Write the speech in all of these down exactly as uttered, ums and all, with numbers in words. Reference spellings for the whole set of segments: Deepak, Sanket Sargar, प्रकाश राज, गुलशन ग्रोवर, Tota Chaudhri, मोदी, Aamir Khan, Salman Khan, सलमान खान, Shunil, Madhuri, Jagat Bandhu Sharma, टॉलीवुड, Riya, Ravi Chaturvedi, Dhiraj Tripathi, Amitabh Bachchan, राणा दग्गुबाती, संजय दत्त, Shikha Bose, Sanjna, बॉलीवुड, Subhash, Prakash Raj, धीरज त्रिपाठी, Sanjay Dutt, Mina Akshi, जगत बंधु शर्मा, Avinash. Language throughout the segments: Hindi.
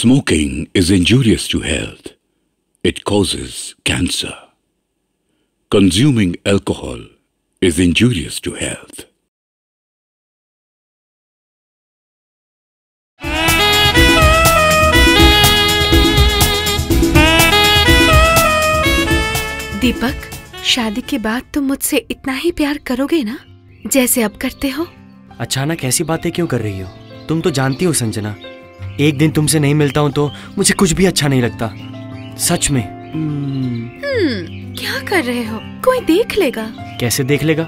Smoking is injurious to health. It causes cancer. Consuming alcohol is injurious to health. दीपक, शादी के बाद तुम मुझसे इतना ही प्यार करोगे ना जैसे अब करते हो? अचानक ऐसी बातें क्यों कर रही हो? तुम तो जानती हो संजना, एक दिन तुमसे नहीं मिलता हूँ तो मुझे कुछ भी अच्छा नहीं लगता, सच में। हम्म, क्या कर रहे हो? कोई देख लेगा। कैसे देख लेगा?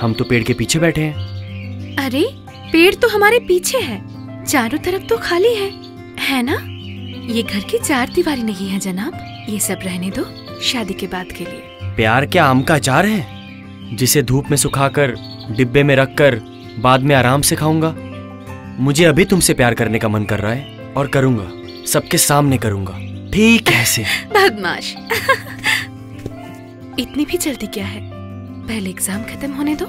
हम तो पेड़ के पीछे बैठे हैं। अरे पेड़ तो हमारे पीछे है, चारों तरफ तो खाली है, है ना? ये घर की चार दीवारी नहीं है जनाब, ये सब रहने दो शादी के बाद के लिए। प्यार क्या आम का अचार है जिसे धूप में सुखाकर डिब्बे में रख कर बाद में आराम से खाऊंगा? मुझे अभी तुमसे प्यार करने का मन कर रहा है और करूंगा, सबके सामने करूंगा, ठीक ऐसे। बदमाश। इतनी भी जल्दी क्या है, पहले एग्जाम खत्म होने दो,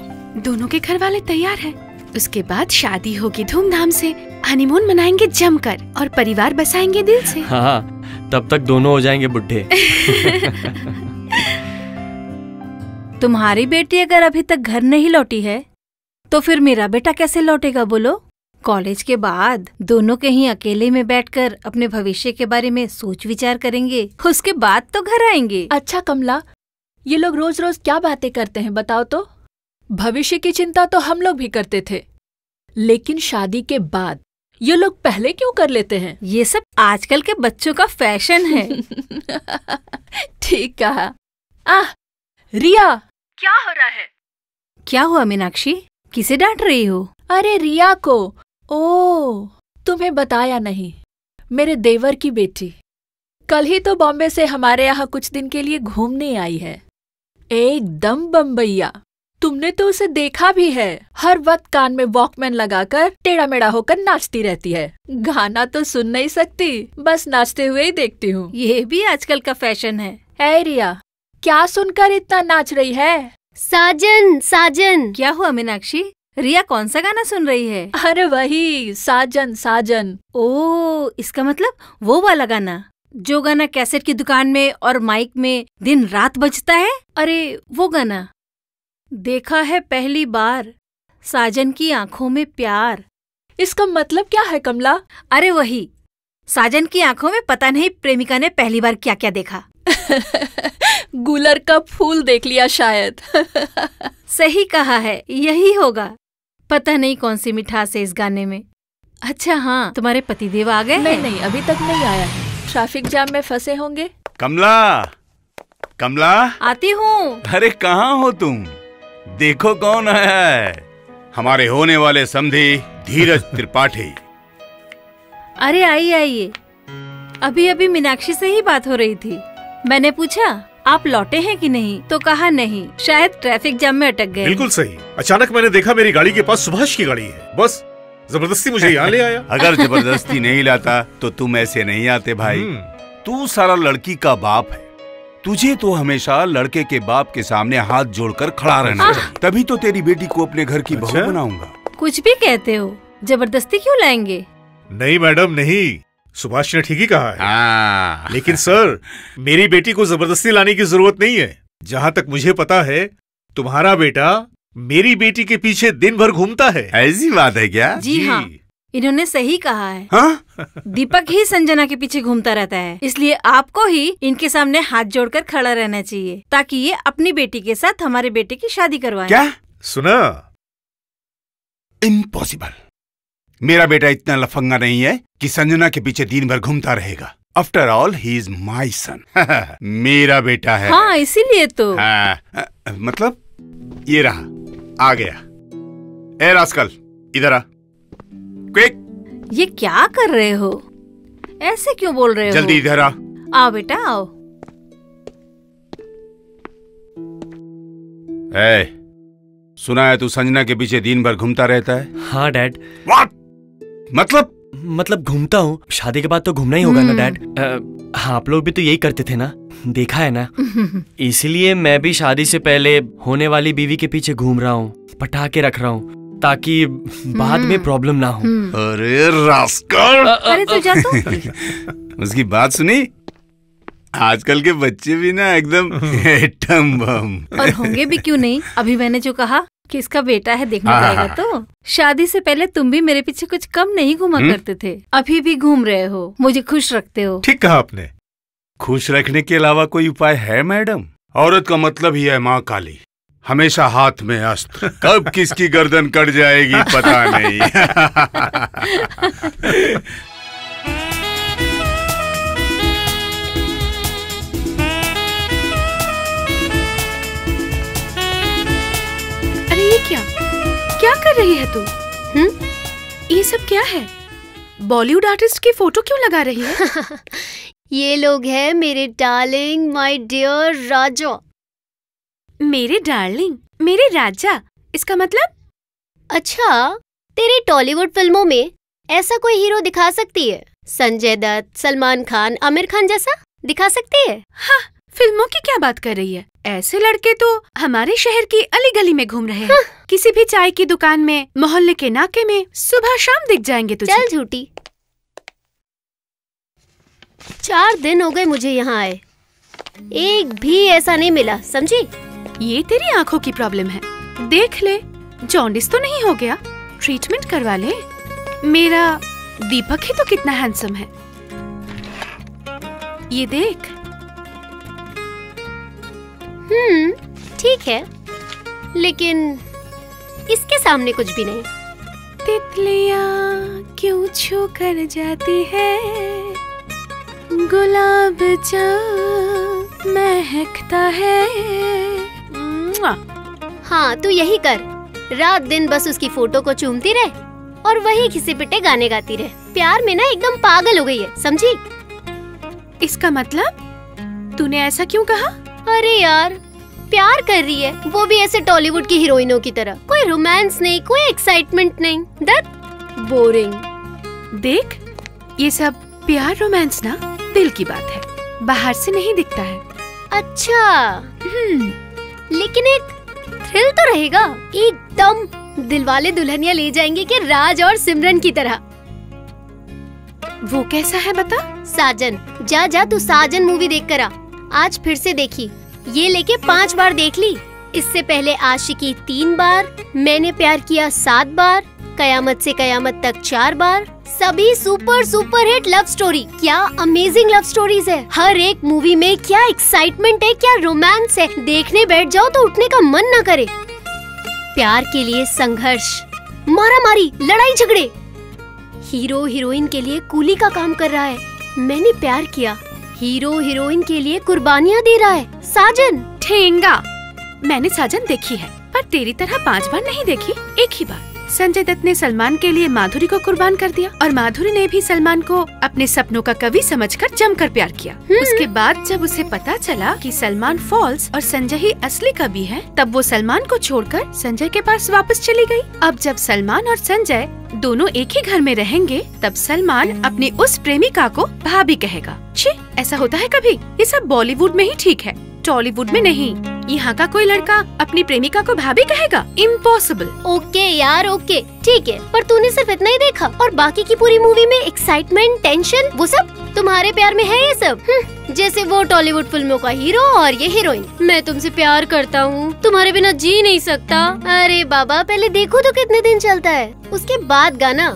दोनों के घर वाले तैयार हैं, उसके बाद शादी होगी धूमधाम से, हनीमून मनाएंगे जमकर और परिवार बसाएंगे दिल से। हाँ, तब तक दोनों हो जाएंगे बुढ़े। तुम्हारी बेटी अगर अभी तक घर नहीं लौटी है तो फिर मेरा बेटा कैसे लौटेगा बोलो? कॉलेज के बाद दोनों कहीं अकेले में बैठकर अपने भविष्य के बारे में सोच विचार करेंगे, उसके बाद तो घर आएंगे। अच्छा कमला, ये लोग रोज रोज क्या बातें करते हैं बताओ तो? भविष्य की चिंता तो हम लोग भी करते थे, लेकिन शादी के बाद ये लोग पहले क्यों कर लेते हैं? ये सब आजकल के बच्चों का फैशन है। ठीक कहा। आह रिया, क्या हो रहा है? क्या हुआ मीनाक्षी, किसे डांट रही हो? अरे रिया को। ओ, तुम्हें बताया नहीं, मेरे देवर की बेटी कल ही तो बॉम्बे से हमारे यहाँ कुछ दिन के लिए घूमने आई है, एकदम बम्बैया। तुमने तो उसे देखा भी है, हर वक्त कान में वॉकमैन लगाकर टेढ़ा मेढ़ा होकर नाचती रहती है, गाना तो सुन नहीं सकती, बस नाचते हुए ही देखती हूँ। ये भी आजकल का फैशन है। ऐ रिया, क्या सुनकर इतना नाच रही है? साजन, साजन। क्या हुआ मीनाक्षी, रिया कौन सा गाना सुन रही है? अरे वही साजन साजन। ओ, इसका मतलब वो वाला गाना जो गाना कैसेट की दुकान में और माइक में दिन रात बजता है। अरे वो गाना देखा है पहली बार, साजन की आंखों में प्यार। इसका मतलब क्या है कमला? अरे वही, साजन की आंखों में पता नहीं प्रेमिका ने पहली बार क्या क्या देखा। गुलर का फूल देख लिया शायद। सही कहा है, यही होगा। पता नहीं कौन सी मिठास है इस गाने में। अच्छा हाँ, तुम्हारे पतिदेव आ गए? नहीं नहीं, अभी तक नहीं आया है, ट्रैफिक जाम में फंसे होंगे। कमला, कमला आती हूँ। अरे कहाँ हो तुम? देखो कौन आया है, हमारे होने वाले समधी धीरज त्रिपाठी। अरे आइए आइए, अभी अभी मीनाक्षी से ही बात हो रही थी, मैंने पूछा आप लौटे हैं कि नहीं तो कहा नहीं, शायद ट्रैफिक जाम में अटक गए। बिल्कुल सही, अचानक मैंने देखा मेरी गाड़ी के पास सुभाष की गाड़ी है, बस जबरदस्ती मुझे यहाँ ले आया। अगर जबरदस्ती नहीं लाता तो तुम ऐसे नहीं आते भाई। तू सारा लड़की का बाप है, तुझे तो हमेशा लड़के के बाप के सामने हाथ जोड़कर खड़ा रहना, तभी तो तेरी बेटी को अपने घर की बहू बनाऊंगा। कुछ भी कहते हो, जबरदस्ती क्यों लाएंगे? नहीं मैडम नहीं, सुभाष ने ठीक ही कहा है। आ, लेकिन सर, मेरी बेटी को जबरदस्ती लाने की जरूरत नहीं है। जहाँ तक मुझे पता है तुम्हारा बेटा मेरी बेटी के पीछे दिन भर घूमता है। ऐसी बात है क्या? जी, जी। हाँ, इन्होंने सही कहा है। हाँ? दीपक ही संजना के पीछे घूमता रहता है, इसलिए आपको ही इनके सामने हाथ जोड़कर खड़ा रहना चाहिए ताकि ये अपनी बेटी के साथ हमारे बेटे की शादी करवाएं। क्या सुना? इम्पॉसिबल, मेरा बेटा इतना लफंगा नहीं है कि संजना के पीछे दिन भर घूमता रहेगा। After all he is my son. मेरा बेटा है। हाँ, इसीलिए तो। हाँ, मतलब ये रहा, आ गया। ए रास्कल, इधर आ क्विक। ये क्या कर रहे हो, ऐसे क्यों बोल रहे हो? जल्दी इधर आ। आओ बेटा आओ। ए, सुना है तू संजना के पीछे दिन भर घूमता रहता है? हाँ डैड। व्हाट? मतलब मतलब घूमता हूँ, शादी के बाद तो घूमना ही होगा ना डैड। हाँ, आप लोग भी तो यही करते थे ना, देखा है ना, इसीलिए मैं भी शादी से पहले होने वाली बीवी के पीछे घूम रहा हूँ, पटाखे रख रहा हूँ, ताकि बाद में प्रॉब्लम ना हो। अरे रास्कल! अरे तू जा तो। उसकी बात सुनी? आजकल के बच्चे भी ना एकदम एटम बम। और होंगे भी क्यों नहीं? अभी मैंने जो कहा कि इसका बेटा है, देखना पड़ेगा। तो शादी से पहले तुम भी मेरे पीछे कुछ कम नहीं घूमा करते थे, अभी भी घूम रहे हो, मुझे खुश रखते हो। ठीक कहा आपने। खुश रखने के अलावा कोई उपाय है मैडम? औरत का मतलब ही है माँ काली, हमेशा हाथ में अस्त्र, कब किसकी गर्दन कट जाएगी पता नहीं। क्या क्या कर रही है तू? हम्म, ये सब क्या है? बॉलीवुड आर्टिस्ट की फोटो क्यों लगा रही है? ये लोग हैं मेरे डार्लिंग, माय डियर राजा। मेरे डार्लिंग, मेरे राजा, इसका मतलब? अच्छा, तेरे टॉलीवुड फिल्मों में ऐसा कोई हीरो दिखा सकती है? संजय दत्त, सलमान खान, आमिर खान जैसा दिखा सकती है? हाँ, फिल्मों की क्या बात कर रही है? ऐसे लड़के तो हमारे शहर की अली गली में घूम रहे हैं। हाँ। किसी भी चाय की दुकान में, मोहल्ले के नाके में सुबह शाम दिख जाएंगे तुझे। चल झूठी। चार दिन हो गए मुझे यहाँ आए, एक भी ऐसा नहीं मिला, समझी? ये तेरी आँखों की प्रॉब्लम है, देख ले। जॉन्डिस तो नहीं हो गया? ट्रीटमेंट करवा ले। मेरा दीपक ही तो कितना हैंडसम है, ये देख। हम्म, ठीक है, लेकिन इसके सामने कुछ भी नहीं। तितलियां क्यों छू कर जाती है, गुलाब जब महकता है। हाँ, तू यही कर, रात दिन बस उसकी फोटो को चूमती रहे और वही घिसे पिटे गाने गाती रहे। प्यार में ना एकदम पागल हो गई है, समझी? इसका मतलब? तूने ऐसा क्यों कहा? अरे यार, प्यार कर रही है, वो भी ऐसे टॉलीवुड की हीरोइनों की तरह। कोई रोमांस नहीं, कोई एक्साइटमेंट नहीं, दैट बोरिंग। देख, ये सब प्यार रोमांस ना दिल की बात है, बाहर से नहीं दिखता है। अच्छा, लेकिन एक थ्रिल तो रहेगा, एकदम दिलवाले दुल्हनिया ले जाएंगे के राज और सिमरन की तरह। वो कैसा है बता? साजन। जा जा, तू साजन मूवी देख कर आ, आज फिर से देखी, ये लेके पांच बार देख ली। इससे पहले आशिकी तीन बार, मैंने प्यार किया सात बार, कयामत से कयामत तक चार बार। सभी super super hit love story. क्या अमेजिंग लव स्टोरीज है हर एक मूवी में, क्या एक्साइटमेंट है, क्या रोमांस है। देखने बैठ जाओ तो उठने का मन न करे। प्यार के लिए संघर्ष, मारा मारी, लड़ाई झगड़े। हीरो हीरोइन के लिए कूली का काम कर रहा है मैंने प्यार किया, हीरो हीरोइन के लिए कुर्बानियाँ दे रहा है साजन। ठेंगा। मैंने साजन देखी है, पर तेरी तरह पांच बार नहीं देखी, एक ही बार। संजय दत्त ने सलमान के लिए माधुरी को कुर्बान कर दिया और माधुरी ने भी सलमान को अपने सपनों का कवि समझकर जमकर प्यार किया। उसके बाद जब उसे पता चला कि सलमान फॉल्स और संजय ही असली कवि है, तब वो सलमान को छोड़कर संजय के पास वापस चली गई। अब जब सलमान और संजय दोनों एक ही घर में रहेंगे, तब सलमान अपने उस प्रेमिका को भाभी कहेगा। छी, ऐसा होता है कभी? ये सब बॉलीवुड में ही ठीक है, टॉलीवुड में नहीं। यहाँ का कोई लड़का अपनी प्रेमिका को भाभी कहेगा? इम्पॉसिबल। ओके यार, ओके, ठीक है, पर तूने सिर्फ इतना ही देखा और बाकी की पूरी मूवी में एक्साइटमेंट, टेंशन, वो सब तुम्हारे प्यार में है। ये सब जैसे वो टॉलीवुड फिल्मों का हीरो और ये हीरोइन, मैं तुमसे प्यार करता हूँ, तुम्हारे बिना जी नहीं सकता। अरे बाबा, पहले देखो तो कितने दिन चलता है, उसके बाद गाना।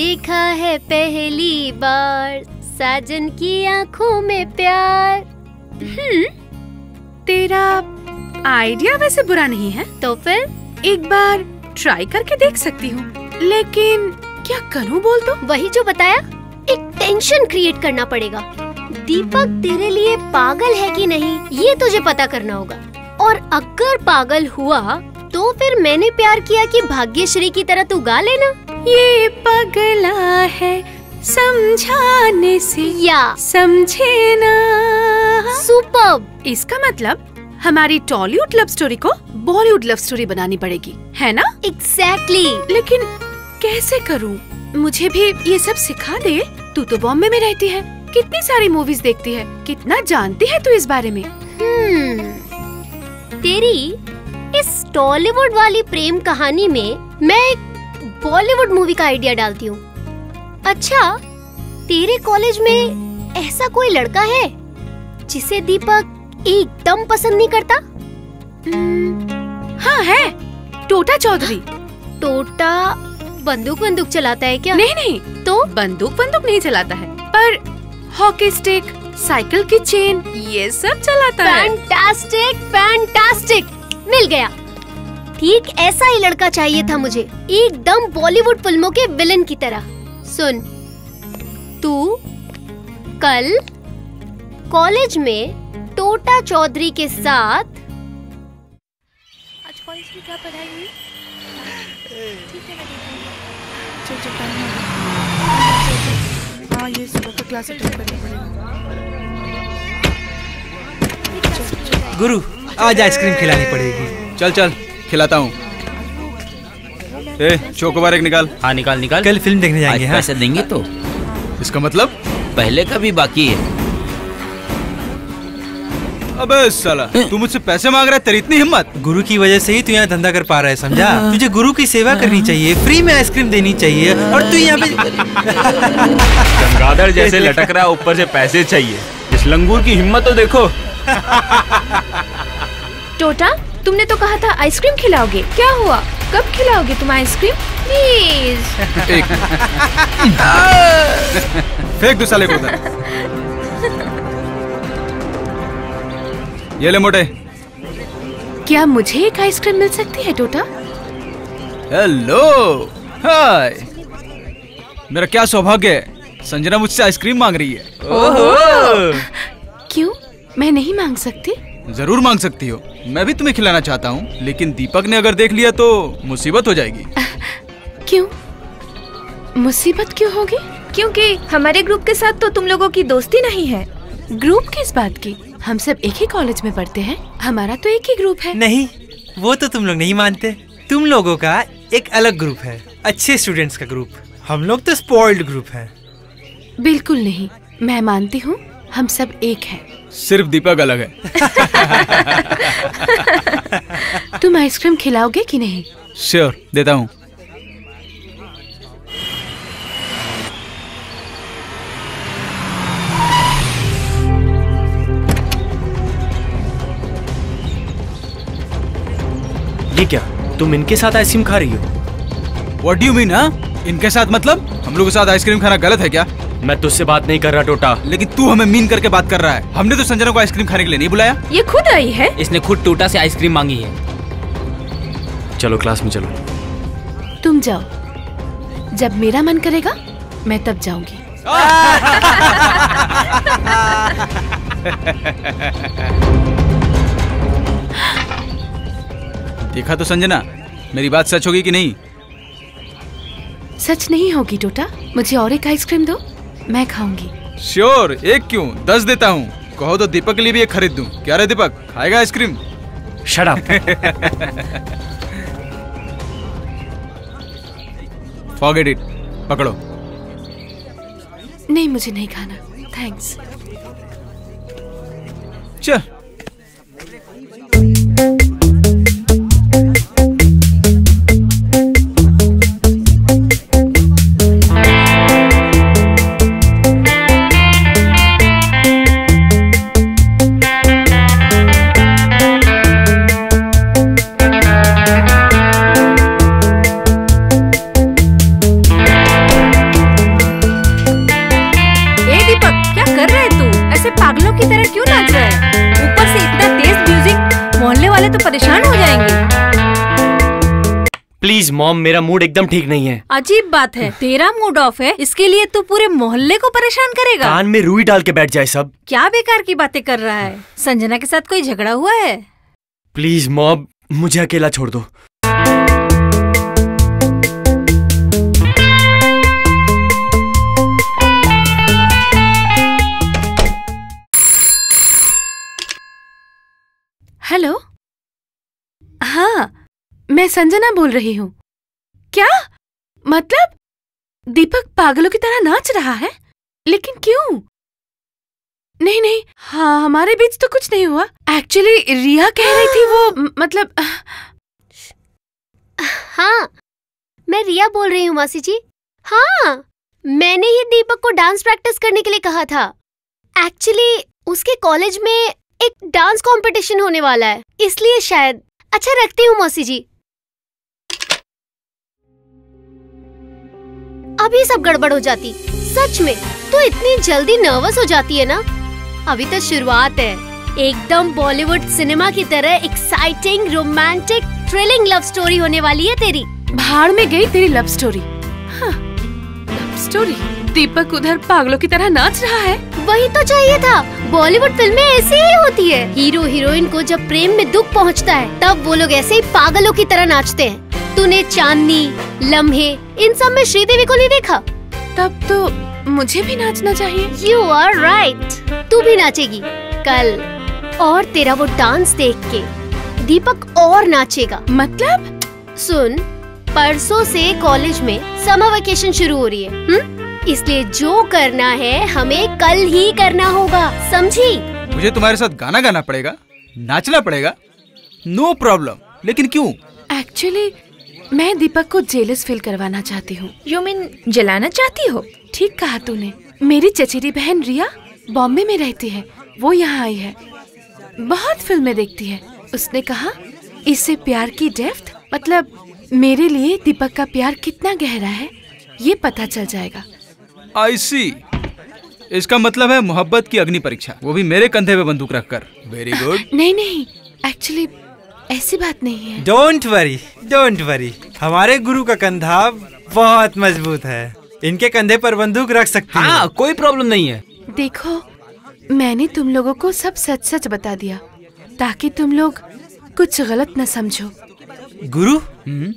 देखा है पहली बार साजन की आँखों में प्यार। तेरा आइडिया वैसे बुरा नहीं है, तो फिर एक बार ट्राई करके देख सकती हूँ, लेकिन क्या करूँ बोल? तो वही जो बताया, एक टेंशन क्रिएट करना पड़ेगा। दीपक तेरे लिए पागल है कि नहीं, ये तुझे पता करना होगा। और अगर पागल हुआ तो फिर मैंने प्यार किया कि भाग्यश्री की तरह तू गा लेना। ये पगला है समझाने से या समझे ना। सुपर्ब। इसका मतलब हमारी टॉलीवुड लव स्टोरी को बॉलीवुड लव स्टोरी बनानी पड़ेगी, है ना? Exactly exactly. लेकिन कैसे करूँ? मुझे भी ये सब सिखा दे। तू तो बॉम्बे में रहती है, कितनी सारी मूवीज देखती है, कितना जानती है तू इस बारे में। hmm. तेरी इस टॉलीवुड वाली प्रेम कहानी में मैं एक बॉलीवुड मूवी का आइडिया डालती हूँ। अच्छा, तेरे कॉलेज में ऐसा कोई लड़का है जिसे दीपक एकदम पसंद नहीं करता? हाँ है, टोटा चौधरी। टोटा बंदूक बंदूक चलाता है क्या? नहीं नहीं, तो बंदूक बंदूक नहीं चलाता है, पर हॉकी स्टिक, साइकिल की चेन, ये सब चलाता है। फैंटास्टिक, फैंटास्टिक, मिल गया। ठीक ऐसा ही लड़का चाहिए था मुझे, एकदम बॉलीवुड फिल्मों के विलन की तरह। सुन, तू कल कॉलेज में टोटा चौधरी के साथ। आज कॉलेज में क्या पढ़ाई हुई? ठीक है ना, चल चल टाइम। हाँ, ये सुबह का क्लास अटेंड करना पड़ेगा। गुरु, आज आइसक्रीम खिलानी पड़ेगी। चल चल खिलाता हूँ। ए, चोकोबार एक निकाल। हाँ निकाल निकाल। कल फिल्म देखने जाएंगे। हाँ पैसे देंगे तो? इसका मतलब पहले का भी बाकी है। अबे साला, तू मुझसे पैसे मांग रहा है, तेरी इतनी हिम्मत? गुरु की वजह से ही तू यहाँ धंधा कर पा रहा है, समझा? तुझे गुरु की सेवा करनी चाहिए, फ्री में आइसक्रीम देनी चाहिए, और तू यहाँ पे गंगाधर जैसे लटक रहा, ऊपर से पैसे चाहिए। इस लंगूर की हिम्मत तो देखो। टोटा, तुमने तो कहा था आइसक्रीम खिलाओगे, क्या हुआ? कब खिलाओगे तुम आइसक्रीम? प्लीज फेंक दो साले को उधर। ये ले मोटे। क्या मुझे एक आइसक्रीम मिल सकती है टोटा? Hello, hi. मेरा क्या सौभाग्य है, संजना मुझसे आइसक्रीम मांग रही है। ओहो। क्यों, मैं नहीं मांग सकती? जरूर मांग सकती हो, मैं भी तुम्हें खिलाना चाहता हूँ, लेकिन दीपक ने अगर देख लिया तो मुसीबत हो जाएगी। क्यों मुसीबत क्यों होगी? क्योंकि हमारे ग्रुप के साथ तो तुम लोगों की दोस्ती नहीं है। ग्रुप किस बात की? हम सब एक ही कॉलेज में पढ़ते हैं, हमारा तो एक ही ग्रुप है। नहीं, वो तो तुम लोग नहीं मानते। तुम लोगों का एक अलग ग्रुप है, अच्छे स्टूडेंट्स का ग्रुप। हम लोग तो स्पॉइल्ड ग्रुप हैं। बिल्कुल नहीं, मैं मानती हूँ, हम सब एक हैं। सिर्फ दीपक अलग है। तुम आइसक्रीम खिलाओगे कि नहीं? श्योर, देता हूँ। ये क्या, तुम इनके साथ आइसक्रीम खा रही हो? What do you mean, हाँ? इनके साथ मतलब? हम लोगों के साथ आइसक्रीम खाना गलत है क्या? मैं तुझसे बात नहीं कर रहा टोटा। लेकिन तू हमें मीन करके बात कर रहा है। हमने तो संजना को आइसक्रीम खाने के लिए नहीं बुलाया। ये खुद आई है। इसने खुद टोटा से आइसक्रीम मांगी है। चलो क्लास में चलो। तुम जाओ, जब मेरा मन करेगा मैं तब जाऊंगी। देखा तो संजना, मेरी बात सच होगी कि नहीं? सच नहीं होगी टोटा, मुझे और एक आइसक्रीम दो, मैं खाऊंगी। श्योर, एक क्यों दस देता हूँ। कहो तो दीपक के लिए भी एक खरीद दूँ। क्या रे दीपक, खाएगा ice cream? Shut up. Forget it, पकड़ो। नहीं, मुझे नहीं खाना, थैंक्स। चल मॉम, मेरा मूड एकदम ठीक नहीं है। अजीब बात है, तेरा मूड ऑफ है, इसके लिए तू पूरे मोहल्ले को परेशान करेगा? कान में रुई डाल के बैठ जाए सब। क्या बेकार की बातें कर रहा है? संजना के साथ कोई झगड़ा हुआ है? प्लीज मॉम, मुझे अकेला छोड़ दो। हेलो, हाँ मैं संजना बोल रही हूँ। क्या मतलब, दीपक पागलों की तरह नाच रहा है? लेकिन क्यों? नहीं नहीं, हाँ हमारे बीच तो कुछ नहीं हुआ। एक्चुअली रिया कह रही थी वो मतलब। हाँ मैं रिया बोल रही हूँ मासी जी। हाँ, मैंने ही दीपक को डांस प्रैक्टिस करने के लिए कहा था। एक्चुअली उसके कॉलेज में एक डांस कंपटीशन होने वाला है, इसलिए शायद। अच्छा, रखती हूँ मौसी जी। अभी सब गड़बड़ हो जाती। सच में तो इतनी जल्दी नर्वस हो जाती है ना। अभी तो शुरुआत है। एकदम बॉलीवुड सिनेमा की तरह exciting, romantic, thrilling love story होने वाली है तेरी। भाड़ में गई तेरी लव स्टोरी। हाँ, लव स्टोरी। दीपक उधर पागलों की तरह नाच रहा है। वही तो चाहिए था। बॉलीवुड फिल्में ऐसी ही होती है। हीरो हीरोइन को जब प्रेम में दुख पहुंचता है तब वो लोग ऐसे ही पागलों की तरह नाचते हैं। तूने चांदनी, लम्हे, इन सब में श्रीदेवी को नहीं देखा? तब तो मुझे भी नाचना चाहिए। यू आर राइट, तू भी नाचेगी कल। और तेरा वो डांस देख के दीपक और नाचेगा। मतलब? सुन, परसों से कॉलेज में समर वेकेशन शुरू हो रही है, हुँ? इसलिए जो करना है हमें कल ही करना होगा, समझी? मुझे तुम्हारे साथ गाना गाना पड़ेगा, नाचना पड़ेगा। नो प्रॉब्लम, लेकिन क्यों? एक्चुअली मैं दीपक को जेलस फील करवाना चाहती हूँ। यू मीन जलाना चाहती हो? ठीक कहा तूने। मेरी चचेरी बहन रिया बॉम्बे में रहती है, वो यहाँ आई है, बहुत फिल्में देखती है। उसने कहा इससे प्यार की डेप्थ, मतलब मेरे लिए दीपक का प्यार कितना गहरा है ये पता चल जाएगा। आई सी, इसका मतलब है मोहब्बत की अग्नि परीक्षा, वो भी मेरे कंधे पे बंदूक रखकर। Very good. नहीं नहीं, एक्चुअली ऐसी बात नहीं है। डोंट वरी, डोंट वरी, हमारे गुरु का कंधा बहुत मजबूत है, इनके कंधे पर बंदूक रख सकते हैं। हाँ, कोई प्रॉब्लम नहीं है। देखो, मैंने तुम लोगों को सब सच सच बता दिया ताकि तुम लोग कुछ गलत न समझो। गुरु, हुँ?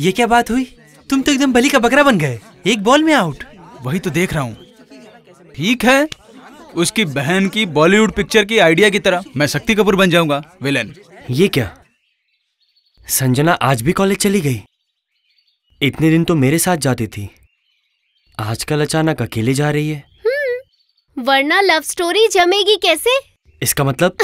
ये क्या बात हुई? तुम तो एकदम बलि का बकरा बन गए, एक बॉल में आउट। वही तो देख रहा हूँ। ठीक है, उसकी बहन की बॉलीवुड पिक्चर की आइडिया की तरह मैं शक्ति कपूर बन जाऊंगा, विलेन। ये क्या, संजना आज भी कॉलेज चली गई? इतने दिन तो मेरे साथ जाती थी, आजकल अचानक अकेले जा रही है। वरना लव स्टोरी जमेगी कैसे? इसका मतलब?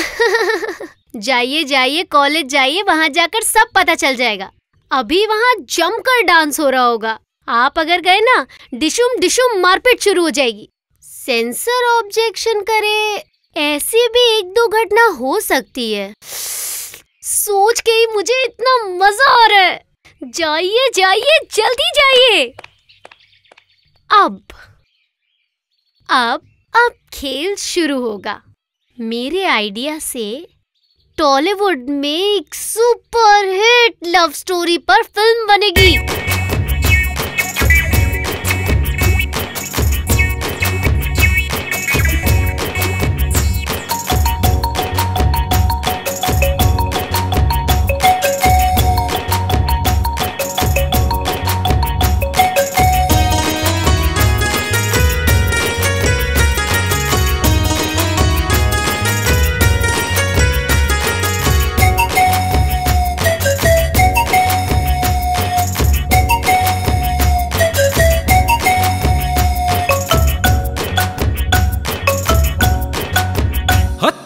जाइए जाइए कॉलेज जाइए, वहाँ जाकर सब पता चल जाएगा। अभी वहाँ जमकर डांस हो रहा होगा, आप अगर गए ना डिशुम डिशुम मारपीट शुरू हो जाएगी। सेंसर ऑब्जेक्शन करे, ऐसी भी एक दो घटना हो सकती है। सोच के ही मुझे इतना मजा आ रहा है। जाइए जाइए जल्दी जाइए। अब अब अब खेल शुरू होगा। मेरे आइडिया से टॉलीवुड में एक सुपर हिट लव स्टोरी पर फिल्म बनेगी।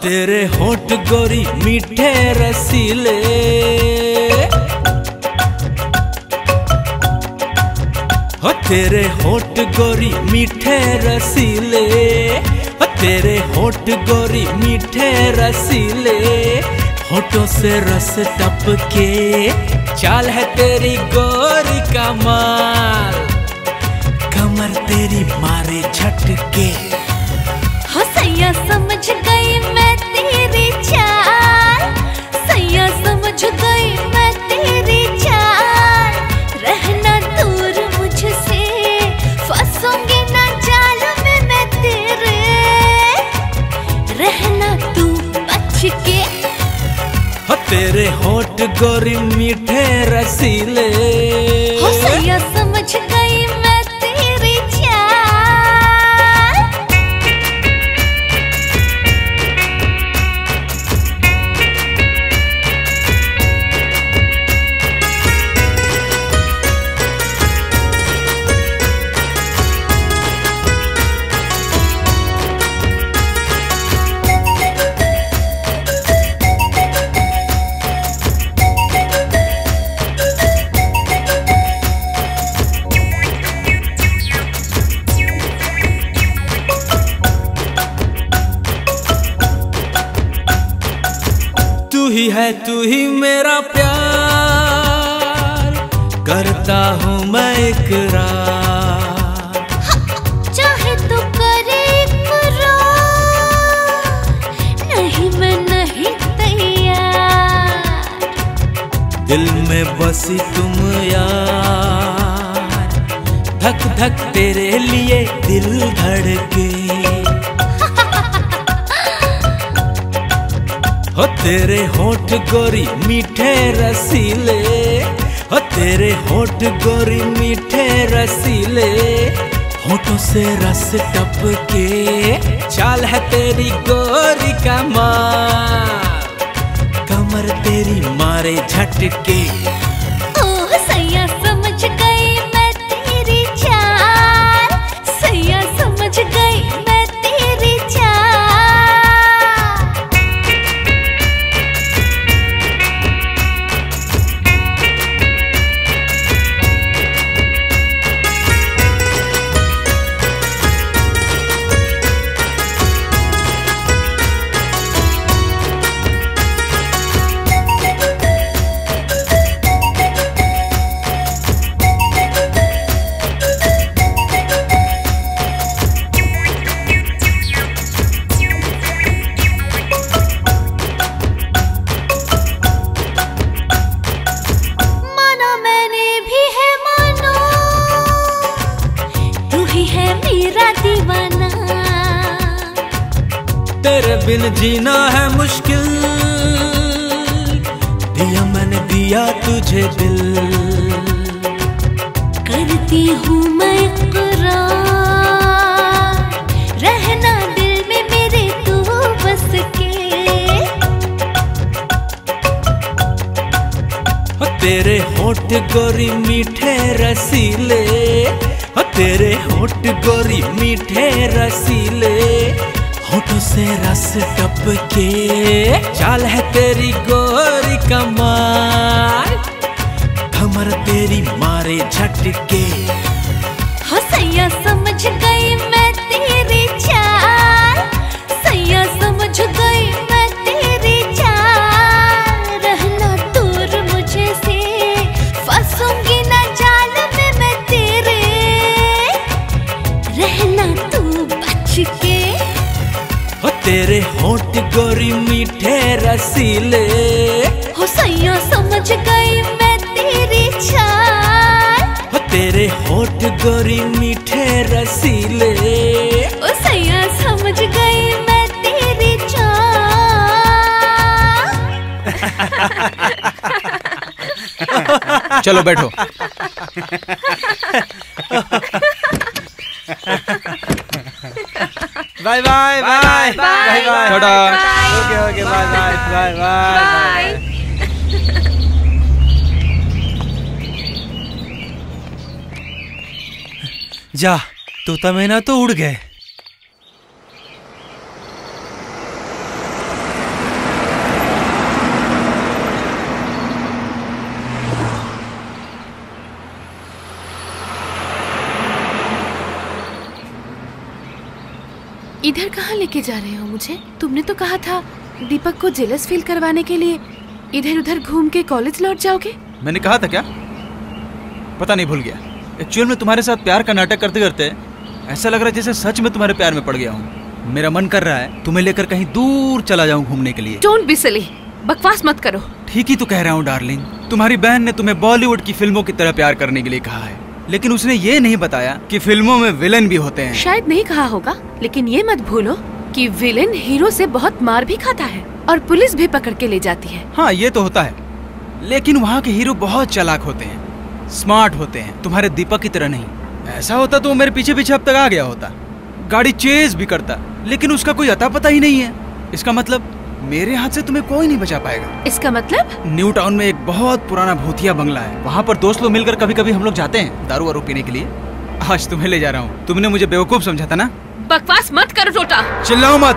तेरे होंठ गोरी मीठे रसीले, हो तेरे होंठ गोरी मीठे रसीले, हो तेरे होंठ गोरी मीठे रसीले, होठों से रस टपके, चाल है तेरी गोरी कमाल, कमर तेरी मारे झटके। हो सैया समझ गई मैं तेरी चाल, सैया समझ गई मैं तेरी चाल, रहना दूर मुझसे, फंसूंगी ना जाल में मैं तेरे, रहना तू बच के। हो तेरे होठ गोरी मीठे रसीले, हो सैया समझ गई मैं तेरी चाल। ही है तू ही मेरा प्यार, करता हूँ मैं इकरार। चाहे तो करे इकरार, नहीं मैं नहीं तैयार। दिल में बसी तुम यार, धक धक तेरे लिए दिल धड़के। हो तेरे होठ गोरी मीठे रसीले, हो तेरे होठ गोरी मीठे रसीले, होठों से रस टपके। चाल है तेरी गोरी का मां, कमर तेरी मारे झटके। ओ सैया समझ गई मैं तेरी चाल, सैया समझ गई। बिन जीना है मुश्किल, दिया मैंने दिया तुझे दिल। करती हूँ मैं इकरार, रहना दिल में मेरे तू बस के। हो तेरे होठ गोरी मीठे रसीले, हो तेरे होठ गोरी मीठे रसीले, होठों से रस टपके। चाल है तेरी गोरी कमाल, कमर तेरी मारे झटके। हो सैया समझ गई मैं तेरी चाल, सैया समझ गई मैं तेरी चाल। रहना दूर मुझे से, फंसूंगी ना जाल में मैं तेरे। रहना तू बच के। तेरे होंठ गोरी मीठे रसीले, हो सैया समझ गई मैं तेरी चाल। हो तेरे होंठ गोरी मीठे रसीले, हो सैया समझ गई मैं तेरी चाल। चलो बैठो। Bye bye bye bye bye. छोटा okay okay bye bye bye bye. जा तोता मैना तो उड़ गए। इधर कहाँ लेके जा रहे हो मुझे? तुमने तो कहा था दीपक को जेलस फील करवाने के लिए इधर उधर घूम के कॉलेज लौट जाओगे। मैंने कहा था क्या? पता नहीं, भूल गया। एक्चुअल में तुम्हारे साथ प्यार का नाटक करते करते ऐसा लग रहा है जैसे सच में तुम्हारे प्यार में पड़ गया हूँ। मेरा मन कर रहा है तुम्हें लेकर कहीं दूर चला जाऊँ घूमने के लिए। डोंट बी सिली, बकवास मत करो। ठीक ही तो कह रहा हूँ डार्लिंग। तुम्हारी बहन ने तुम्हें बॉलीवुड की फिल्मों की तरह प्यार करने के लिए कहा है, लेकिन उसने ये नहीं बताया कि फिल्मों में विलेन भी होते हैं। शायद नहीं कहा होगा, लेकिन ये मत भूलो कि विलेन हीरो से बहुत मार भी खाता है और पुलिस भी पकड़ के ले जाती है। हाँ ये तो होता है, लेकिन वहाँ के हीरो बहुत चालाक होते हैं, स्मार्ट होते हैं, तुम्हारे दीपक की तरह नहीं। ऐसा होता तो वो मेरे पीछे पीछे अब तक आ गया होता, गाड़ी चेज भी करता, लेकिन उसका कोई अता पता ही नहीं है। इसका मतलब मेरे हाथ से तुम्हें कोई नहीं बचा पाएगा। इसका मतलब? न्यू टाउन में एक बहुत पुराना भूतिया बंगला है, वहाँ पर दोस्त लोग मिलकर कभी कभी हम लोग जाते हैं दारू वारू पीने के लिए। आज तुम्हें ले जा रहा हूँ। तुमने मुझे बेवकूफ समझा था ना। बकवास मत करो टोटा। चिल्लाओ मत,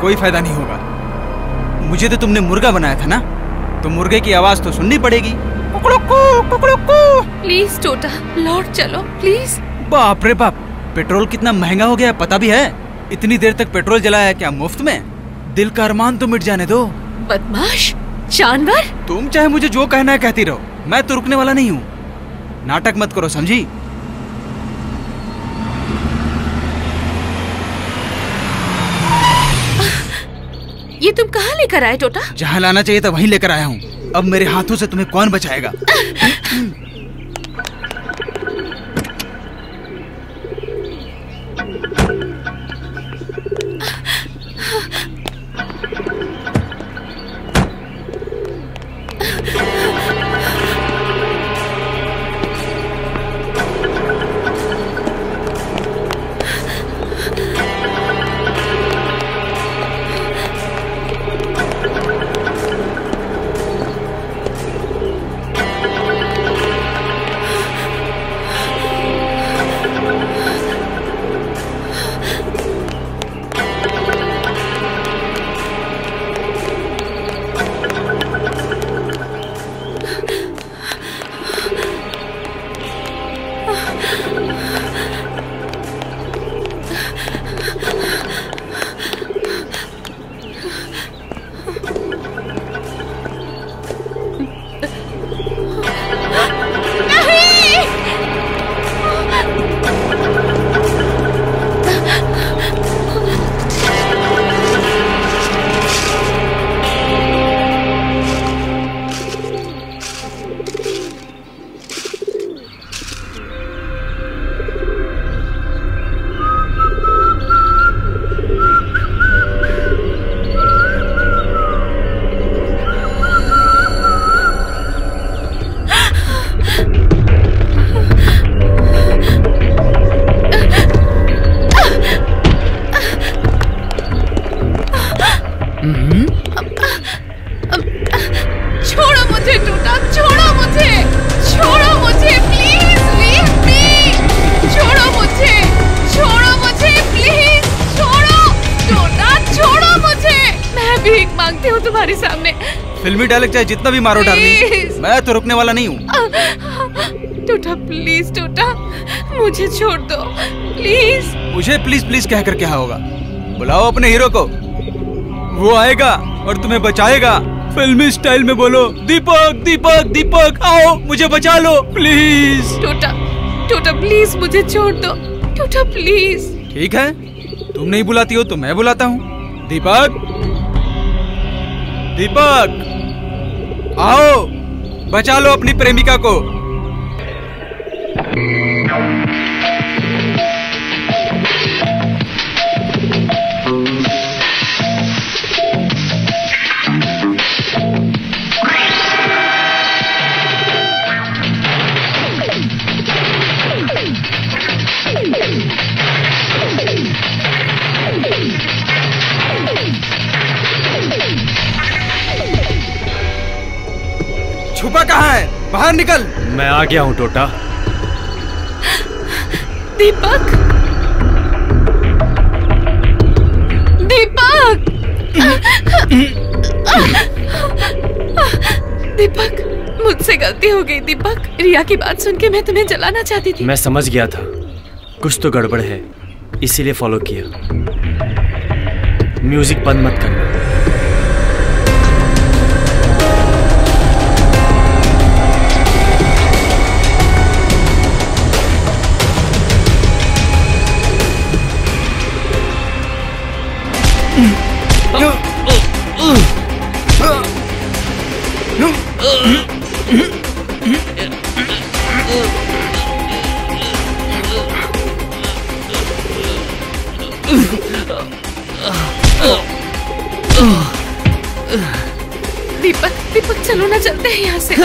कोई फायदा नहीं होगा। मुझे तो तुमने मुर्गा बनाया था ना, तो मुर्गे की आवाज़ तो सुननी पड़ेगी। प्लीज टोटा लौट चलो प्लीज। बाप रे बाप, पेट्रोल कितना महंगा हो गया पता भी है? इतनी देर तक पेट्रोल जलाया क्या मुफ्त में? दिल का अरमान तो मिट जाने दो। बदमाश, जानवर? तुम चाहे मुझे जो कहना है कहती रहो, मैं तो रुकने वाला नहीं हूँ। नाटक मत करो, समझी? ये तुम कहाँ लेकर आए टोटा? जहाँ लाना चाहिए था वहीं लेकर आया हूँ। अब मेरे हाथों से तुम्हें कौन बचाएगा? डायलॉग चाहे जितना भी मारो डार्लिंग, मैं तो रुकने वाला नहीं हूँ। टोटा प्लीज, टोटा मुझे छोड़ दो प्लीज। मुझे प्लीज प्लीज कहकर क्या होगा? बुलाओ अपने हीरो को, वो आएगा और तुम्हें बचाएगा। फिल्मी स्टाइल में बोलो, दीपक दीपक दीपक आओ मुझे बचा लो प्लीज। टोटा टोटा प्लीज मुझे छोड़ दो, टोटा प्लीज। ठीक है, तुम नहीं बुलाती हो तो मैं बुलाता हूँ। दीपक दीपक आओ, बचा लो अपनी प्रेमिका को। छुपा कहाँ है? बाहर निकल। मैं आ गया हूँ टोटा। दीपक दीपक दीपक मुझसे गलती हो गई दीपक। रिया की बात सुन के मैं तुम्हें जलाना चाहती थी। मैं समझ गया था कुछ तो गड़बड़ है, इसीलिए फॉलो किया। म्यूजिक बंद मत करना। दीपक दीपक चलो ना, चलते हैं यहाँ से।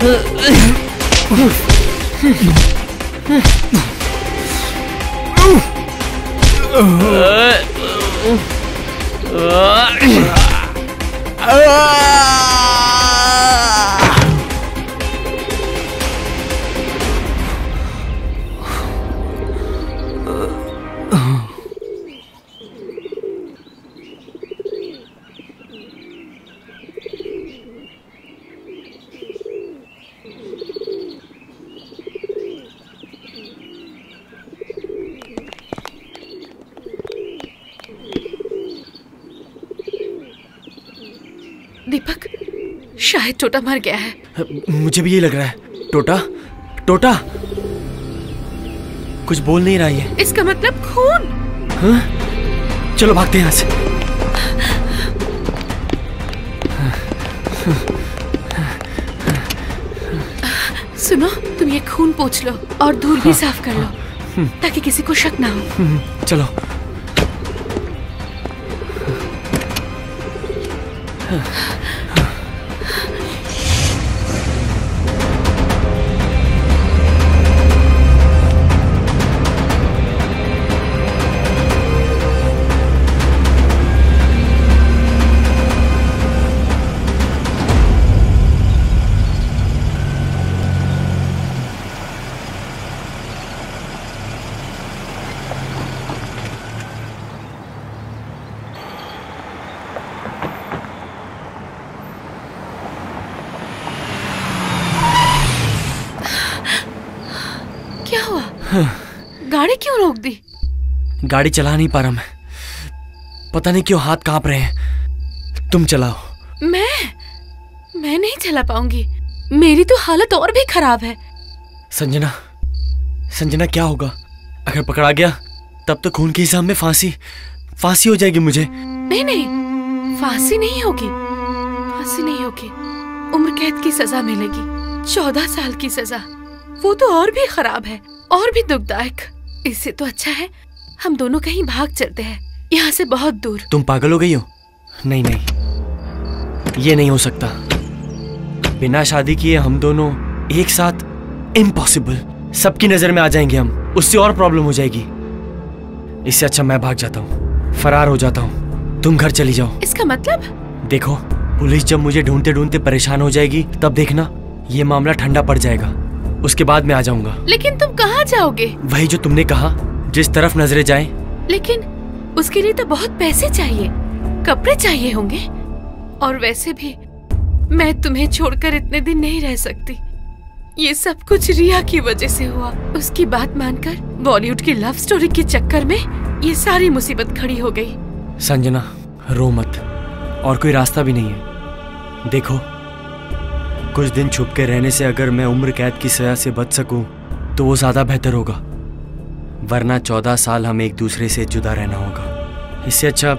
दीपक, शायद टोटा मर गया है। मुझे भी ये लग रहा है। टोटा, टोटा, कुछ बोल नहीं रही है। इसका मतलब खून। हाँ? चलो भागते हैं यहाँ से। सुनो, तुम ये खून पोंछ लो और धूल हाँ, भी साफ कर लो, ताकि किसी को शक ना हो। चलो। गाड़ी चला नहीं पा रहा मैं, पता नहीं क्यों हाथ कांप रहे हैं। तुम चलाओ। मैं मैं नहीं चला पाऊंगी, मेरी तो हालत और भी खराब है। संजना, संजना क्या होगा अगर पकड़ा गया? तब तो खून के हिसाब में फांसी फांसी हो जाएगी मुझे। नहीं नहीं, फांसी नहीं होगी, फांसी नहीं होगी, उम्र कैद की सजा मिलेगी, चौदह साल की सजा। वो तो और भी खराब है, और भी दुखदायक। इससे तो अच्छा है हम दोनों कहीं भाग चलते हैं, यहाँ से बहुत दूर। तुम पागल हो गई हो? नहीं नहीं, ये नहीं हो सकता। बिना शादी किए हम दोनों एक साथ, इम्पॉसिबल। सबकी नजर में आ जाएंगे हम, उससे और प्रॉब्लम हो जाएगी। इससे अच्छा मैं भाग जाता हूँ, फरार हो जाता हूँ, तुम घर चली जाओ। इसका मतलब? देखो, पुलिस जब मुझे ढूंढते ढूंढते परेशान हो जाएगी, तब देखना ये मामला ठंडा पड़ जाएगा। उसके बाद मैं आ जाऊंगा। लेकिन तुम कहाँ जाओगे? वही जो तुमने कहा, जिस तरफ नजरें जाएं। लेकिन उसके लिए तो बहुत पैसे चाहिए, कपड़े चाहिए होंगे, और वैसे भी मैं तुम्हें छोड़कर इतने दिन नहीं रह सकती। ये सब कुछ रिया की वजह से हुआ। उसकी बात मानकर बॉलीवुड की लव स्टोरी के चक्कर में ये सारी मुसीबत खड़ी हो गई। संजना, रो मत, और कोई रास्ता भी नहीं है। देखो, कुछ दिन छुप के रहने से अगर मैं उम्र कैद की सजा से बच सकूं तो वो ज्यादा बेहतर होगा, वरना चौदह साल हम एक दूसरे से जुदा रहना होगा। इससे अच्छा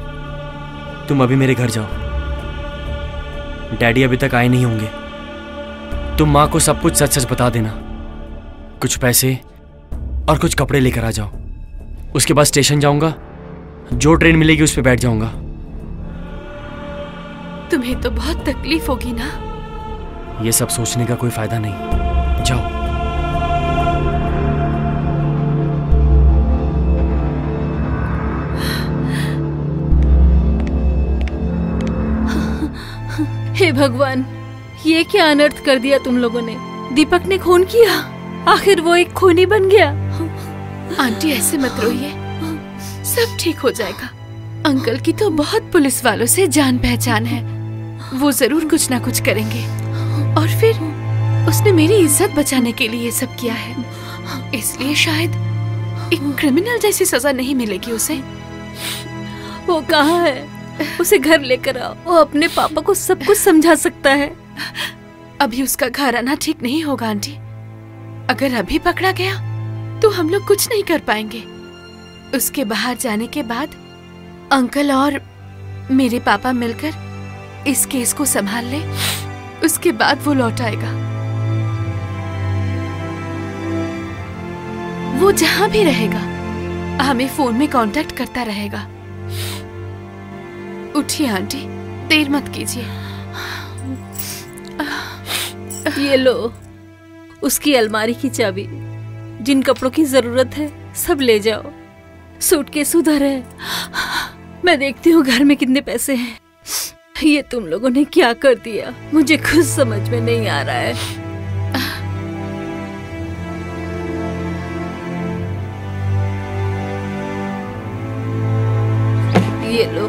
तुम अभी मेरे घर जाओ। डैडी अभी तक आए नहीं होंगे। तुम माँ को सब कुछ सच सच बता देना। कुछ पैसे और कुछ कपड़े लेकर आ जाओ। उसके बाद स्टेशन जाऊंगा, जो ट्रेन मिलेगी उस पर बैठ जाऊंगा। तुम्हें तो बहुत तकलीफ होगी ना। ये सब सोचने का कोई फायदा नहीं, जाओ। हे भगवान, ये क्या अनर्थ कर दिया तुम लोगों ने। दीपक ने खून किया, आखिर वो एक खूनी बन गया। आंटी, ऐसे मत रोइए, सब ठीक हो जाएगा। अंकल की तो बहुत पुलिस वालों से जान पहचान है, वो जरूर कुछ ना कुछ करेंगे। और फिर उसने मेरी इज्जत बचाने के लिए ये सब किया है, इसलिए शायद एक क्रिमिनल जैसी सजा नहीं मिलेगी उसे। वो कहाँ है? उसे घर लेकर आओ, वो अपने पापा को सब कुछ समझा सकता है। अभी उसका घर आना ठीक नहीं होगा आंटी। अगर अभी पकड़ा गया तो हम लोग कुछ नहीं कर पाएंगे। उसके बाहर जाने के बाद अंकल और मेरे पापा मिलकर इस केस को संभाल ले, उसके बाद वो लौट आएगा। वो जहां भी रहेगा हमें फोन में कांटेक्ट करता रहेगा। उठिए आंटी, देर मत कीजिए। ये लो, उसकी अलमारी की चाबी, जिन कपड़ों की जरूरत है सब ले जाओ। सूटकेस उधर है, मैं देखती हूँ घर में कितने पैसे हैं। ये तुम लोगों ने क्या कर दिया, मुझे कुछ समझ में नहीं आ रहा है। ये लो,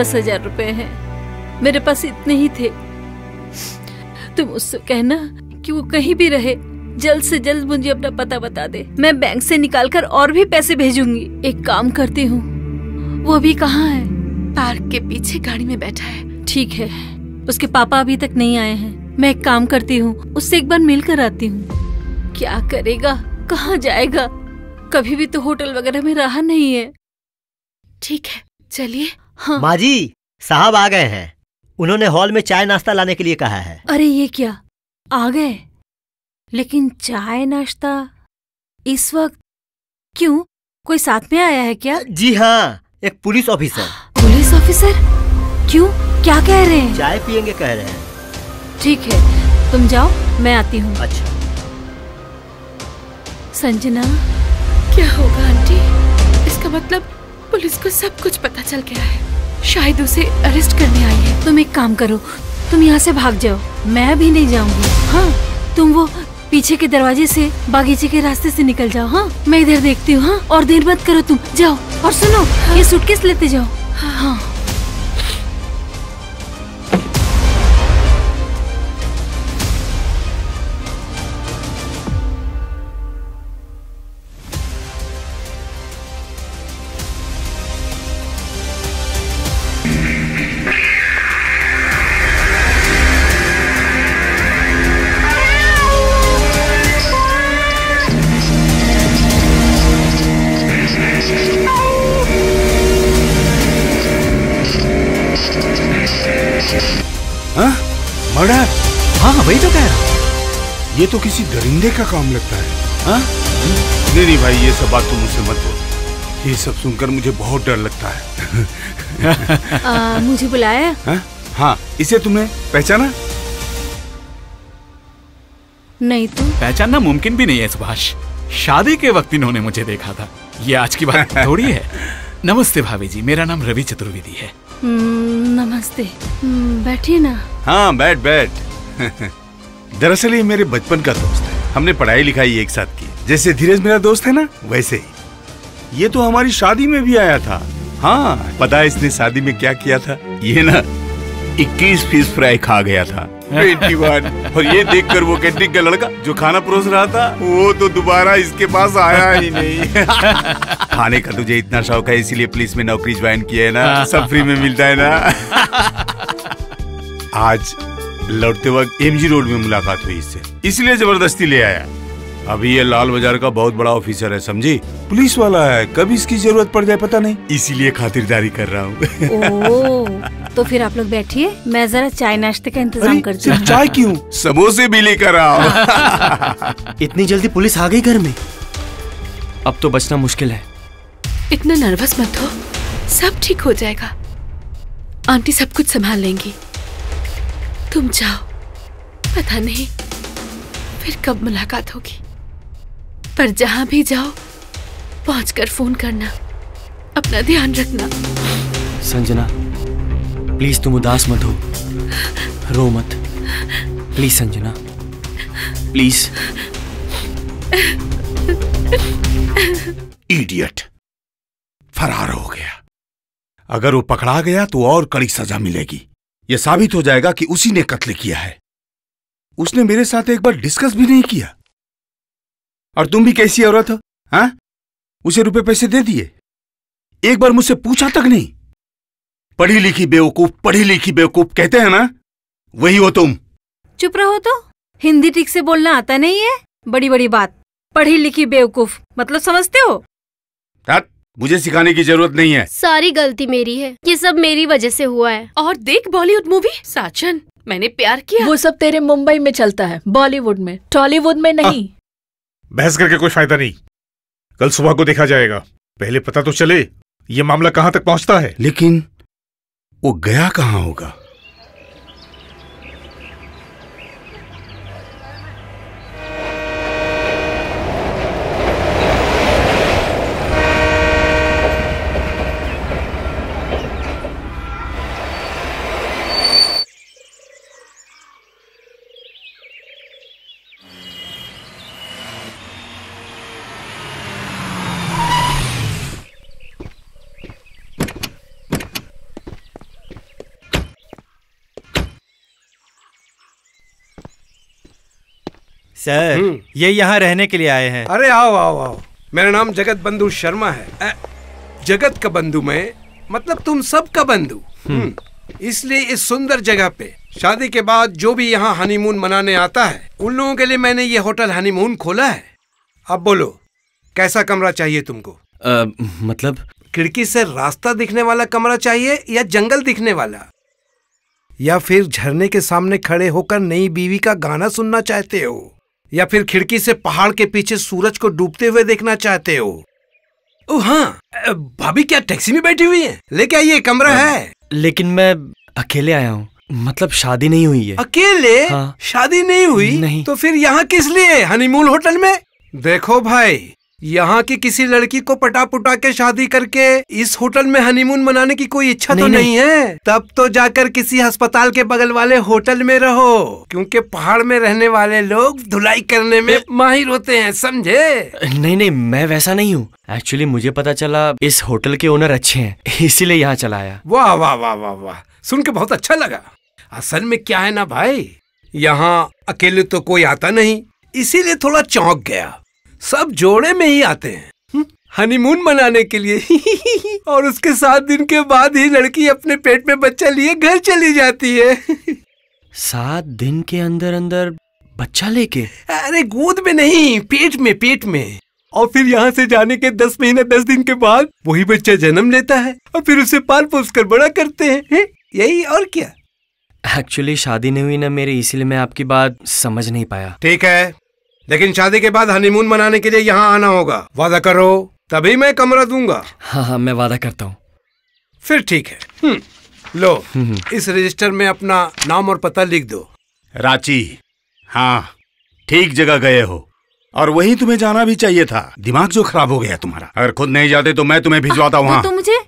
दस हजार रुपए हैं, मेरे पास इतने ही थे। तुम उससे कहना कि वो कहीं भी रहे, जल्द से जल्द मुझे अपना पता बता दे। मैं बैंक से निकालकर और भी पैसे भेजूंगी। एक काम करती हूँ, वो अभी कहाँ है? पार्क के पीछे गाड़ी में बैठा है। ठीक है, उसके पापा अभी तक नहीं आए हैं। मैं एक काम करती हूँ, उससे एक बार मिल कर आती हूँ। क्या करेगा, कहाँ जाएगा, कभी भी तो होटल वगैरह में रहा नहीं है। ठीक है, चलिए। हाँ। माँ जी, साहब आ गए हैं, उन्होंने हॉल में चाय नाश्ता लाने के लिए कहा है। अरे ये क्या, आ गए? लेकिन चाय नाश्ता इस वक्त क्यों? कोई साथ में आया है क्या? जी हाँ, एक पुलिस ऑफिसर। Police officer? क्यों, क्या कह रहे हैं? चाय पियेंगे कह रहे हैं। ठीक है, तुम जाओ, मैं आती हूँ। अच्छा। संजना, क्या होगा आंटी? इसका मतलब पुलिस को सब कुछ पता चल गया है, शायद उसे अरेस्ट करने आई है। तुम एक काम करो, तुम यहाँ से भाग जाओ, मैं भी नहीं जाऊँगी। हाँ, तुम वो पीछे के दरवाजे से, बागीचे के रास्ते से निकल जाओ। हाँ, मैं इधर देखती हूँ। हाँ, और देर मत करो, तुम जाओ। और सुनो, हाँ। ये सूटकेस लेते जाओ। हाँ, हाँ। ये तो किसी दरिंदे का काम लगता है। हाँ? नहीं नहीं भाई, ये सब बात तुम मुझसे मत बोलो, ये सब सुनकर मुझे बहुत डर लगता है। आ, मुझे बुलाया? हाँ? हाँ, इसे तुमने पहचाना? नहीं तो? पहचानना मुमकिन भी नहीं है सुभाष, शादी के वक्त इन्होंने मुझे देखा था, ये आज की बात थोड़ी है। नमस्ते भाभी जी, मेरा नाम रवि चतुर्वेदी है। नमस्ते, बैठिए ना। हाँ बैठ बैठ। दरअसल ये मेरे बचपन का दोस्त है, हमने पढ़ाई लिखाई एक साथ की। जैसे धीरज मेरा दोस्त है ना, वैसे ही ये तो हमारी शादी में भी आया था। हाँ, पता है इसने शादी में क्या किया था? ये ना इक्कीस फीस फ्राई खा गया था। और ये देखकर वो कैटरिंग का लड़का जो खाना परोस रहा था, वो तो दोबारा इसके पास आया ही नहीं। खाने का तुझे इतना शौक है, इसीलिए पुलिस में नौकरी ज्वाइन किया है ना, सब फ्री में मिलता है ना। आज लौटते वक्त एमजी रोड में मुलाकात हुई इससे, इसलिए जबरदस्ती ले आया। अभी ये लाल बाजार का बहुत बड़ा ऑफिसर है, समझी, पुलिस वाला है, कभी इसकी जरूरत पड़ जाए पता नहीं, इसीलिए खातिरदारी कर रहा हूँ। तो फिर आप लोग बैठिए, मैं जरा चाय नाश्ते का इंतजाम करती हूँ। चाय क्यों, समोसे भी लेकर आओ। इतनी जल्दी पुलिस आ गई घर में, अब तो बचना मुश्किल है। इतना नर्वस मत हो, सब ठीक हो जाएगा, आंटी सब कुछ संभाल लेंगी। तुम जाओ, पता नहीं फिर कब मुलाकात होगी, पर जहां भी जाओ पहुंचकर फोन करना, अपना ध्यान रखना। संजना प्लीज, तुम उदास मत हो, रो मत, प्लीज संजना, प्लीज। इडियट फरार हो गया, अगर वो पकड़ा गया तो और कड़ी सजा मिलेगी। यह साबित हो जाएगा कि उसी ने कत्ल किया है, उसने मेरे साथ एक बार डिस्कस भी नहीं किया। और तुम भी कैसी औरत हो, हाँ? उसे रुपए पैसे दे दिए, एक बार मुझसे पूछा तक नहीं। पढ़ी लिखी बेवकूफ, पढ़ी लिखी बेवकूफ कहते हैं ना, वही हो तुम। चुप रहो, तो हिंदी ठीक से बोलना आता नहीं है, बड़ी बड़ी बात, पढ़ी लिखी बेवकूफ मतलब समझते हो? मुझे सिखाने की जरूरत नहीं है, सारी गलती मेरी है, ये सब मेरी वजह से हुआ है। और देख बॉलीवुड मूवी साचन, मैंने प्यार किया, वो सब तेरे मुंबई में चलता है, बॉलीवुड में, टॉलीवुड में नहीं। आ, बहस करके कोई फायदा नहीं, कल सुबह को देखा जाएगा, पहले पता तो चले ये मामला कहाँ तक पहुँचता है। लेकिन वो गया कहाँ होगा? सर, ये यहाँ रहने के लिए आए हैं। अरे आओ आओ आओ, मेरा नाम जगत बंधु शर्मा है। जगत का बंधु मैं, मतलब तुम सब का बंधु। इसलिए इस सुंदर जगह पे शादी के बाद जो भी यहाँ हनीमून मनाने आता है उन लोगों के लिए मैंने ये होटल हनीमून खोला है। अब बोलो कैसा कमरा चाहिए तुमको? आ, मतलब खिड़की से रास्ता दिखने वाला कमरा चाहिए या जंगल दिखने वाला, या फिर झरने के सामने खड़े होकर नई बीवी का गाना सुनना चाहते हो, या फिर खिड़की से पहाड़ के पीछे सूरज को डूबते हुए देखना चाहते हो? ओ हाँ, भाभी क्या टैक्सी में बैठी हुई है? लेके आइए, कमरा है। लेकिन मैं अकेले आया हूँ, मतलब शादी नहीं हुई है। अकेले? हाँ। शादी नहीं हुई? नहीं। तो फिर यहाँ किस लिए हनीमून होटल में? देखो भाई, यहाँ की किसी लड़की को पटा पुटा के शादी करके इस होटल में हनीमून मनाने की कोई इच्छा नहीं, तो नहीं, नहीं है। तब तो जाकर किसी अस्पताल के बगल वाले होटल में रहो, क्योंकि पहाड़ में रहने वाले लोग धुलाई करने में माहिर होते हैं, समझे? नहीं नहीं, मैं वैसा नहीं हूँ। एक्चुअली मुझे पता चला इस होटल के ओनर अच्छे हैं, इसीलिए यहाँ चला आया। वाह वाह वाह वाह वाह, सुन के बहुत अच्छा लगा। असल में क्या है ना भाई, यहाँ अकेले तो कोई आता नहीं, इसीलिए थोड़ा चौंक गया। सब जोड़े में ही आते हैं हनीमून मनाने के लिए, और उसके सात दिन के बाद ही लड़की अपने पेट में बच्चा लिए घर चली जाती है। सात दिन के अंदर अंदर बच्चा लेके? अरे गोद में नहीं, पेट में, पेट में। और फिर यहाँ से जाने के दस महीने दस दिन के बाद वही बच्चा जन्म लेता है, और फिर उसे पाल पोस कर बड़ा करते हैं। है? यही और क्या। एक्चुअली शादी नहीं हुई ना मेरी, इसीलिए मैं आपकी बात समझ नहीं पाया। ठीक है, लेकिन शादी के बाद हनीमून मनाने के लिए यहाँ आना होगा। वादा करो, तभी मैं कमरा दूंगा। हाँ हाँ, मैं वादा करता हूँ। फिर ठीक है, लो इस रजिस्टर में अपना नाम और पता लिख दो। रांची। हाँ, ठीक जगह गए हो, और वहीं तुम्हें जाना भी चाहिए था। दिमाग जो खराब हो गया तुम्हारा। अगर खुद नहीं जाते तो मैं तुम्हें भिजवाता वहाँ। तो मुझे।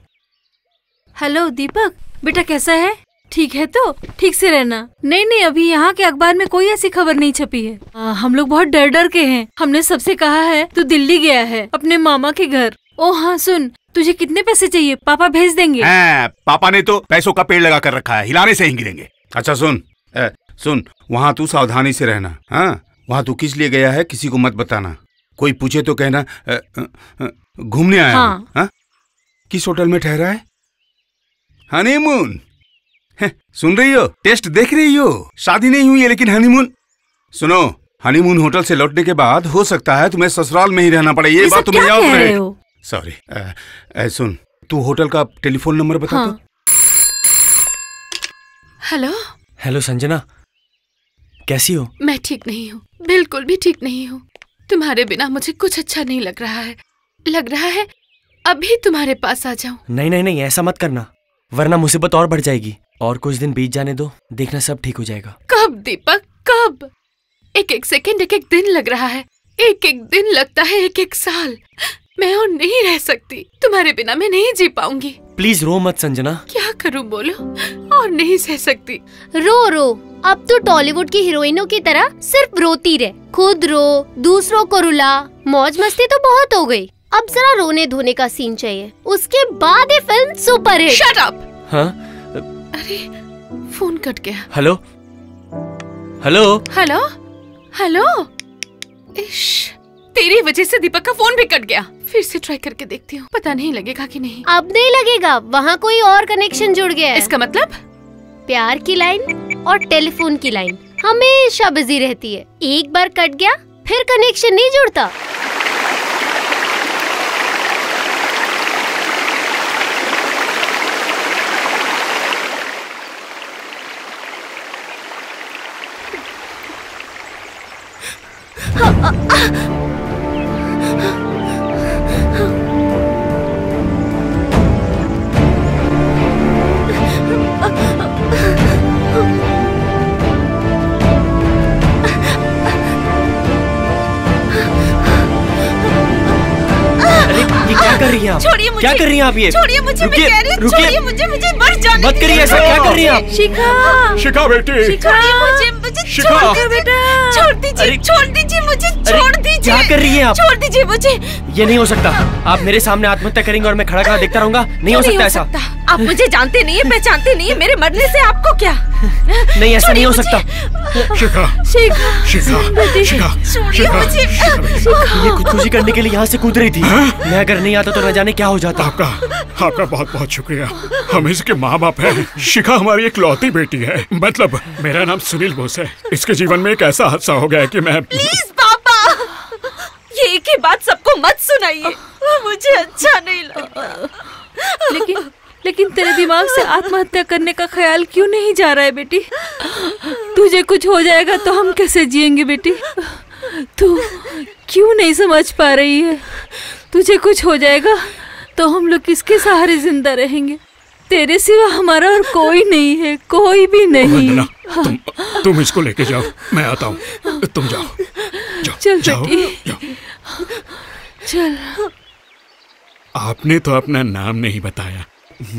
हेलो दीपक बेटा, कैसा है? ठीक है तो ठीक से रहना। नहीं नहीं, अभी यहाँ के अखबार में कोई ऐसी खबर नहीं छपी है। आ, हम लोग बहुत डर डर के हैं। हमने सबसे कहा है तू दिल्ली गया है अपने मामा के घर। ओ हाँ सुन, तुझे कितने पैसे चाहिए? पापा भेज देंगे। आ, पापा ने तो पैसों का पेड़ लगा कर रखा है, हिलाने से ही गिरेंगे। अच्छा सुन, आ, सुन, वहाँ तू सावधानी से रहना। हाँ, वहाँ तू किस लिए गया है किसी को मत बताना। कोई पूछे तो कहना घूमने आया। किस होटल में ठहरा है? हनीमून। सुन रही हो, टेस्ट देख रही हो, शादी नहीं हुई है लेकिन हनीमून। सुनो, हनीमून होटल से लौटने के बाद हो सकता है तुम्हें ससुराल में ही रहना पड़े। ये बात तुम्हें याद रहे। सॉरी, सुन, तू होटल का टेलीफोन नंबर बता। हाँ। तो हेलो हेलो संजना, कैसी हो? मैं ठीक नहीं हूँ, बिल्कुल भी ठीक नहीं हूँ। तुम्हारे बिना मुझे कुछ अच्छा नहीं लग रहा है। लग रहा है अभी तुम्हारे पास आ जाऊँ। नहीं नहीं नहीं, ऐसा मत करना, वरना मुसीबत और बढ़ जाएगी। और कुछ दिन बीत जाने दो, देखना सब ठीक हो जाएगा। कब दीपक, कब? एक एक सेकंड, एक एक दिन लग रहा है। एक एक दिन लगता है एक एक साल। मैं और नहीं रह सकती, तुम्हारे बिना मैं नहीं जी पाऊंगी। प्लीज रो मत संजना। क्या करूं बोलो, और नहीं सह सकती। रो रो, अब तो टॉलीवुड की हीरोइनों की तरह सिर्फ रोती रहे। खुद रो, दूसरों को रुला। मौज मस्ती तो बहुत हो गयी, अब जरा रोने धोने का सीन चाहिए, उसके बाद ये film super hit. Shut up. हाँ? अरे फोन कट गया। हेलो हेलो हेलो हेलो, इश, तेरी वजह से दीपक का फोन भी कट गया। फिर से ट्राई करके देखती हूँ, पता नहीं लगेगा कि नहीं। अब नहीं लगेगा, वहाँ कोई और कनेक्शन जुड़ गया है। इसका मतलब प्यार की लाइन और टेलीफोन की लाइन हमेशा बिजी रहती है। एक बार कट गया फिर कनेक्शन नहीं जुड़ता। छोड़िए मुझे, क्या कर रही हैं आप? ये छोड़िए मुझे, मैं कह रही हूँ छोड़िए मुझे, मुझे मर जाने मत करिए। ऐसा क्या कर रही हैं आप? शिखा, शिखा बेटी, छोड़िए मुझे। मुझे छोड़ कर बेटा, छोड़ दीजिए, छोड़ दीजिए मुझे, छोड़ दीजिए। क्या कर रही हैं आप? छोड़ दीजिए मुझे। ये नहीं हो सकता, आप मेरे सामने आत्महत्या करेंगे और मैं खड़ा खड़ा देखता रहूंगा? नहीं हो सकता ऐसा। आप मुझे जानते नहीं है, पहचानते नहीं है, मेरे मरने से आपको क्या? नहीं, ऐसा नहीं हो सकता। शिखा, शिखा, शिखा, ये खुदकुशी करने के लिए यहाँ से कूद रही थी। मैं अगर नहीं आता तो न जाने क्या हो जाता। आपका आपका बहुत बहुत शुक्रिया। हम इसके माँ बाप हैं। शिखा हमारी इकलौती बेटी है। मतलब मेरा नाम सुनील बोस है। इसके जीवन में एक ऐसा हादसा हो गया कि मैं। प्लीज पापा, ये एक ही बात सबको मत सुनाइए, मुझे अच्छा नहीं लगा। लेकिन लेकिन तेरे दिमाग से आत्महत्या करने का ख्याल क्यों नहीं जा रहा है बेटी? तुझे कुछ हो जाएगा तो हम कैसे जिएंगे बेटी? तू क्यों नहीं समझ पा रही है? तुझे कुछ हो जाएगा तो हम लोग किसके सहारे जिंदा रहेंगे? तेरे सिवा हमारा और कोई नहीं है, कोई भी नहीं। तुम, तुम इसको लेके जाओ, मैं आता हूँ। तुम जाओ, जाओ, चल जाओ, जाओ। चल। आपने तो अपना नाम नहीं बताया।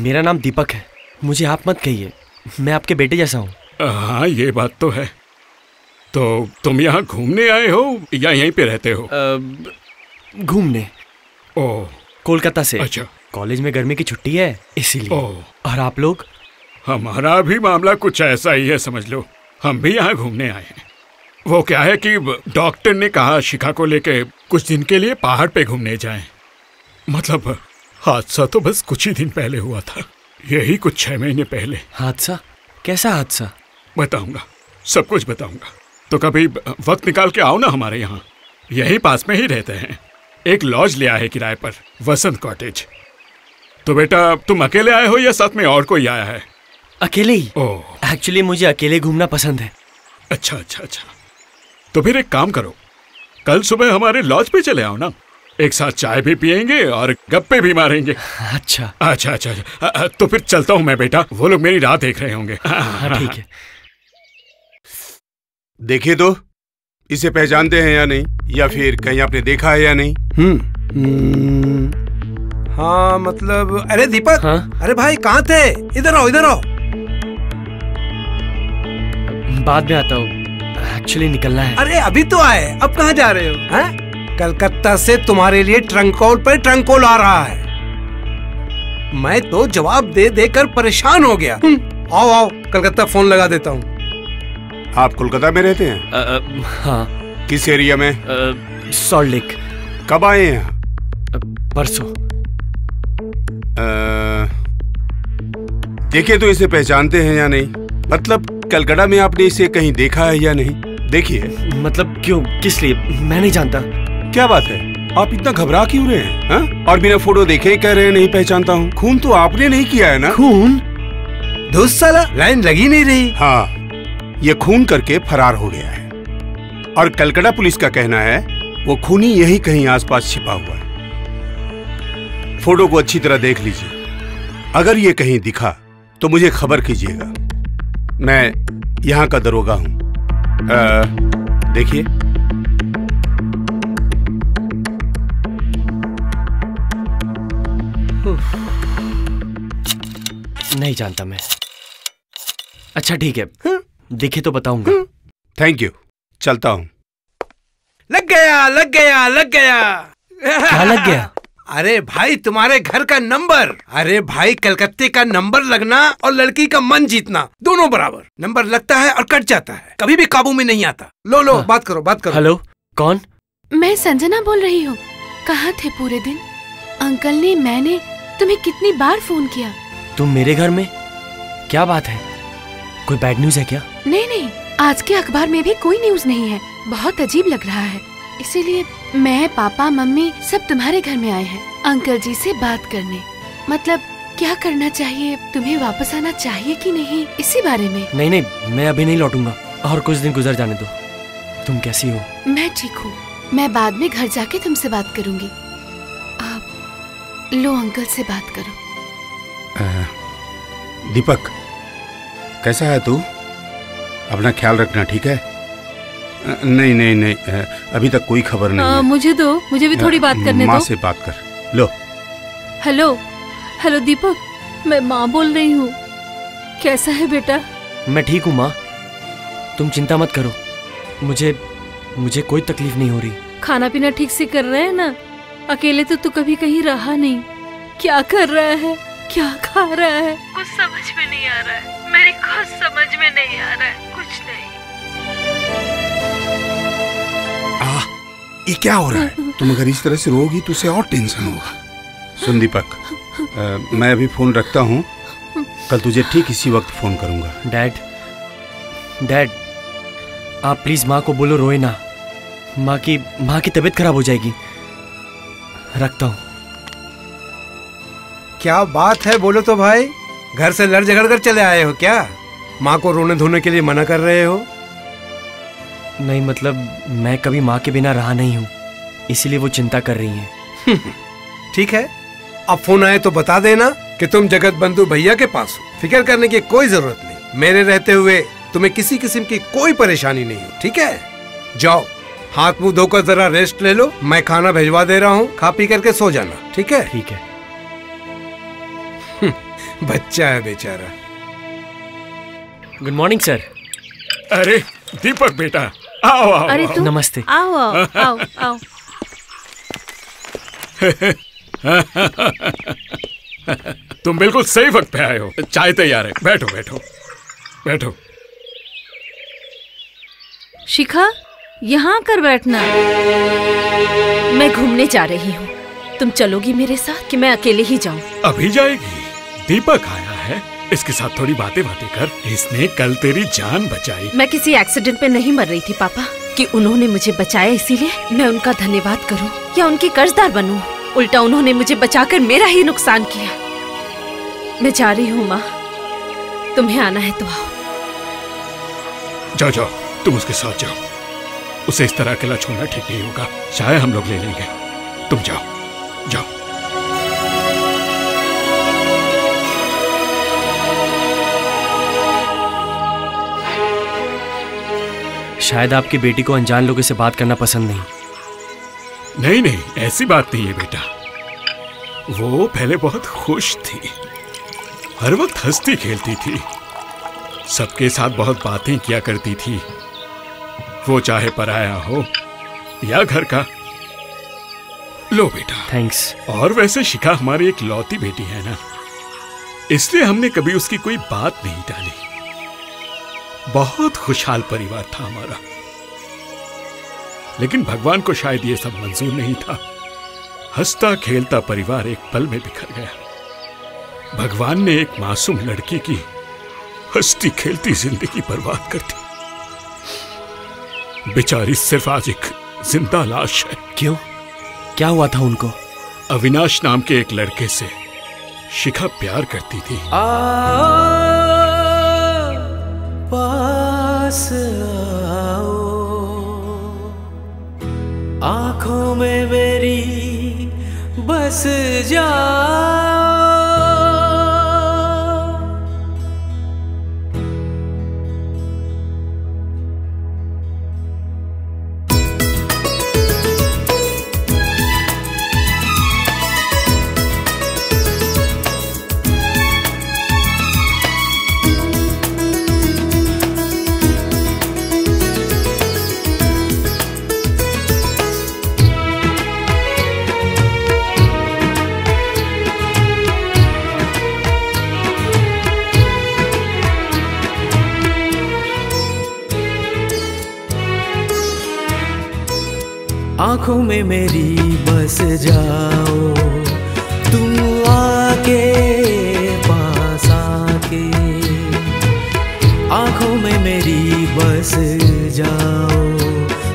मेरा नाम दीपक है, मुझे आप मत कहिए, मैं आपके बेटे जैसा हूँ। हाँ, ये बात तो है। तो तुम यहाँ घूमने आए हो या यहीं पे रहते हो? घूमने। ओह, कोलकाता से। अच्छा। कॉलेज में गर्मी की छुट्टी है इसीलिए। और आप लोग? हमारा भी मामला कुछ ऐसा ही है, समझ लो। हम भी यहाँ घूमने आए हैं। वो क्या है कि डॉक्टर ने कहा शिखा को लेके कुछ दिन के लिए पहाड़ पे घूमने जाएं। मतलब हादसा तो बस कुछ ही दिन पहले हुआ था, यही कुछ छह महीने पहले। हादसा? कैसा हादसा? बताऊंगा, सब कुछ बताऊंगा। तो कभी वक्त निकाल के आओ ना हमारे यहाँ, यही पास में ही रहते हैं। एक लॉज लिया है किराए पर, वसंत कॉटेज। तो बेटा तुम अकेले आए हो या साथ में और कोई आया है? अकेले ही। ओह, एक्चुअली मुझे अकेले घूमना पसंद है। अच्छा अच्छा अच्छा, तो फिर एक काम करो, कल सुबह हमारे लॉज पे चले आओ ना, एक साथ चाय भी पियेंगे और गप्पे भी मारेंगे। अच्छा अच्छा अच्छा, अच्छा, अच्छा। तो फिर चलता हूँ मैं बेटा, वो लोग मेरी राह देख रहे होंगे। ठीक है। देखिए तो, इसे पहचानते हैं या नहीं, या फिर कहीं आपने देखा है या नहीं? हम्म, हाँ मतलब। अरे दीपक, हाँ? अरे भाई कहाँ थे? इधर आओ, इधर आओ। बाद में आता हूँ, एक्चुअली निकलना है। अरे अभी तो आए, अब कहाँ जा रहे हो? हाँ? कलकत्ता से तुम्हारे लिए ट्रंकॉल पर ट्रंकॉल आ रहा है। मैं तो जवाब दे देकर परेशान हो गया। आओ आओ, कलकत्ता फोन लगा देता हूँ। आप कोलकाता में रहते हैं? आ, आ, हाँ। किस एरिया में? Salt lake. कब आए हैं? परसों। देखिए तो, इसे पहचानते हैं या नहीं? मतलब कलकत्ता में आपने इसे कहीं देखा है या नहीं? देखिए। मतलब क्यों, किस लिए? मैं नहीं जानता। क्या बात है, आप इतना घबरा क्यों रहे हैं? हा? और बिना फोटो देखे कह रहे हैं नहीं पहचानता हूँ। खून तो आपने नहीं किया है ना? खून? धुस साला, लाइन लगी नहीं रही। हाँ, ये खून करके फरार हो गया है और कलकत्ता पुलिस का कहना है वो खूनी यही कहीं आसपास छिपा हुआ है। फोटो को अच्छी तरह देख लीजिए, अगर ये कहीं दिखा तो मुझे खबर कीजिएगा। मैं यहाँ का दरोगा हूँ। देखिए, नहीं जानता मैं। अच्छा ठीक है, हाँ? देखे तो बताऊंगा। थैंक यू, चलता हूँ। लग गया, लग गया, लग गया। क्या लग गया? अरे भाई तुम्हारे घर का नंबर। अरे भाई कलकत्ते का नंबर लगना और लड़की का मन जीतना दोनों बराबर। नंबर लगता है और कट जाता है, कभी भी काबू में नहीं आता। लो लो। हाँ। बात करो, बात करो। हेलो, कौन? मैं संजना बोल रही हूँ। कहाँ थे पूरे दिन? अंकल ने, मैंने तुम्हें कितनी बार फोन किया। तुम मेरे घर में? क्या बात है, कोई बैड न्यूज है क्या? नहीं नहीं, आज के अखबार में भी कोई न्यूज नहीं है। बहुत अजीब लग रहा है, इसीलिए मैं, पापा, मम्मी सब तुम्हारे घर में आए हैं अंकल जी से बात करने। मतलब क्या करना चाहिए, तुम्हें वापस आना चाहिए कि नहीं, इसी बारे में। नहीं नहीं, मैं अभी नहीं लौटूंगा, और कुछ दिन गुजर जाने दो। तुम कैसी हो? मैं ठीक हूँ, मैं बाद में घर जाके तुमसे बात करूँगी। आप लो, अंकल से बात करो। दीपक कैसा है तू? अपना ख्याल रखना, ठीक है? नहीं नहीं नहीं, अभी तक कोई खबर नहीं आ, है। मुझे दो, मुझे भी थोड़ी बात करने दो। माँ से बात कर लो। हेलो हेलो दीपक, मैं माँ बोल रही हूँ। कैसा है बेटा? मैं ठीक हूँ माँ, तुम चिंता मत करो, मुझे मुझे कोई तकलीफ नहीं हो रही। खाना पीना ठीक से कर रहे हैं ना? अकेले तो तू कभी कहीं रहा नहीं। क्या कर रहा है, क्या खा रहा है, कुछ समझ में नहीं आ रहा है। मेरी खुद समझ में नहीं आ रहा है, कुछ नहीं। आह, ये क्या हो रहा है? तुम अगर इस तरह से रोगी तो उसे और टेंशन होगा। सुन दीपक, आ, मैं अभी फोन रखता हूँ, कल तुझे ठीक इसी वक्त फोन करूँगा। डैड, डैड, आप प्लीज माँ को बोलो रोए ना, माँ की माँ की तबीयत खराब हो जाएगी। रखता हूँ। क्या बात है, बोलो तो भाई, घर से लड़ झगड़ कर चले आए हो क्या? माँ को रोने धोने के लिए मना कर रहे हो? नहीं, मतलब मैं कभी माँ के बिना रहा नहीं हूँ, इसीलिए वो चिंता कर रही है। ठीक है, अब फोन आए तो बता देना कि तुम जगत बंधु भैया के पास हो। फिक्र करने की कोई जरूरत नहीं, मेरे रहते हुए तुम्हें किसी किस्म की कोई परेशानी नहीं हो। ठीक है, जाओ हाथ मुंह धोकर जरा रेस्ट ले लो, मैं खाना भेजवा दे रहा हूँ, खा पी करके सो जाना। ठीक है? ठीक है। बच्चा है बेचारा। Good morning sir. अरे दीपक बेटा, आओ आओ। अरे तू? नमस्ते। आओ आओ आओ आओ। तुम बिल्कुल सही वक्त पे आए हो, चाय तैयार है। बैठो बैठो बैठो। शिखा, यहाँ कर बैठना, मैं घूमने जा रही हूँ, तुम चलोगी मेरे साथ कि मैं अकेले ही जाऊँ? अभी जाएगी, दीपक आया है, इसके साथ थोड़ी बातें बातें कर, इसने कल तेरी जान बचाई। मैं किसी एक्सीडेंट में नहीं मर रही थी पापा, कि उन्होंने मुझे बचाया इसीलिए मैं उनका धन्यवाद करूं या उनकी कर्जदार बनूं। उल्टा उन्होंने मुझे बचाकर मेरा ही नुकसान किया। मैं जा रही हूँ माँ, तुम्हें आना है तो आओ। जाओ जाओ, तुम उसके साथ जाओ, उसे इस तरह अकेला छोड़ना ठीक नहीं होगा, चाहे हम लोग ले लेंगे। तुम जाओ जाओ। शायद आपकी बेटी को अनजान लोगों से बात करना पसंद नहीं। नहीं नहीं, ऐसी बात नहीं है बेटा, वो पहले बहुत खुश थी, हर वक्त हंसती खेलती थी, सबके साथ बहुत बातें किया करती थी, वो चाहे पराया हो या घर का। लो बेटा। थैंक्स। और वैसे शिखा हमारी एक लौती बेटी है ना, इसलिए हमने कभी उसकी कोई बात नहीं टाली। बहुत खुशहाल परिवार था हमारा, लेकिन भगवान को शायद ये सब मंजूर नहीं था। हंसता खेलता परिवार एक पल में बिखर गया। भगवान ने एक मासूम लड़की की हंसती खेलती जिंदगी बर्बाद कर दी। बेचारी सिर्फ आज एक जिंदा लाश है। क्यों, क्या हुआ था उनको? अविनाश नाम के एक लड़के से शिखा प्यार करती थी। आ... पास आओ, आंखों में मेरी बस जाओ, आँखों में मेरी बस जाओ, तुम आके पास आके, आँखों में मेरी बस जाओ,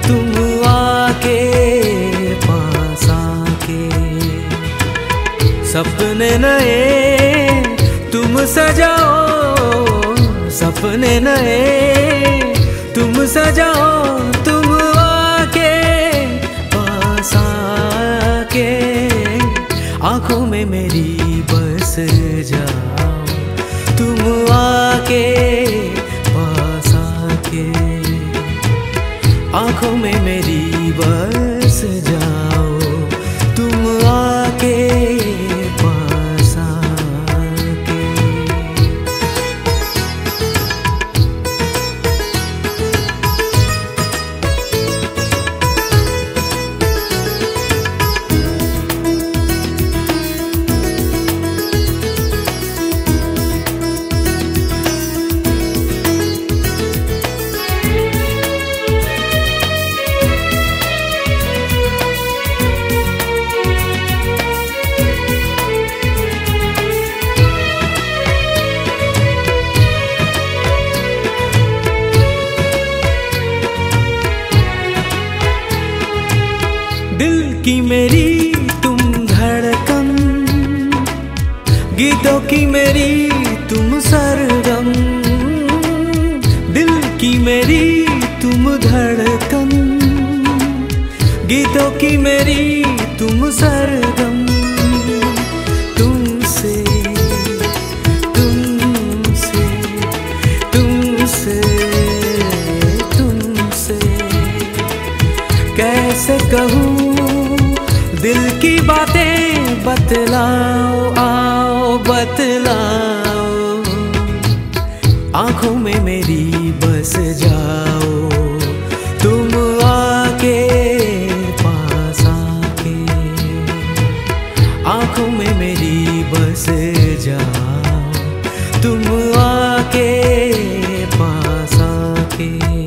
तुम आके पास आके, सपने नए तुम सजाओ, सपने नए तुम सजाओ, तुम आके आँखों में मेरी बस जाओ, तुम आके पास आके, आँखों में मेरी बस जाओ, तुम आके पास आके। गीतों की मेरी तुम सरगम, दिल की मेरी तुम धड़कन, गीतों की मेरी तुम सरगम, तुमसे तुमसे तुमसे तुमसे कैसे कहूँ दिल की बातें, बतलाओ आओ बतलाओ, आंखों में मेरी बस जाओ, तुम आके पास आके, आंखों में मेरी बस जाओ, तुम आके पास आके।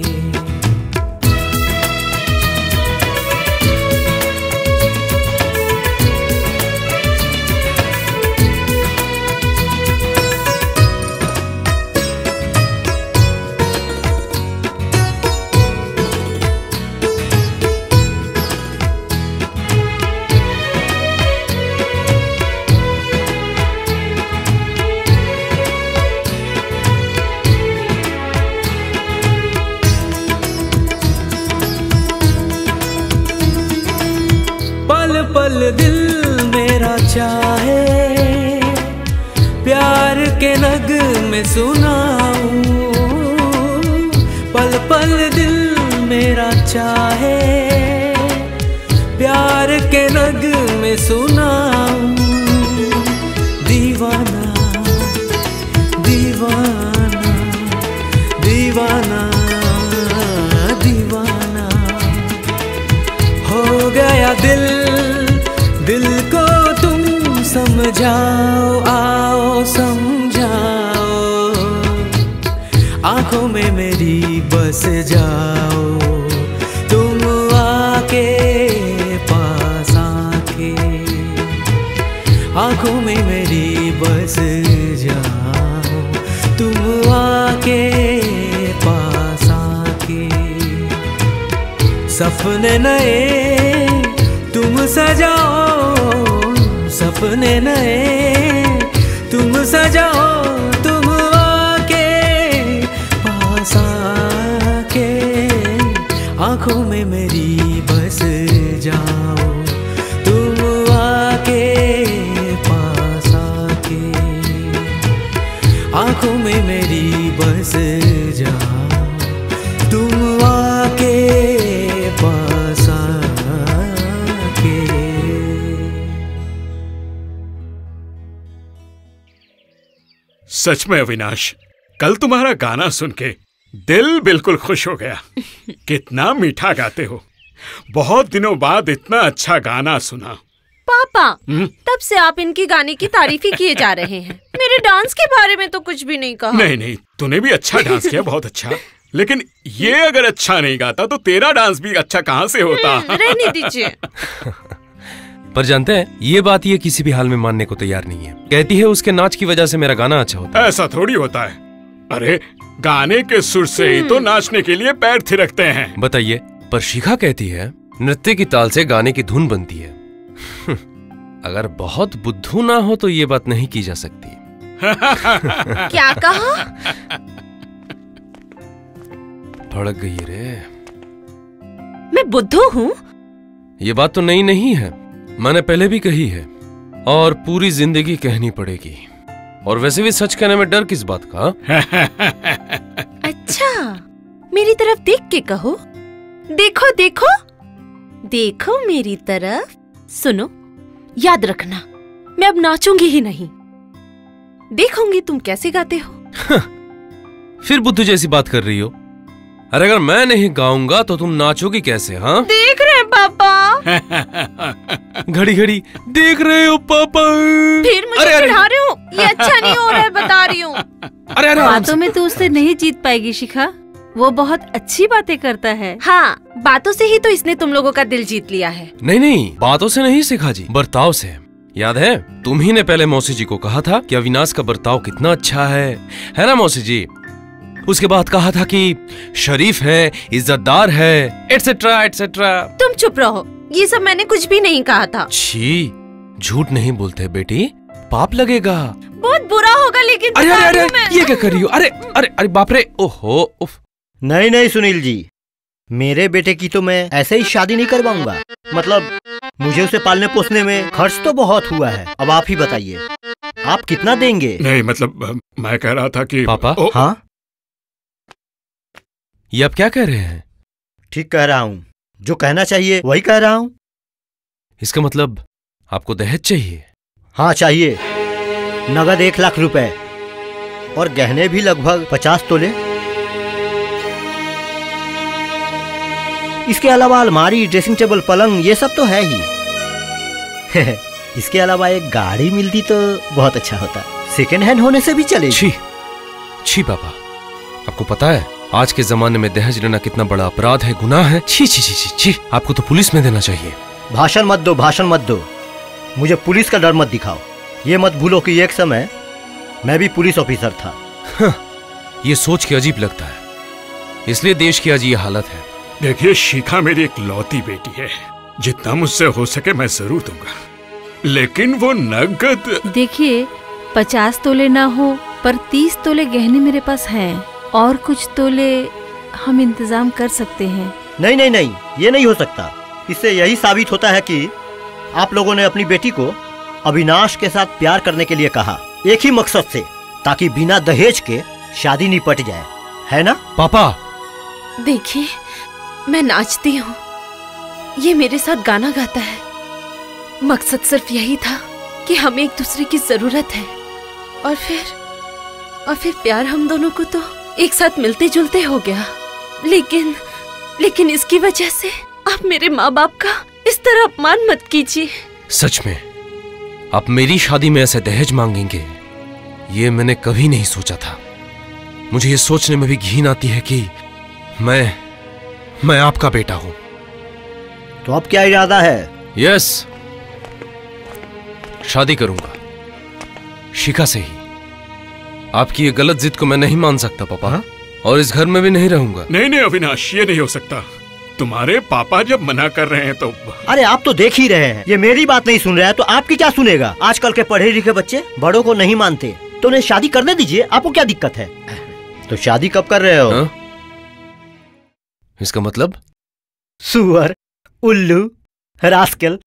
सपने नए तुम सजाओ, सपने नए तुम सजाओ, तुम आके पास आके, आंखों में मेरी बस जाओ, तुम आके पास आके, आंखों में मेरी बस जाओ, तुम आके पास आके। सच में अविनाश, कल तुम्हारा गाना सुन के दिल बिल्कुल खुश हो गया। कितना मीठा गाते हो, बहुत दिनों बाद इतना अच्छा गाना सुना। पापा, तब से आप इनके गाने की तारीफ ही किए जा रहे हैं, मेरे डांस के बारे में तो कुछ भी नहीं कहा। नहीं नहीं, तूने भी अच्छा डांस किया, बहुत अच्छा, लेकिन ये अगर अच्छा नहीं गाता तो तेरा डांस भी अच्छा कहाँ से होता। रहने दीजिए। पर जानते हैं, ये बात ये किसी भी हाल में मानने को तैयार नहीं है। कहती है उसके नाच की वजह से मेरा गाना अच्छा होता है। ऐसा थोड़ी होता है, अरे गाने के सुर से ही तो नाचने के लिए पैर थिरकते हैं। बताइए, पर शिखा कहती है नृत्य की ताल से गाने की धुन बनती है। अगर बहुत बुद्धू ना हो तो ये बात नहीं की जा सकती। क्या कहा? भड़क गई रे। मैं बुद्धू हूँ? ये बात तो नई नहीं है, मैंने पहले भी कही है और पूरी जिंदगी कहनी पड़ेगी। और वैसे भी सच कहने में डर किस बात का? अच्छा, मेरी तरफ देख के कहो, देखो देखो देखो मेरी तरफ। सुनो, याद रखना मैं अब नाचूंगी ही नहीं, देखूंगी तुम कैसे गाते हो। फिर बुद्धू जैसी बात कर रही हो। अरे अगर मैं नहीं गाऊंगा तो तुम नाचोगी कैसे? हाँ, देख रहे पापा। घड़ी घड़ी देख रहे हो पापा? फिर मुझे अरे, अरे, रहे हो। ये अच्छा नहीं हो रहा है, बता रही हूँ। अरे अरे, बातों में तू उससे नहीं जीत पाएगी शिखा, वो बहुत अच्छी बातें करता है। हाँ, बातों से ही तो इसने तुम लोगों का दिल जीत लिया है। नहीं नहीं, बातों से नहीं शिखा जी, बर्ताव से। याद है तुम ही ने पहले मौसी जी को कहा था कि अविनाश का बर्ताव कितना अच्छा है, है ना मौसी जी? उसके बाद कहा था कि शरीफ है, इज्जतदार है, एटसेट्रा एटसेट्रा। तुम चुप रहो, ये सब मैंने कुछ भी नहीं कहा था। छी, झूठ नहीं बोलते बेटी, पाप लगेगा। बहुत बुरा होगा लेकिन। अरे अरे अरे ये क्या कर रही हो? अरे अरे अरे बाप रे, ओहो उफ। नहीं नहीं सुनील जी, मेरे बेटे की तो मैं ऐसे ही शादी नहीं करवाऊंगा। मतलब मुझे उसे पालने पोसने में खर्च तो बहुत हुआ है, अब आप ही बताइए आप कितना देंगे? नहीं मतलब मैं कह रहा था कि पापा। हाँ ये आप क्या कह रहे हैं? ठीक कह रहा हूँ, जो कहना चाहिए वही कह रहा हूँ। इसका मतलब आपको दहेज चाहिए? हाँ चाहिए, नगद एक लाख रुपए और गहने भी लगभग पचास तोले। इसके अलावा अलमारी, ड्रेसिंग टेबल, पलंग ये सब तो है ही। इसके अलावा एक गाड़ी मिलती तो बहुत अच्छा होता, सेकेंड हैंड होने से भी चलेगी। छी छी पापा, आपको पता है आज के जमाने में दहेज लेना कितना बड़ा अपराध है, गुनाह है। छी छी छी छी छी, आपको तो पुलिस में देना चाहिए। भाषण मत दो, भाषण मत दो, मुझे पुलिस का डर मत दिखाओ। ये मत भूलो कि एक समय मैं भी पुलिस ऑफिसर था। हाँ, ये सोच के अजीब लगता है, इसलिए देश की आज ये हालत है। देखिए शिखा मेरी इकलौती बेटी है, जितना मुझसे हो सके मैं जरूर दूंगा, लेकिन वो नगद। देखिए पचास तोले ना हो पर तीस तोले गहने मेरे पास हैं, और कुछ तोले हम इंतजाम कर सकते हैं। नहीं नहीं नहीं, ये नहीं हो सकता। इससे यही साबित होता है कि आप लोगों ने अपनी बेटी को अविनाश के साथ प्यार करने के लिए कहा, एक ही मकसद से, ताकि बिना दहेज के शादी निपट जाए, है ना? पापा देखिए मैं नाचती हूँ, ये मेरे साथ गाना गाता है, मकसद सिर्फ यही था कि हमें एक दूसरे की जरूरत है, और फिर और फिर प्यार हम दोनों को तो एक साथ मिलते जुलते हो गया। लेकिन लेकिन इसकी वजह से आप मेरे माँ बाप का इस तरह अपमान मत कीजिए। सच में आप मेरी शादी में ऐसे दहेज मांगेंगे ये मैंने कभी नहीं सोचा था। मुझे ये सोचने में भी घिन आती है कि मैं मैं आपका बेटा हूं। तो अब क्या इरादा है? यस, शादी करूंगा शिखा से ही। आपकी ये गलत जिद को मैं नहीं मान सकता पापा। हा? और इस घर में भी नहीं रहूंगा। नहीं नहीं अविनाश, ये नहीं हो सकता, तुम्हारे पापा जब मना कर रहे हैं तो। अरे आप तो देख ही रहे हैं, ये मेरी बात नहीं सुन रहा है तो आपकी क्या सुनेगा। आजकल के पढ़े लिखे बच्चे बड़ों को नहीं मानते, तो उन्हें शादी करने दीजिए, आपको क्या दिक्कत है? तो शादी कब कर रहे हो? हा? इसका मतलब? सुअर, उल्लू, रास्कल,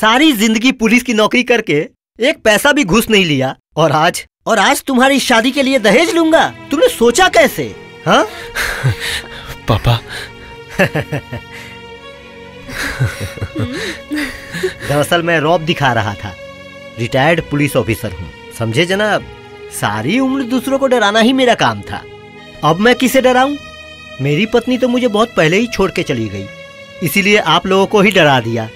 सारी जिंदगी पुलिस की नौकरी करके एक पैसा भी घूस नहीं लिया, और आज और आज तुम्हारी शादी के लिए दहेज लूंगा? तुमने सोचा कैसे? हाँ पापा दरअसल मैं रौब दिखा रहा था, रिटायर्ड पुलिस ऑफिसर हूँ समझे जनाब। सारी उम्र दूसरों को डराना ही मेरा काम था, अब मैं किसे डराऊं? मेरी पत्नी तो मुझे बहुत पहले ही छोड़ के चली गई, इसीलिए आप लोगों को ही डरा दिया।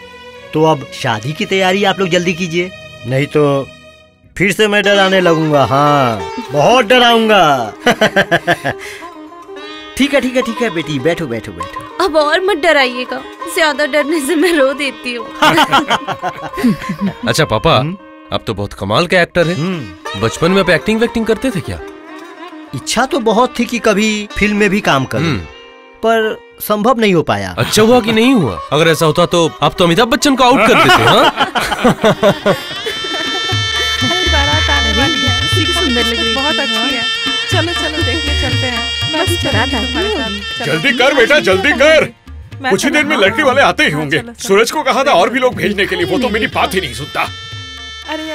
तो अब शादी की तैयारी आप लोग जल्दी कीजिए, नहीं तो फिर से मैं डराने लगूंगा। हाँ बहुत डराऊंगा। ठीक है ठीक है ठीक है बेटी, बैठो बैठो बैठो, अब और मत डराइएगा, ज्यादा डरने से मैं रो देती हूँ। अच्छा पापा, आप तो बहुत कमाल के एक्टर हैं। बचपन में आप एक्टिंग वैक्टिंग करते थे क्या? इच्छा तो बहुत थी कि कभी फिल्म में भी काम करूं, पर संभव नहीं हो पाया। अच्छा हुआ कि नहीं हुआ, अगर ऐसा होता तो आप तो अमिताभ बच्चन को आउट कर देते। बहुत अच्छी है, चलो चलो देखिए चलते हैं। जल्दी कर बेटा जल्दी कर, कुछ ही देर में लड़की वाले आते ही होंगे। सूरज को कहा था और भी लोग भेजने के लिए, वो तो मेरी बात ही नहीं सुनता। अरे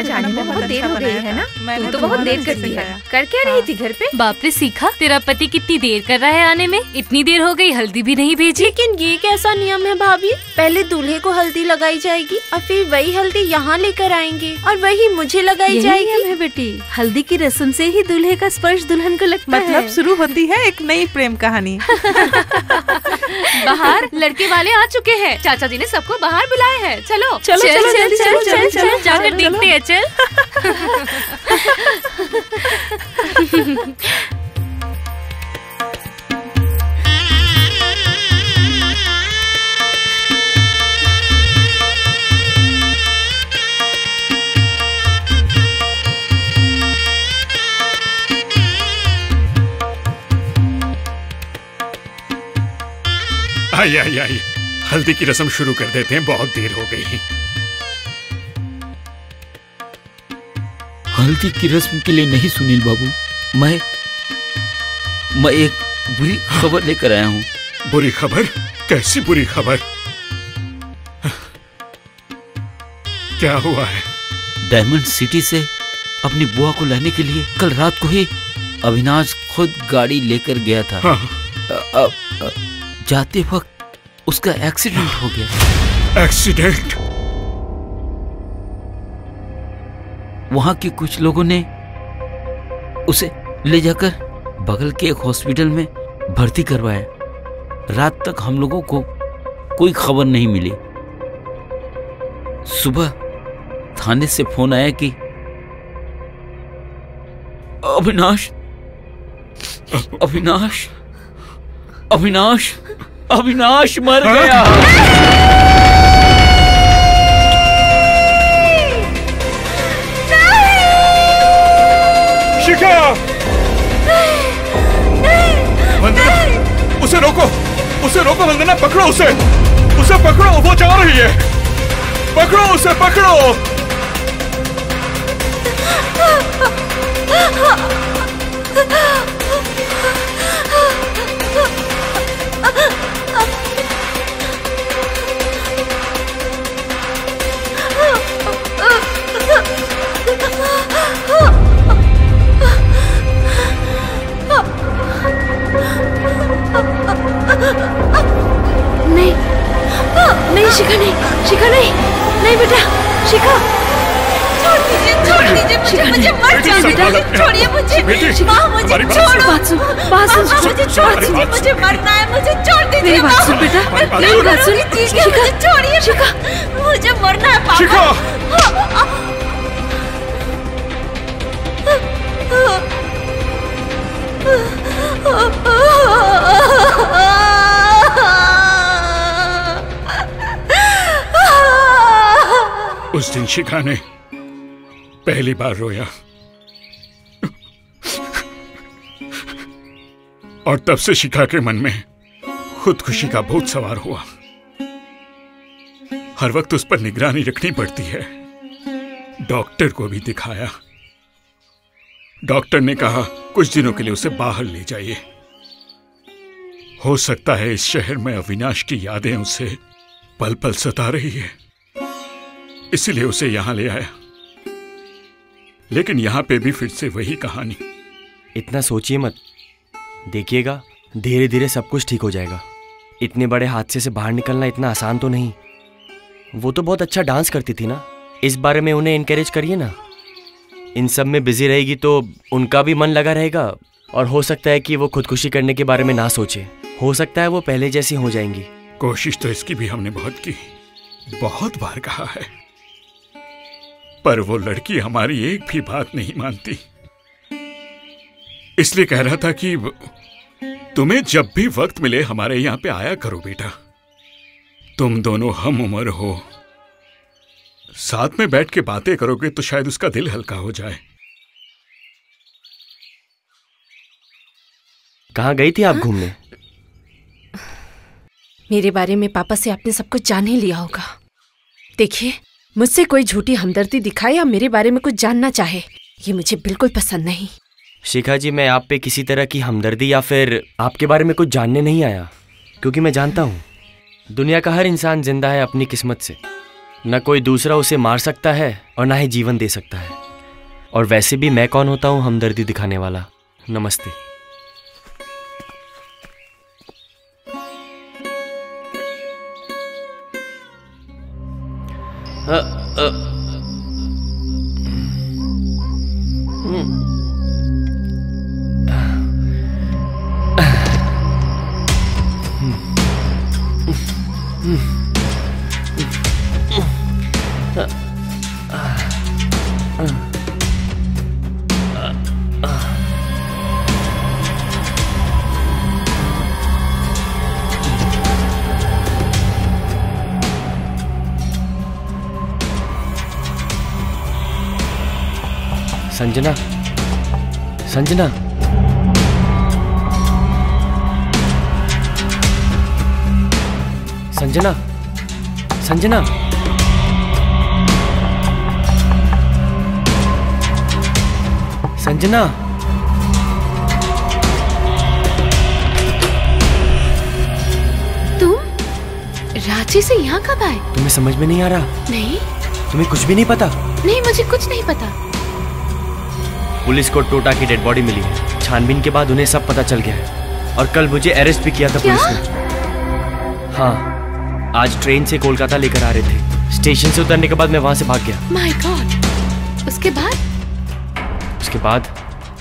आज आने में बहुत देर हो गई है ना, मैंने तो बहुत देर कर दी है। कर क्या रही थी घर पे? बाप रे शिखा, तेरा पति कितनी देर कर रहा है आने में, इतनी देर हो गई हल्दी भी नहीं भेजी। लेकिन ये कैसा नियम है भाभी, पहले दूल्हे को हल्दी लगाई जाएगी और फिर वही हल्दी यहाँ लेकर आएंगे और वही मुझे लगाई जाएगी। बेटी हल्दी की रस्म से ही दूल्हे का स्पर्श दुल्हन को लगता है, मतलब शुरू होती है एक नई प्रेम कहानी। बाहर लड़के वाले आ चुके हैं, चाचा जी ने सबको बाहर बुलाया है। चलो चलो चलो चलो चलो चलो चलो जाकर देखते हैं। चल आइए आइए आइए, हल्दी की रस्म शुरू कर देते हैं, बहुत देर हो गई। हल्दी की रस्म के लिए नहीं सुनील बाबू, मैं मैं एक बुरी खबर लेकर आया हूँ। बुरी खबर? कैसी बुरी खबर? क्या हुआ है? डायमंड सिटी से अपनी बुआ को लाने के लिए कल रात को ही अविनाश खुद गाड़ी लेकर गया था। हाँ। आ, आ, आ, जाते वक्त उसका एक्सीडेंट हो गया। एक्सीडेंट? वहां के कुछ लोगों ने उसे ले जाकर बगल के एक हॉस्पिटल में भर्ती करवाया। रात तक हम लोगों को कोई खबर नहीं मिली। सुबह थाने से फोन आया कि अविनाश अविनाश अविनाश अविनाश मर गया। शिखा, वंदना, उसे रोको, उसे रोको वंदना, पकड़ो उसे, उसे पकड़ो, वो जा रही है, पकड़ो उसे, पकड़ो। नहीं, नहीं शिखा, नहीं शिखा, नहीं नहीं बेटा, शिखा छोड़ दीजिए, छोड़ दीजिए मुझे, मुझे मत जाने दीजिए, छोड़िए मुझे, माँ मुझे छोड़ो, बात सुन, बात सुन, मुझे छोड़ दीजिए, मुझे मरना है, मुझे छोड़ दीजिए, बात सुन बेटा, नहीं बात सुन, शिखा छोड़िए, शिखा मुझे मरना है पापा। उस दिन शिखा ने पहली बार रोया और तब से शिखा के मन में खुदकुशी का भूत सवार हुआ। हर वक्त उस पर निगरानी रखनी पड़ती है। डॉक्टर को भी दिखाया। डॉक्टर ने कहा कुछ दिनों के लिए उसे बाहर ले जाइए, हो सकता है इस शहर में अविनाश की यादें उसे पल पल सता रही है, इसलिए उसे यहां ले आया। लेकिन यहां पे भी फिर से वही कहानी। इतना सोचिए मत, देखिएगा धीरे धीरे सब कुछ ठीक हो जाएगा। इतने बड़े हादसे से बाहर निकलना इतना आसान तो नहीं। वो तो बहुत अच्छा डांस करती थी ना, इस बारे में उन्हें इनकरेज करिए ना। इन सब में बिजी रहेगी तो उनका भी मन लगा रहेगा और हो सकता है कि वो खुदकुशी करने के बारे में ना सोचे, हो सकता है वो पहले जैसी हो जाएंगी। कोशिश तो इसकी भी हमने बहुत की, बहुत बार कहा है, पर वो लड़की हमारी एक भी बात नहीं मानती। इसलिए कह रहा था कि तुम्हें जब भी वक्त मिले हमारे यहाँ पे आया करो बेटा, तुम दोनों हम उम्र हो, साथ में बैठ के बातें करोगे तो शायद उसका दिल हल्का हो जाए। कहाँ गई थी आप घूमने? मेरे बारे में पापा से आपने सब कुछ जान ही लिया होगा। देखिए, मुझसे कोई झूठी हमदर्दी दिखाए या मेरे बारे में कुछ जानना चाहे, ये मुझे बिल्कुल पसंद नहीं। शिखा जी, मैं आप पे किसी तरह की हमदर्दी या फिर आपके बारे में कुछ जानने नहीं आया, क्योंकि मैं जानता हूँ दुनिया का हर इंसान जिंदा है अपनी किस्मत से, न कोई दूसरा उसे मार सकता है और ना ही जीवन दे सकता है, और वैसे भी मैं कौन होता हूँ हमदर्दी दिखाने वाला। नमस्ते। आ, आ, संजना, संजना, संजना, संजना। संजना, तुम रांची से यहाँ कब आए? तुम्हें समझ में नहीं आ रहा? नहीं। तुम्हें कुछ भी नहीं पता? नहीं, मुझे कुछ नहीं पता। पुलिस को टोटा की डेड बॉडी मिली है। छानबीन के बाद उन्हें सब पता चल गया है और कल मुझे अरेस्ट भी किया था पुलिस ने। हाँ, आज ट्रेन से कोलकाता लेकर आ रहे थे। स्टेशन से उतरने के बाद मैं वहाँ से भाग गया। My God. उसके बाद? उसके बाद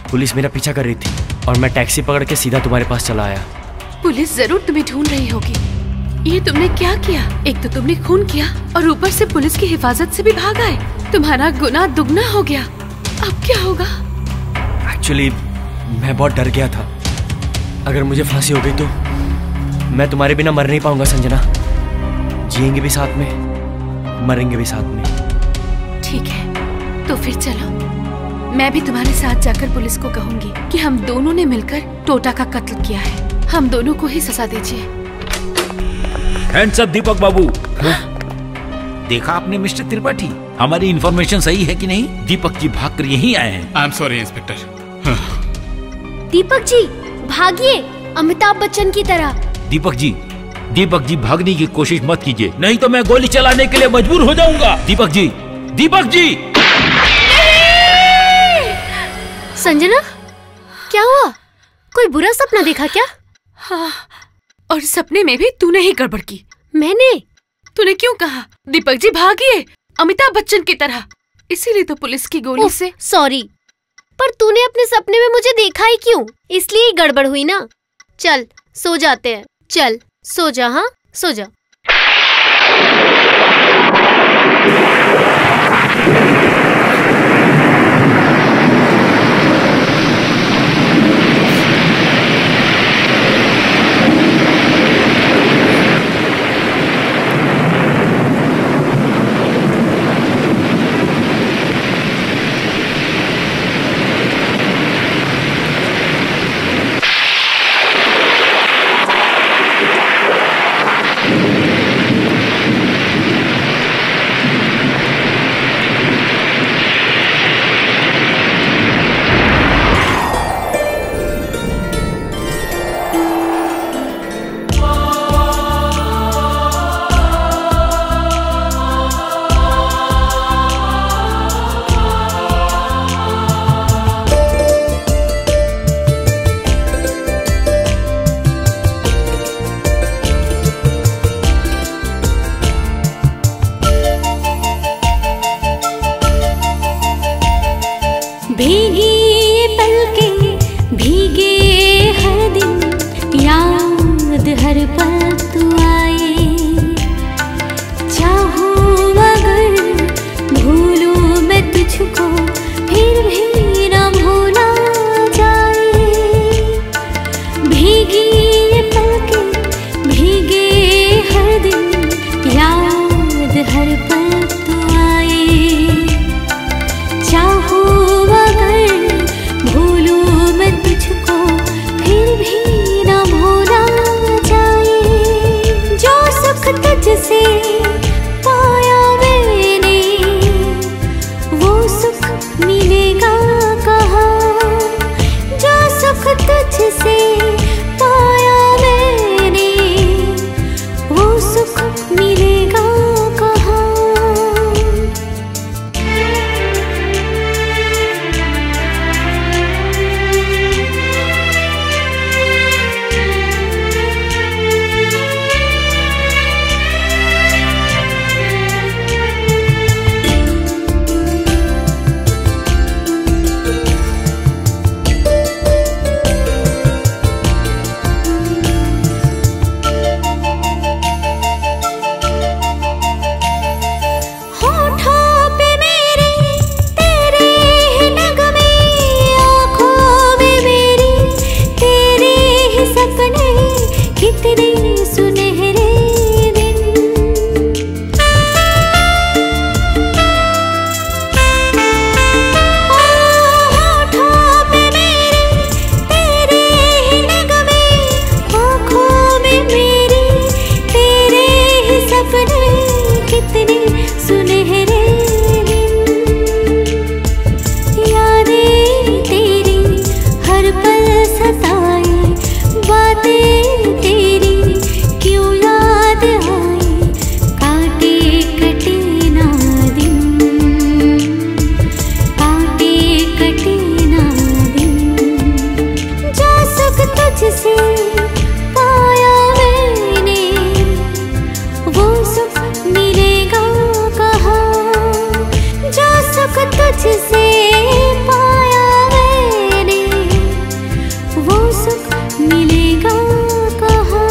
पुलिस मेरा पीछा कर रही थी और मैं टैक्सी पकड़ के सीधा तुम्हारे पास चला आया। पुलिस जरूर तुम्हें ढूंढ रही होगी। ये तुमने क्या किया? एक तो तुमने खून किया और ऊपर से पुलिस की हिफाजत से भी भाग आए। तुम्हारा गुनाह दुगना हो गया। अब क्या होगा? एक्चुअली मैं बहुत डर गया था। अगर मुझे फांसी हो गई तो मैं तुम्हारे बिना मर नहीं पाऊंगा संजना। जिएंगे भी साथ में, मरेंगे भी साथ में। ठीक है, तो फिर चलो। मैं भी तुम्हारे साथ जाकर पुलिस को कहूंगी कि हम दोनों ने मिलकर टोटा का कत्ल किया है। हम दोनों को ही सजा दीजिए। हैंड्स अप दीपक बाबू। देखा आपने मिस्टर त्रिपाठी, हमारी इन्फॉर्मेशन सही है कि नहीं? दीपक जी भाग कर यहीं आए हैं। I am sorry inspector. Deepak ji भागिए, अमिताभ बच्चन की तरह। दीपक जी, दीपक जी भागने की कोशिश मत कीजिए, नहीं तो मैं गोली चलाने के लिए मजबूर हो जाऊंगा। दीपक जी, दीपक जी। संजना, क्या हुआ? कोई बुरा सपना देखा क्या? हाँ, और सपने में भी तूने ही गड़बड़ की। मैंने? तूने क्यों कहा दीपक जी भागिए अमिताभ बच्चन की तरह? इसीलिए तो पुलिस की गोली से। सॉरी, पर तूने अपने सपने में मुझे देखा ही क्यों? इसलिए ही गड़बड़ हुई ना। चल सो जाते हैं। चल सो जा। हाँ सो जा। हर पल तो आए, चाहूं अगर तुझसे पाया मैंने, वो सुख मिलेगा कहाँ।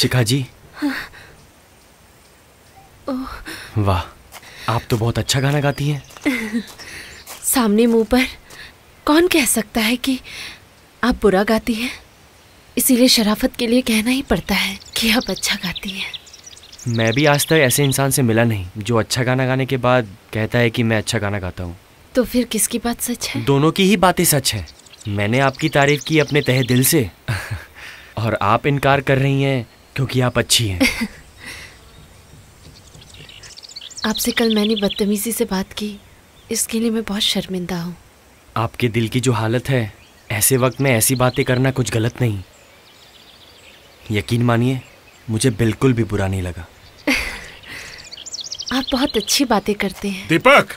शिखा जी, वाह, आप तो बहुत अच्छा गाना गाती हैं। सामने मुंह पर कौन कह सकता है कि आप बुरा गाती हैं, इसीलिए शराफत के लिए कहना ही पड़ता है कि आप अच्छा गाती हैं। मैं भी आज तक ऐसे इंसान से मिला नहीं जो अच्छा गाना गाने के बाद कहता है कि मैं अच्छा गाना गाता हूँ। तो फिर किसकी बात सच है? दोनों की ही बातें सच है। मैंने आपकी तारीफ की अपने तहे दिल से और आप इनकार कर रही हैं क्योंकि आप अच्छी हैं। आपसे कल मैंने बदतमीजी से बात की, इसके लिए मैं बहुत शर्मिंदा हूँ। आपके दिल की जो हालत है, ऐसे वक्त में ऐसी बातें करना कुछ गलत नहीं। यकीन मानिए, मुझे बिल्कुल भी बुरा नहीं लगा। आप बहुत अच्छी बातें करते हैं। दीपक,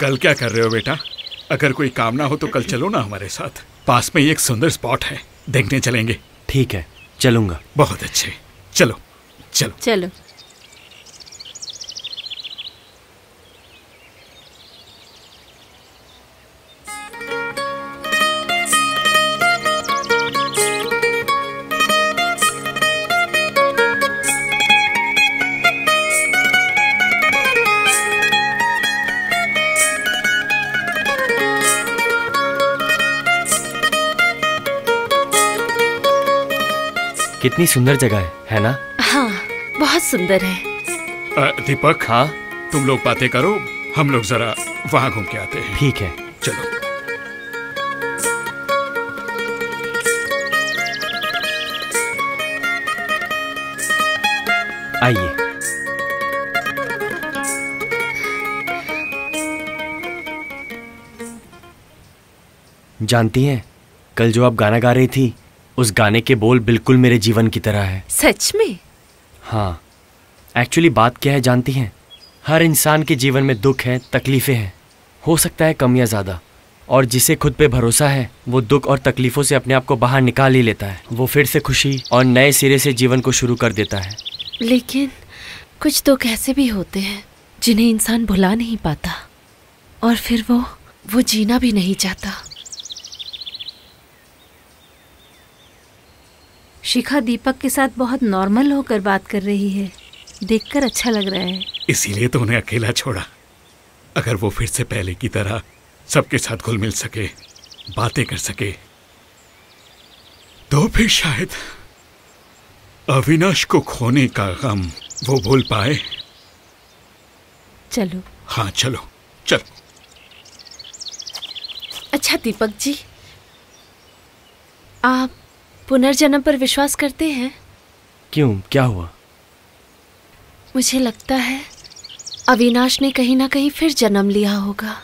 कल क्या कर रहे हो बेटा? अगर कोई काम ना हो तो कल चलो ना हमारे साथ, पास में ही एक सुंदर स्पॉट है, देखने चलेंगे। ठीक है, चलूंगा। बहुत अच्छे, चलो चलो चलो। कितनी सुंदर जगह है, है ना? हाँ, बहुत सुंदर है। दीपक, हाँ, तुम लोग बातें करो, हम लोग जरा वहाँ घूम के आते हैं। ठीक है, चलो। आइए। जानती हैं, कल जो आप गाना गा रही थी, उस गाने के बोल बिल्कुल मेरे जीवन की तरह है। सच में? हाँ, एक्चुअली बात क्या है जानती हैं, हर इंसान के जीवन में दुख हैं, तकलीफ़ें हैं, हो सकता है कम या ज़्यादा, और जिसे खुद पे भरोसा है वो दुख और तकलीफ़ों से अपने आप को बाहर निकाल ही लेता है। वो फिर से खुशी और नए सिरे से जीवन को शुरू कर देता है। लेकिन कुछ दुख ऐसे भी होते हैं जिन्हें इंसान भुला नहीं पाता और फिर वो वो जीना भी नहीं चाहता। शिखा दीपक के साथ बहुत नॉर्मल होकर बात कर रही है, देखकर अच्छा लग रहा है। इसीलिए तो उन्हें अकेला छोड़ा। अगर वो फिर से पहले की तरह सबके साथ घुल मिल सके, बातें कर सके, तो फिर शायद अविनाश को खोने का गम वो भूल पाए। चलो। हाँ चलो, चलो। अच्छा दीपक जी, आप पुनर्जन्म पर विश्वास करते हैं? क्यों, क्या हुआ? मुझे लगता है अविनाश ने कहीं ना कहीं फिर जन्म लिया होगा।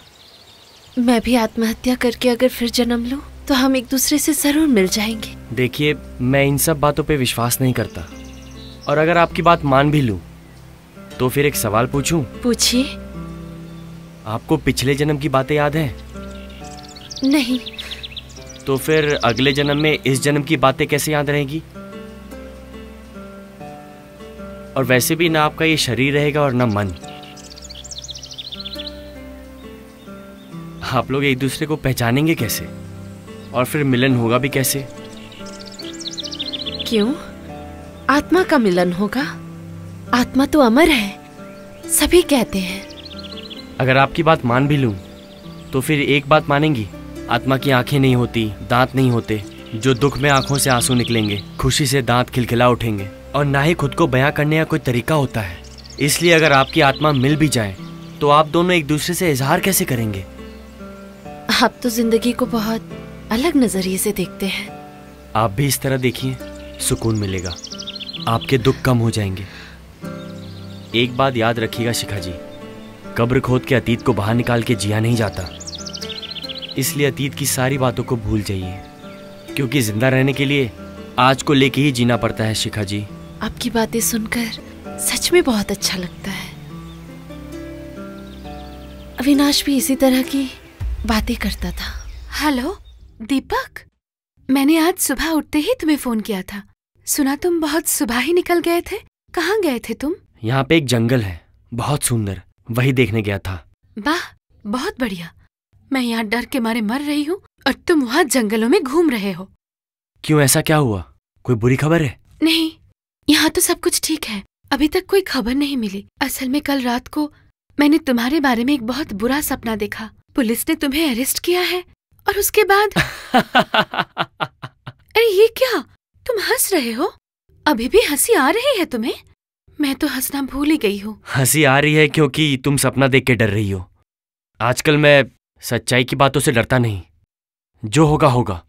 मैं भी आत्महत्या करके अगर फिर जन्म लूं तो हम एक दूसरे से जरूर मिल जाएंगे। देखिए, मैं इन सब बातों पे विश्वास नहीं करता, और अगर आपकी बात मान भी लूं तो फिर एक सवाल पूछूं? पूछिए। आपको पिछले जन्म की बातें याद है? नहीं। तो फिर अगले जन्म में इस जन्म की बातें कैसे याद रहेगी? और वैसे भी ना आपका ये शरीर रहेगा और ना मन। आप लोग एक दूसरे को पहचानेंगे कैसे, और फिर मिलन होगा भी कैसे? क्यों? आत्मा का मिलन होगा। आत्मा तो अमर है, सभी कहते हैं। अगर आपकी बात मान भी लूं तो फिर एक बात मानेंगी, आत्मा की आंखें नहीं होती, दांत नहीं होते। जो दुख में आंखों से आंसू निकलेंगे, खुशी से दांत खिलखिला उठेंगे, और ना ही खुद को बयां करने का कोई तरीका होता है। इसलिए अगर आपकी आत्मा मिल भी जाए तो आप दोनों एक दूसरे से इजहार कैसे करेंगे? आप तो जिंदगी को बहुत अलग नजरिए से देखते हैं। आप भी इस तरह देखिए, सुकून मिलेगा, आपके दुख कम हो जाएंगे। एक बात याद रखिएगा शिखा जी, कब्र खोद के अतीत को बाहर निकाल के जिया नहीं जाता। इसलिए अतीत की सारी बातों को भूल जाइए, क्योंकि जिंदा रहने के लिए आज को लेके ही जीना पड़ता है। शिखा जी, आपकी बातें सुनकर सच में बहुत अच्छा लगता है। अविनाश भी इसी तरह की बातें करता था। हेलो दीपक, मैंने आज सुबह उठते ही तुम्हें फोन किया था। सुना तुम बहुत सुबह ही निकल गए थे। कहाँ गए थे तुम? यहाँ पे एक जंगल है, बहुत सुंदर, वही देखने गया था। वाह, बहुत बढ़िया। मैं यहाँ डर के मारे मर रही हूँ और तुम वहाँ जंगलों में घूम रहे हो। क्यों, ऐसा क्या हुआ? कोई बुरी खबर है? नहीं, यहाँ तो सब कुछ ठीक है, अभी तक कोई खबर नहीं मिली। असल में कल रात को मैंने तुम्हारे बारे में एक बहुत बुरा सपना देखा। पुलिस ने तुम्हें अरेस्ट किया है और उसके बाद अरे ये क्या, तुम हंस रहे हो? अभी भी हंसी आ रही है तुम्हें? मैं तो हंसना भूल ही गई हूँ। हंसी आ रही है क्योंकि तुम सपना देख के डर रही हो। आजकल मैं सच्चाई की बातों से डरता नहीं। जो होगा होगा।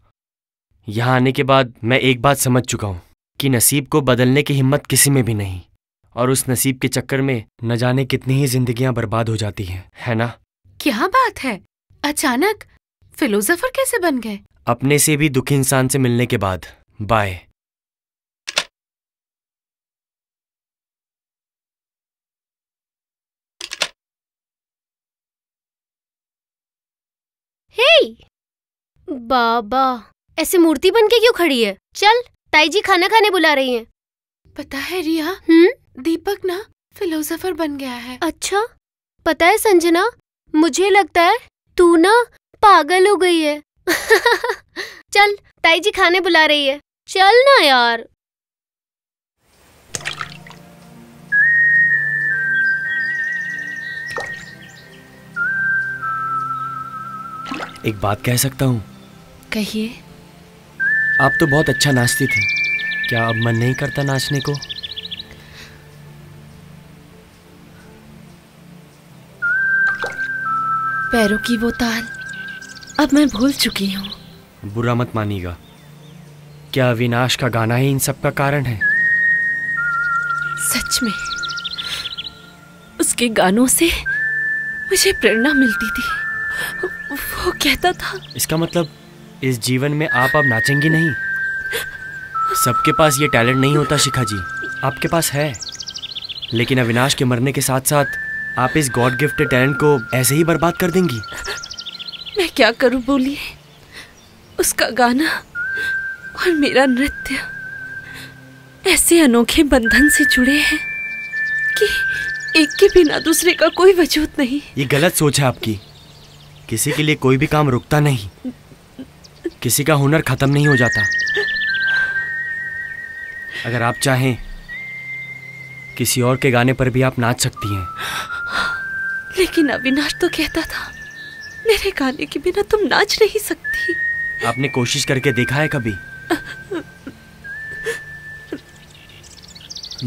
यहाँ आने के बाद मैं एक बात समझ चुका हूँ कि नसीब को बदलने की हिम्मत किसी में भी नहीं, और उस नसीब के चक्कर में न जाने कितनी ही जिंदगियां बर्बाद हो जाती हैं, है ना? क्या बात है, अचानक फिलोसोफर कैसे बन गए? अपने से भी दुखी इंसान से मिलने के बाद। बाय। हे बाबा, ऐसे मूर्ति बन के क्यों खड़ी है? चल, ताई जी खाना खाने बुला रही हैं। पता है रिया, हम्म, दीपक ना फिलोसोफर बन गया है। अच्छा, पता है संजना, मुझे लगता है तू ना पागल हो गई है। चल, ताई जी खाने बुला रही है, चल ना यार। एक बात कह सकता हूँ? कहिए। आप तो बहुत अच्छा नाचती थी, क्या अब मन नहीं करता नाचने को? पैरों की वो ताल अब मैं भूल चुकी हूँ। बुरा मत मानिएगा, क्या अविनाश का गाना ही इन सब का कारण है? सच में उसके गानों से मुझे प्रेरणा मिलती थी। वो कहता था। इसका मतलब इस जीवन में आप अब नाचेंगी नहीं? सबके पास ये टैलेंट नहीं होता शिखा जी, आपके पास है। लेकिन अविनाश के मरने के साथ साथ आप इस गॉड गिफ्टेड टैलेंट को ऐसे ही बर्बाद कर देंगी। मैं क्या करूं बोलिए, उसका गाना और मेरा नृत्य ऐसे अनोखे बंधन से जुड़े हैं कि एक के बिना दूसरे का कोई वजूद नहीं। ये गलत सोच है आपकी। किसी के लिए कोई भी काम रुकता नहीं, किसी का हुनर खत्म नहीं हो जाता। अगर आप चाहें किसी और के गाने पर भी आप नाच सकती हैं। लेकिन अविनाश तो कहता था मेरे गाने के बिना तुम नाच नहीं सकती। आपने कोशिश करके देखा है कभी?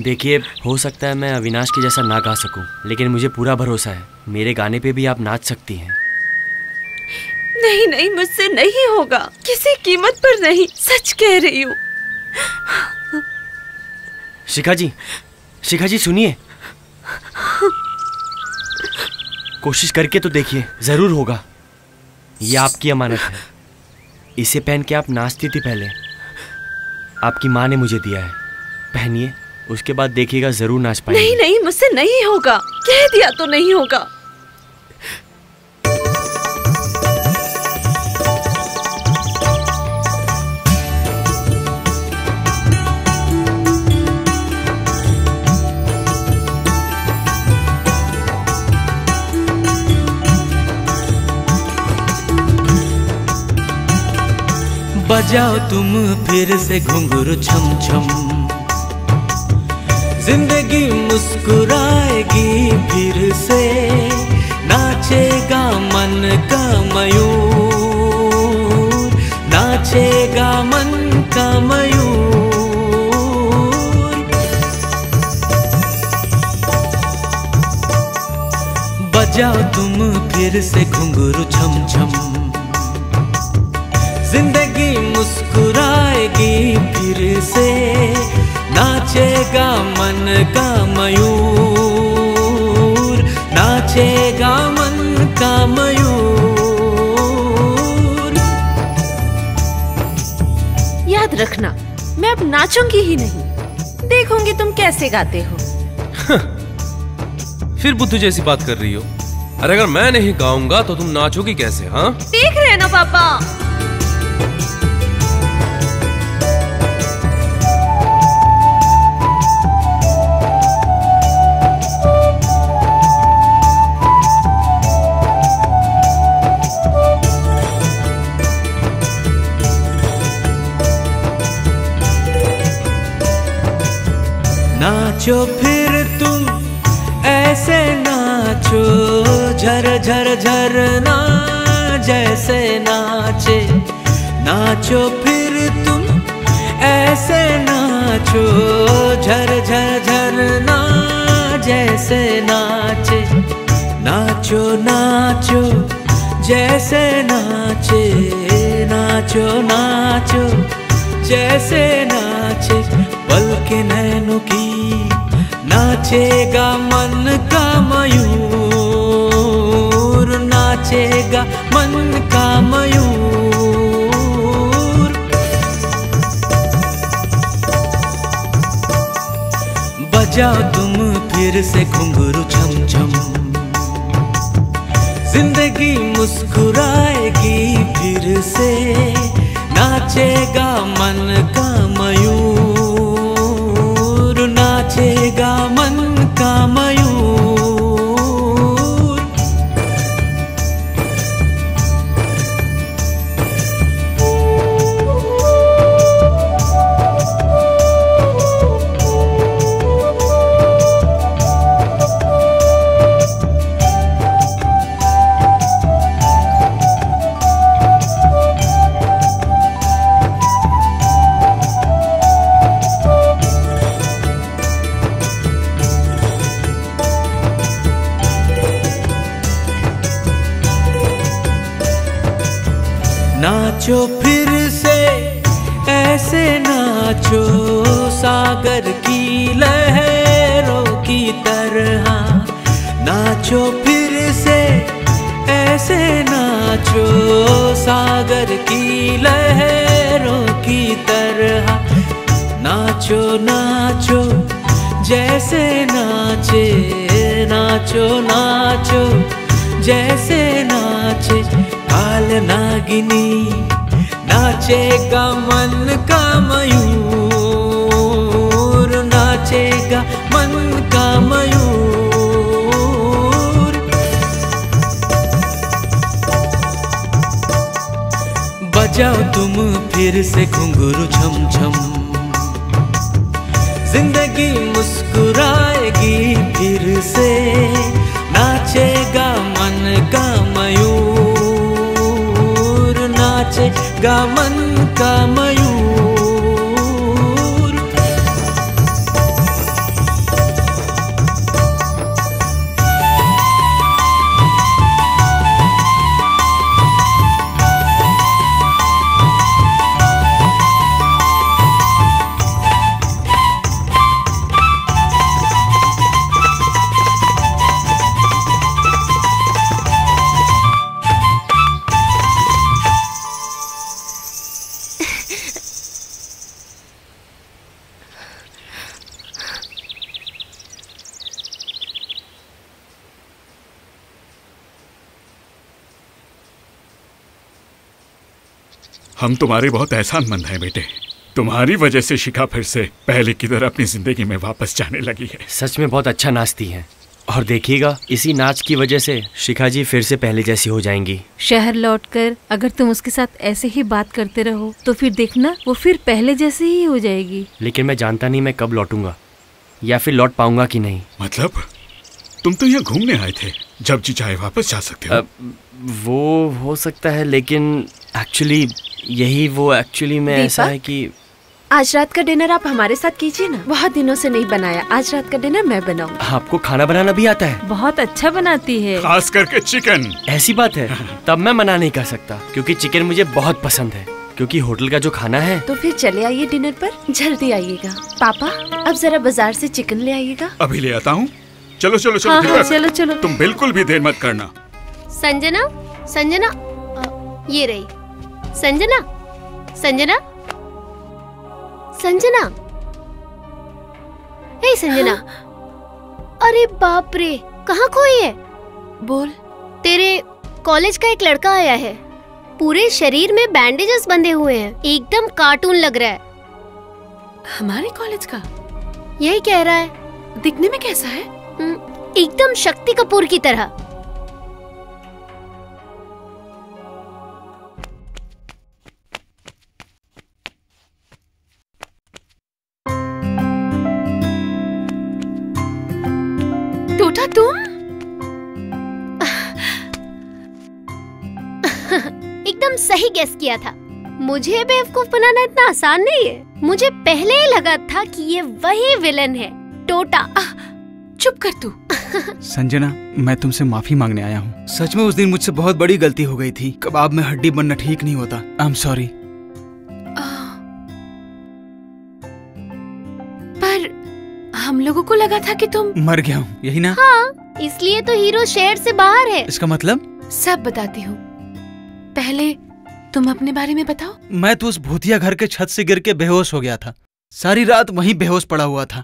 देखिए, हो सकता है मैं अविनाश के जैसा ना गा सकूं, लेकिन मुझे पूरा भरोसा है मेरे गाने पे भी आप नाच सकती हैं। नहीं नहीं, मुझसे नहीं होगा, किसी कीमत पर नहीं, सच कह रही हूँ। शिखा जी, शिखा जी सुनिए, कोशिश करके तो देखिए, जरूर होगा। ये आपकी अमानत है, इसे पहन के आप नाचती थी पहले, आपकी माँ ने मुझे दिया है, पहनिए, उसके बाद देखिएगा जरूर नाच पाएंगे। नहीं नहीं, मुझसे नहीं होगा, कह दिया तो नहीं होगा। बजाओ तुम फिर से घुंघरू छम छम, जिंदगी मुस्कुराएगी फिर से, नाचेगा मन का मयूर, नाचेगा मन का मयूर। बजाओ तुम फिर से घुंघरू छम छम, जिंदगी मुस्कुराएगी फिर से, नाचेगा मन का मयूर, नाचेगा मन का मयूर। याद रखना, मैं अब नाचूंगी ही नहीं, देखूंगी तुम कैसे गाते हो। फिर बुद्धू जैसी बात कर रही हो। अरे अगर मैं नहीं गाऊंगा तो तुम नाचोगी कैसे? हाँ, देख रहे हैं ना पापा। नाचो फिर तुम ऐसे नाचो, झर झर झरना जैसे नाचे, नाचो फिर तुम ऐसे नाचो, झर झर झरना जैसे नाचे, नाचो नाचो जैसे नाचे, नाचो नाचो जैसे नाचे, पल के नैनों की नाचेगा मन का मयूर, नाचेगा मन का मयूर। बजाओ तुम फिर से घुंघरू छम छम, जिंदगी मुस्कुराएगी फिर से, नाचेगा मन का मयूर, नाचेगा मन का मयूर। नाचो फिर से ऐसे नाचो, सागर की लहरों की तरह, नाचो फिर से ऐसे नाचो, सागर की लहरों की तरह, नाचो नाचो जैसे नाचे, नाचो नाचो जैसे नाचे, काल नागिनी नाचेगा मन का मयूर, नाचेगा मन का मयूर। जाओ तुम फिर से घुंघरू झम झम, जिंदगी मुस्कुराएगी फिर से, नाचेगा मन का मयूर, नाचेगा मन का मयूर। हम तुम्हारे बहुत एहसानमंद हैं बेटे। तुम्हारी वजह से शिखा फिर से पहले की तरह अपनी जिंदगी में वापस जाने लगी है। सच में बहुत अच्छा नाचती है और देखिएगा इसी नाच की वजह से शिखा जी फिर से पहले जैसी हो जाएंगी। शहर लौटकर अगर तुम उसके साथ ऐसे ही बात करते रहो तो फिर देखना वो फिर पहले जैसी ही हो जाएगी। लेकिन मैं जानता नहीं मैं कब लौटूंगा या फिर लौट पाऊंगा कि नहीं। मतलब तुम तो यहाँ घूमने आए थे, जब जी चाहे वापस जा सकते हो। वो हो सकता है लेकिन एक्चुअली यही वो एक्चुअली में ऐसा है कि आज रात का डिनर आप हमारे साथ कीजिए ना, बहुत दिनों से नहीं बनाया। आज रात का डिनर मैं बनाऊँ। आपको खाना बनाना भी आता है? बहुत अच्छा बनाती है, खास करके चिकन। ऐसी बात है, तब मैं मना नहीं कर सकता क्योंकि चिकन मुझे बहुत पसंद है, क्योंकि होटल का जो खाना है। तो फिर चले आइए डिनर पर, जल्दी आइएगा। पापा अब जरा बाजार से चिकन ले आइएगा। अभी ले आता हूँ। चलो चलो चलो चलो चलो, तुम बिल्कुल भी देर मत करना। संजना, संजना ये रही। संजना, संजना, संजना, हे संजना। अरे बाप रे, कहाँ खोई है? बोल। तेरे कॉलेज का एक लड़का आया है, पूरे शरीर में बैंडेजेस बंधे हुए हैं, एकदम कार्टून लग रहा है। हमारे कॉलेज का? यही कह रहा है। दिखने में कैसा है? एकदम शक्ति कपूर की तरह। टोटा तुम एकदम सही गेस किया था। मुझे बेवकूफ बनाना इतना आसान नहीं है। मुझे पहले ही लगा था कि ये वही विलन है, टोटा। चुप कर तू। संजना, मैं तुमसे माफी मांगने आया हूँ। सच में उस दिन मुझसे बहुत बड़ी गलती हो गई थी। कबाब में हड्डी बनना ठीक नहीं होता। I am sorry. हम लोगों को लगा था कि तुम मर गया हूँ, यही ना? हाँ, इसलिए तो हीरो शहर से बाहर है। इसका मतलब? सब बताती हूँ, पहले तुम अपने बारे में बताओ। मैं तो उस भूतिया घर के छत से गिर के बेहोश हो गया था। सारी रात वहीं बेहोश पड़ा हुआ था।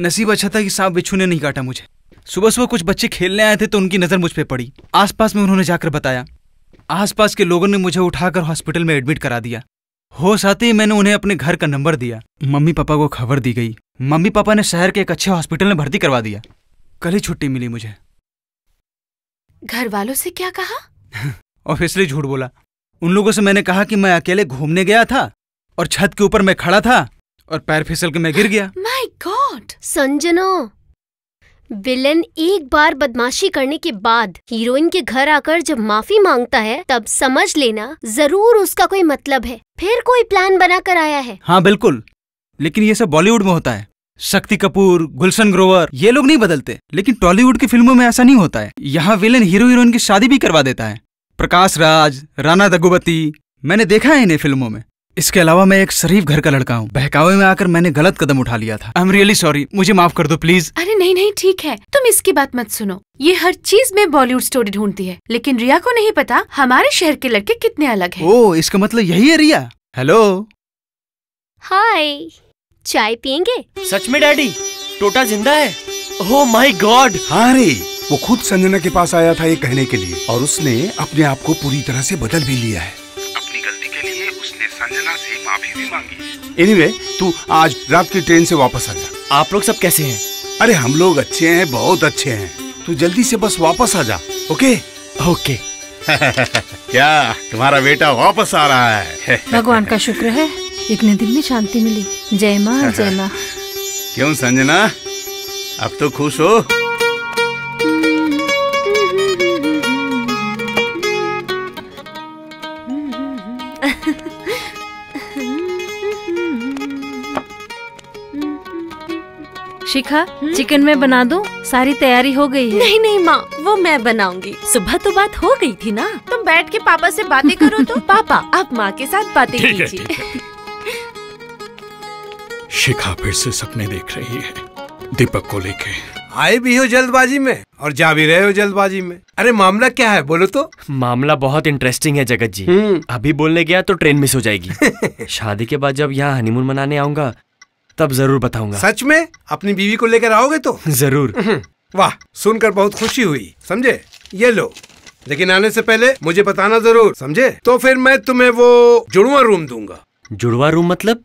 नसीब अच्छा था कि सांप बिच्छू ने नहीं काटा मुझे। सुबह सुबह कुछ बच्चे खेलने आए थे तो उनकी नजर मुझ पे पड़ी। आसपास में उन्होंने जाकर बताया। आसपास के लोगों ने मुझे उठाकर हॉस्पिटल में एडमिट करा दिया। होश आते ही मैंने उन्हें अपने घर का नंबर दिया। मम्मी पापा को खबर दी गई। मम्मी पापा ने शहर के एक अच्छे हॉस्पिटल में भर्ती करवा दिया। कल ही छुट्टी मिली मुझे। घर वालों से क्या कहा? ऑफिशियली झूठ बोला। उन लोगों से मैंने कहा कि मैं अकेले घूमने गया था और छत के ऊपर मैं खड़ा था और पैर फिसल के मैं गिर गया। My God. संजना, विलन एक बार बदमाशी करने के बाद हीरोइन के घर आकर जब माफी मांगता है तब समझ लेना जरूर उसका कोई मतलब है, फिर कोई प्लान बना कर आया है। हाँ बिल्कुल, लेकिन ये सब बॉलीवुड में होता है। शक्ति कपूर, गुलशन ग्रोवर, ये लोग नहीं बदलते। लेकिन टॉलीवुड की फिल्मों में ऐसा नहीं होता है। यहाँ विलन हीरो हीरोइन की शादी भी करवा देता है। प्रकाश राज, राणा दग्गुबाती, मैंने देखा है इन्हें फिल्मों में। इसके अलावा मैं एक शरीफ घर का लड़का हूँ। बहकावे में आकर मैंने गलत कदम उठा लिया था। आई एम रियली सॉरी, मुझे माफ कर दो प्लीज। अरे नहीं नहीं ठीक है, तुम इसकी बात मत सुनो। ये हर चीज में बॉलीवुड स्टोरी ढूंढती है, लेकिन रिया को नहीं पता हमारे शहर के लड़के कितने अलग हैं। ओह, इसका मतलब यही है रिया। हेलो, हाय, चाय पियेंगे? सच में डैडी, टोटा जिंदा है? Oh my God. हाँ रे, वो खुद संजना के पास आया था ये कहने के लिए, और उसने अपने आप को पूरी तरह से बदल भी लिया है। संजना से माफी भी मांगी। एनीवे, तू आज रात की ट्रेन से वापस आ जा। आप लोग सब कैसे हैं? अरे हम लोग अच्छे हैं, बहुत अच्छे हैं। तू जल्दी से बस वापस आ जा। Okay okay. क्या तुम्हारा बेटा वापस आ रहा है? भगवान का शुक्र है, इतने दिन में शांति मिली। जय माँ जय माँ। क्यों संजना, अब तो खुश हो? शिखा, चिकन मैं बना दूं? सारी तैयारी हो गई है। नहीं नहीं माँ, वो मैं बनाऊंगी। सुबह तो बात हो गई थी ना। तुम बैठ के पापा से बातें करो तो। पापा आप माँ के साथ बातें कीजिए। शिखा फिर से सपने देख रही है दीपक को लेके। आए भी हो जल्दबाजी में और जा भी रहे हो जल्दबाजी में। अरे मामला क्या है बोलो तो। मामला बहुत इंटरेस्टिंग है जगत जी। अभी बोलने गया तो ट्रेन मिस हो जाएगी। शादी के बाद जब यहाँ हनीमून मनाने आऊंगा तब जरूर बताऊंगा। सच में? अपनी बीवी को लेकर आओगे तो? जरूर। वाह, सुनकर बहुत खुशी हुई। समझे, ये लो, लेकिन आने से पहले मुझे बताना जरूर, समझे? तो फिर मैं तुम्हें वो जुड़वा रूम दूंगा। जुड़वा रूम मतलब?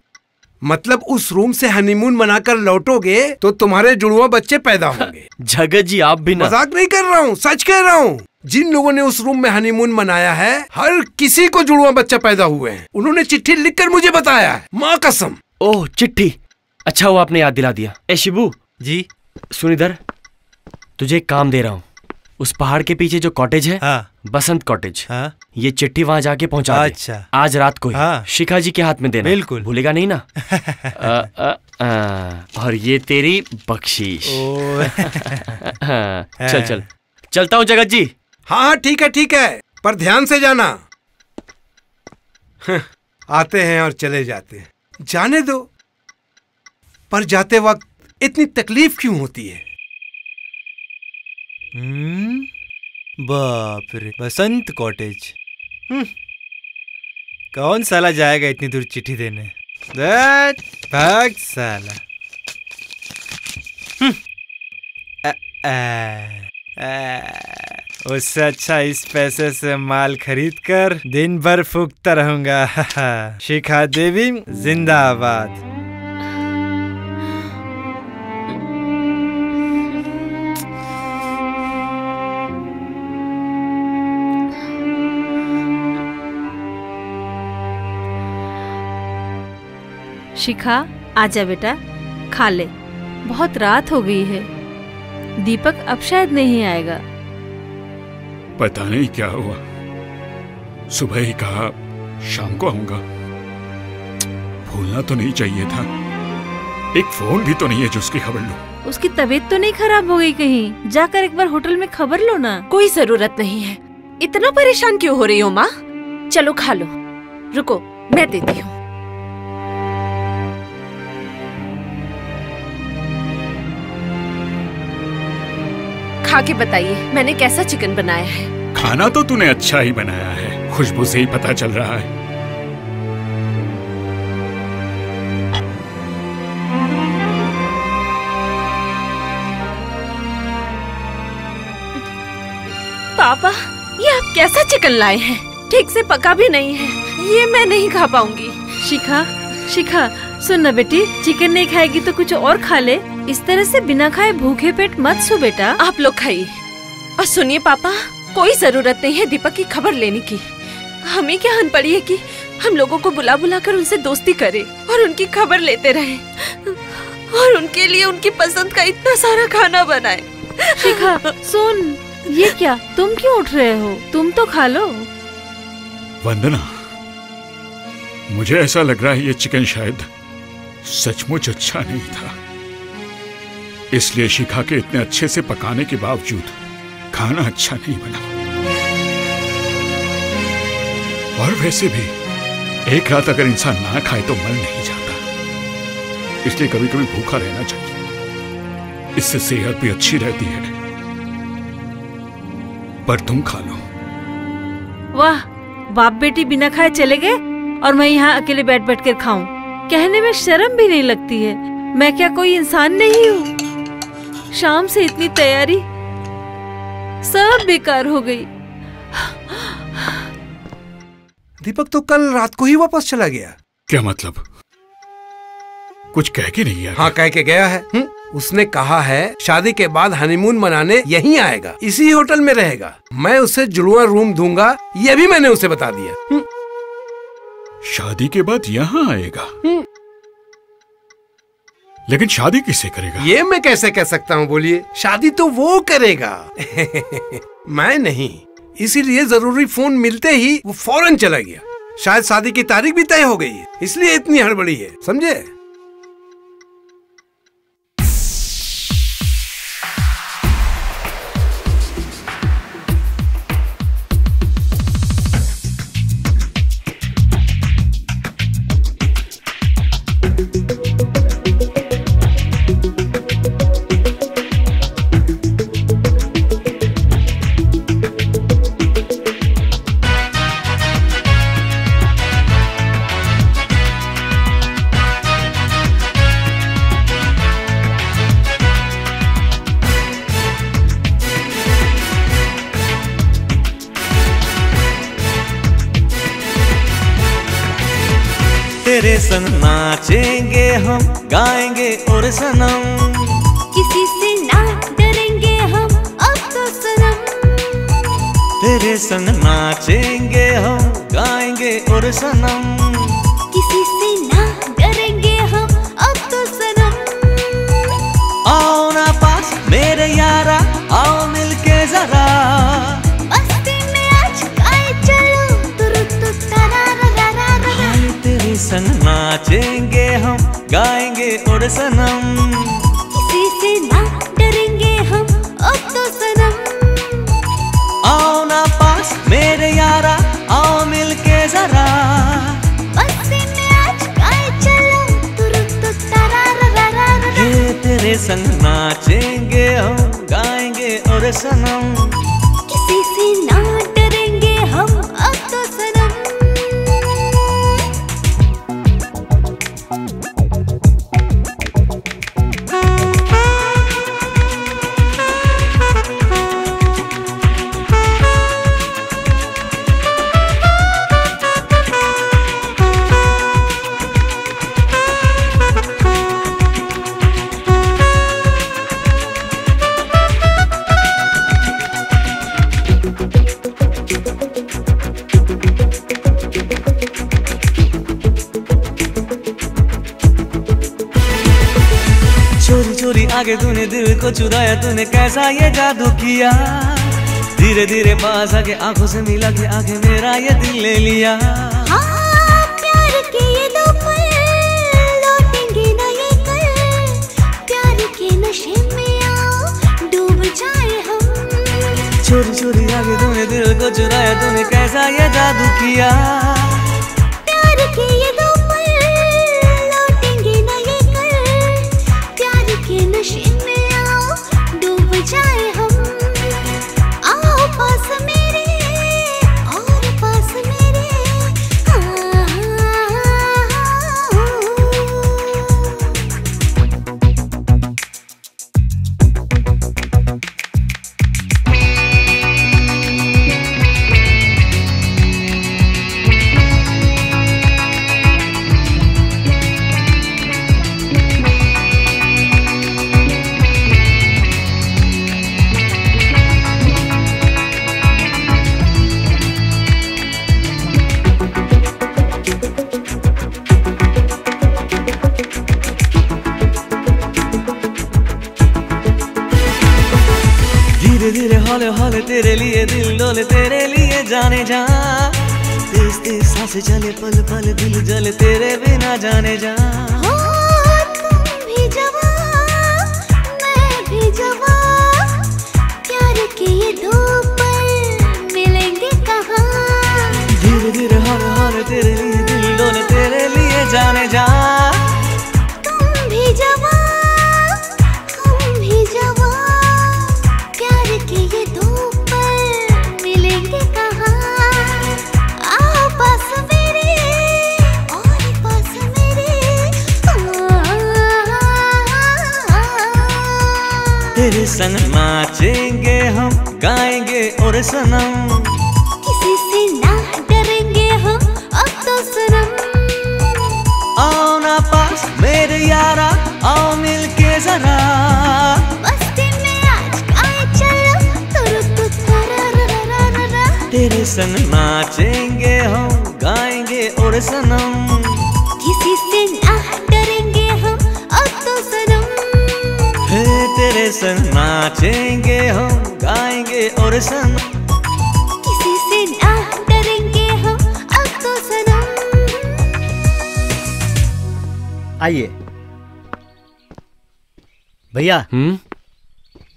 मतलब उस रूम से हनीमून मनाकर लौटोगे तो तुम्हारे जुड़वा बच्चे पैदा होंगे। जगत जी आप भी ना। मजाक नहीं कर रहा हूँ, सच कह रहा हूँ। जिन लोगों ने उस रूम में हनीमून मनाया है हर किसी को जुड़वा बच्चा पैदा हुए हैं। उन्होंने चिट्ठी लिखकर मुझे बताया है, माँ कसम। ओह चिट्ठी, अच्छा हुआ आपने याद दिला दिया। ए शिबू जी, सुन इधर, तुझे एक काम दे रहा हूँ। उस पहाड़ के पीछे जो कॉटेज है, हाँ। बसंत कॉटेज, हाँ। ये चिट्ठी वहाँ जाके पहुँचा दे। अच्छा। आज रात को ही, हाँ। शिखा जी के हाथ में देना, बिल्कुल भूलेगा नहीं ना। आ, आ, आ, और ये तेरी बख्शीश। चल चल चलता हूँ जगत जी। हाँ ठीक है ठीक है, पर ध्यान से जाना। आते हैं और चले जाते हैं, जाने दो, पर जाते वक्त इतनी तकलीफ क्यों होती है? हम्म, बाप रे, बसंत कॉटेज। हम्म, कौन साला जाएगा इतनी दूर चिट्ठी देने? दैट भाग साला। हम्म, उससे अच्छा इस पैसे से माल खरीद कर दिन भर फूकता रहूंगा। शिखा देवी जिंदाबाद। शिखा आजा बेटा, खा ले, बहुत रात हो गई है। दीपक अब शायद नहीं आएगा। पता नहीं क्या हुआ, सुबह ही कहा शाम को आऊंगा। भूलना तो नहीं चाहिए था। एक फोन भी तो नहीं है जो उसकी खबर लूं। उसकी तबीयत तो नहीं खराब हो गई कहीं? जाकर एक बार होटल में खबर लो ना। कोई जरूरत नहीं है, इतना परेशान क्यों हो रही हो माँ? चलो खा लो, रुको मैं देती हूँ। खा के बताइए मैंने कैसा चिकन बनाया है। खाना तो तूने अच्छा ही बनाया है, खुशबू से ही पता चल रहा है। पापा ये आप कैसा चिकन लाए हैं? ठीक से पका भी नहीं है, ये मैं नहीं खा पाऊंगी। शिखा शिखा सुन ना बेटी, चिकन नहीं खाएगी तो कुछ और खा ले। इस तरह से बिना खाए भूखे पेट मत सो बेटा। आप लोग खाइए। और सुनिए पापा, कोई जरूरत नहीं है दीपक की खबर लेने की। हमें क्या हन पड़ी है कि हम लोगों को बुला बुला कर उनसे दोस्ती करें और उनकी खबर लेते रहें और उनके लिए उनकी पसंद का इतना सारा खाना बनाए। शिखा सुन, ये क्या, तुम क्यों उठ रहे हो? तुम तो खा लो। वंदना, मुझे ऐसा लग रहा है ये चिकन शायद सचमुच अच्छा नहीं था, इसलिए शिखा के इतने अच्छे से पकाने के बावजूद खाना अच्छा नहीं बना। और वैसे भी एक रात अगर इंसान ना खाए तो मर नहीं जाता, इसलिए कभी कभी भूखा रहना चाहिए, इससे सेहत भी अच्छी रहती है। पर तुम खा लो। वाह, बाप बेटी बिना खाए चले गए और मैं यहाँ अकेले बैठ बैठ कर खाऊं? कहने में शर्म भी नहीं लगती है। मैं क्या कोई इंसान नहीं हूँ? शाम से इतनी तैयारी सब बेकार हो गई। दीपक तो कल रात को ही वापस चला गया। क्या मतलब, कुछ कह के नहीं आया? हाँ कह के गया है। उसने कहा है शादी के बाद हनीमून मनाने यहीं आएगा, इसी होटल में रहेगा, मैं उसे जुड़वा रूम दूंगा, ये भी मैंने उसे बता दिया। शादी के बाद यहाँ आएगा, लेकिन शादी किससे करेगा? ये मैं कैसे कह सकता हूँ, बोलिए? शादी तो वो करेगा मैं नहीं, इसीलिए जरूरी फोन मिलते ही वो फौरन चला गया। शायद शादी की तारीख भी तय हो गई है, इसलिए इतनी हड़बड़ी है, समझे? तेरे संग नाचेंगे हम, गाएंगे और सनम, किसी से ना डरेंगे हम अब तो सनम। तेरे संग नाचेंगे हम, गाएंगे और सनम, किसी से ना डरेंगे हम अब तो सनम। आओ ना पास मेरे यारा, आओ मिलके जरा, संग नाचेंगे हम, गाएंगे और सनम, किसी से ना डरेंगे हम अब तो सनम। आओ ना पास मेरे यारा, आओ मिलके जरा, बस्ती में आज गाए चलो तुरुक तुक तारा रा रा रा। ये तेरे संग नाचेंगे हम, गाएंगे और सनम, किसी से ना डरेंगे हम अब तो सनम। आगे तूने दिल को चुराया, तूने कैसा ये जादू किया, धीरे धीरे पास आके आंखों से मिला के आगे मेरा ये दिल ले लिया। हाँ, प्यार के ये दो पल लौटेंगे ना ये कल, प्यार के नशे में आओ डूब जाए हम। चोरी चोरी आगे तूने दिल को चुराया, तूने कैसा ये जादू किया, प्यार के ये दो चले पल पल दिल जले तेरे बिना जाने जा। हो तुम भी जवां, मैं भी जवां, प्यार के ये दो पल मिलेंगे कहाँ। धीरे धीरे हर हर तेरे लिए दिल डोले तेरे लिए जाने जा। तुम भी जवां, हम भी जवां, प्यार के ये दो पल मिलेंगे कहाँ। तेरे संग नाचेंगे हम, गाएंगे और सनम, किसी से ना डरेंगे हम अब तो सनम। आओ ना पास मेरे यारा, आओ मिलके जरा बस्ती में आज काय चलो तो रुक जरा, तेरे संग नाचेंगे हम, गाएंगे और सनम, किसी से ना डरेंगे हम अब तो सनम, हे तेरे संग नाचेंगे हम, गाएंगे और सनम, आइए भैया। हम्म,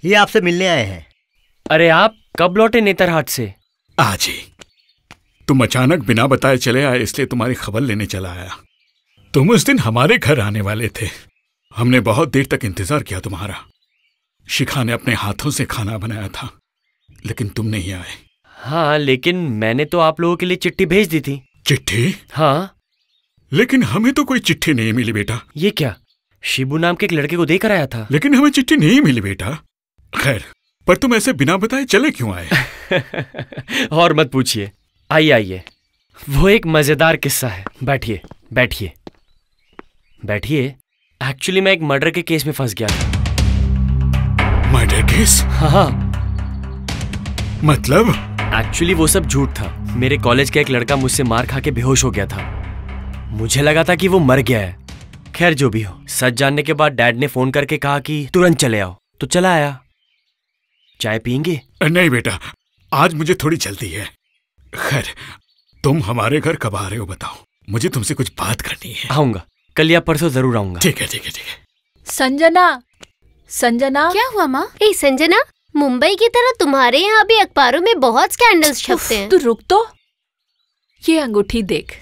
ये आपसे मिलने आए हैं। अरे आप कब लौटे नेतरहाट से? आज ही। तुम अचानक बिना बताए चले आए इसलिए तुम्हारी खबर लेने चला आया। तुम उस दिन हमारे घर आने वाले थे, हमने बहुत देर तक इंतजार किया तुम्हारा। शिखा ने अपने हाथों से खाना बनाया था लेकिन तुम नहीं आए। हाँ, लेकिन मैंने तो आप लोगों के लिए चिट्ठी भेज दी थी। चिट्ठी? हाँ, लेकिन हमें तो कोई चिट्ठी नहीं मिली बेटा। ये क्या, शिबू नाम के एक लड़के को देकर आया था। लेकिन हमें चिट्ठी नहीं मिली बेटा। खैर, पर तुम ऐसे बिना बताए चले क्यों आए? और मत पूछिए। आइए आइए, वो एक मजेदार किस्सा है। बैठिए बैठिए बैठिए। एक्चुअली मैं एक मर्डर के केस में फंस गया था। Murder case? हाँ। मतलब? एक्चुअली वो सब झूठ था। मेरे कॉलेज का एक लड़का मुझसे मार खा के बेहोश हो गया था। मुझे लगा था कि वो मर गया है। खैर जो भी हो, सच जानने के बाद डैड ने फोन करके कहा कि तुरंत चले आओ, तो चला आया। चाय पियेंगे? नहीं बेटा, आज मुझे थोड़ी जल्दी है। खैर तुम हमारे घर कब आ रहे हो बताओ, मुझे तुमसे कुछ बात करनी है। आऊंगा कल या परसों, जरूर आऊंगा। ठीक है ठीक है ठीक है। संजना, संजना। क्या हुआ माँ? ए संजना, मुंबई की तरह तुम्हारे यहाँ भी अखबारों में बहुत स्कैंडल्स छपते हैं। तू रुक तो, ये अंगूठी देख।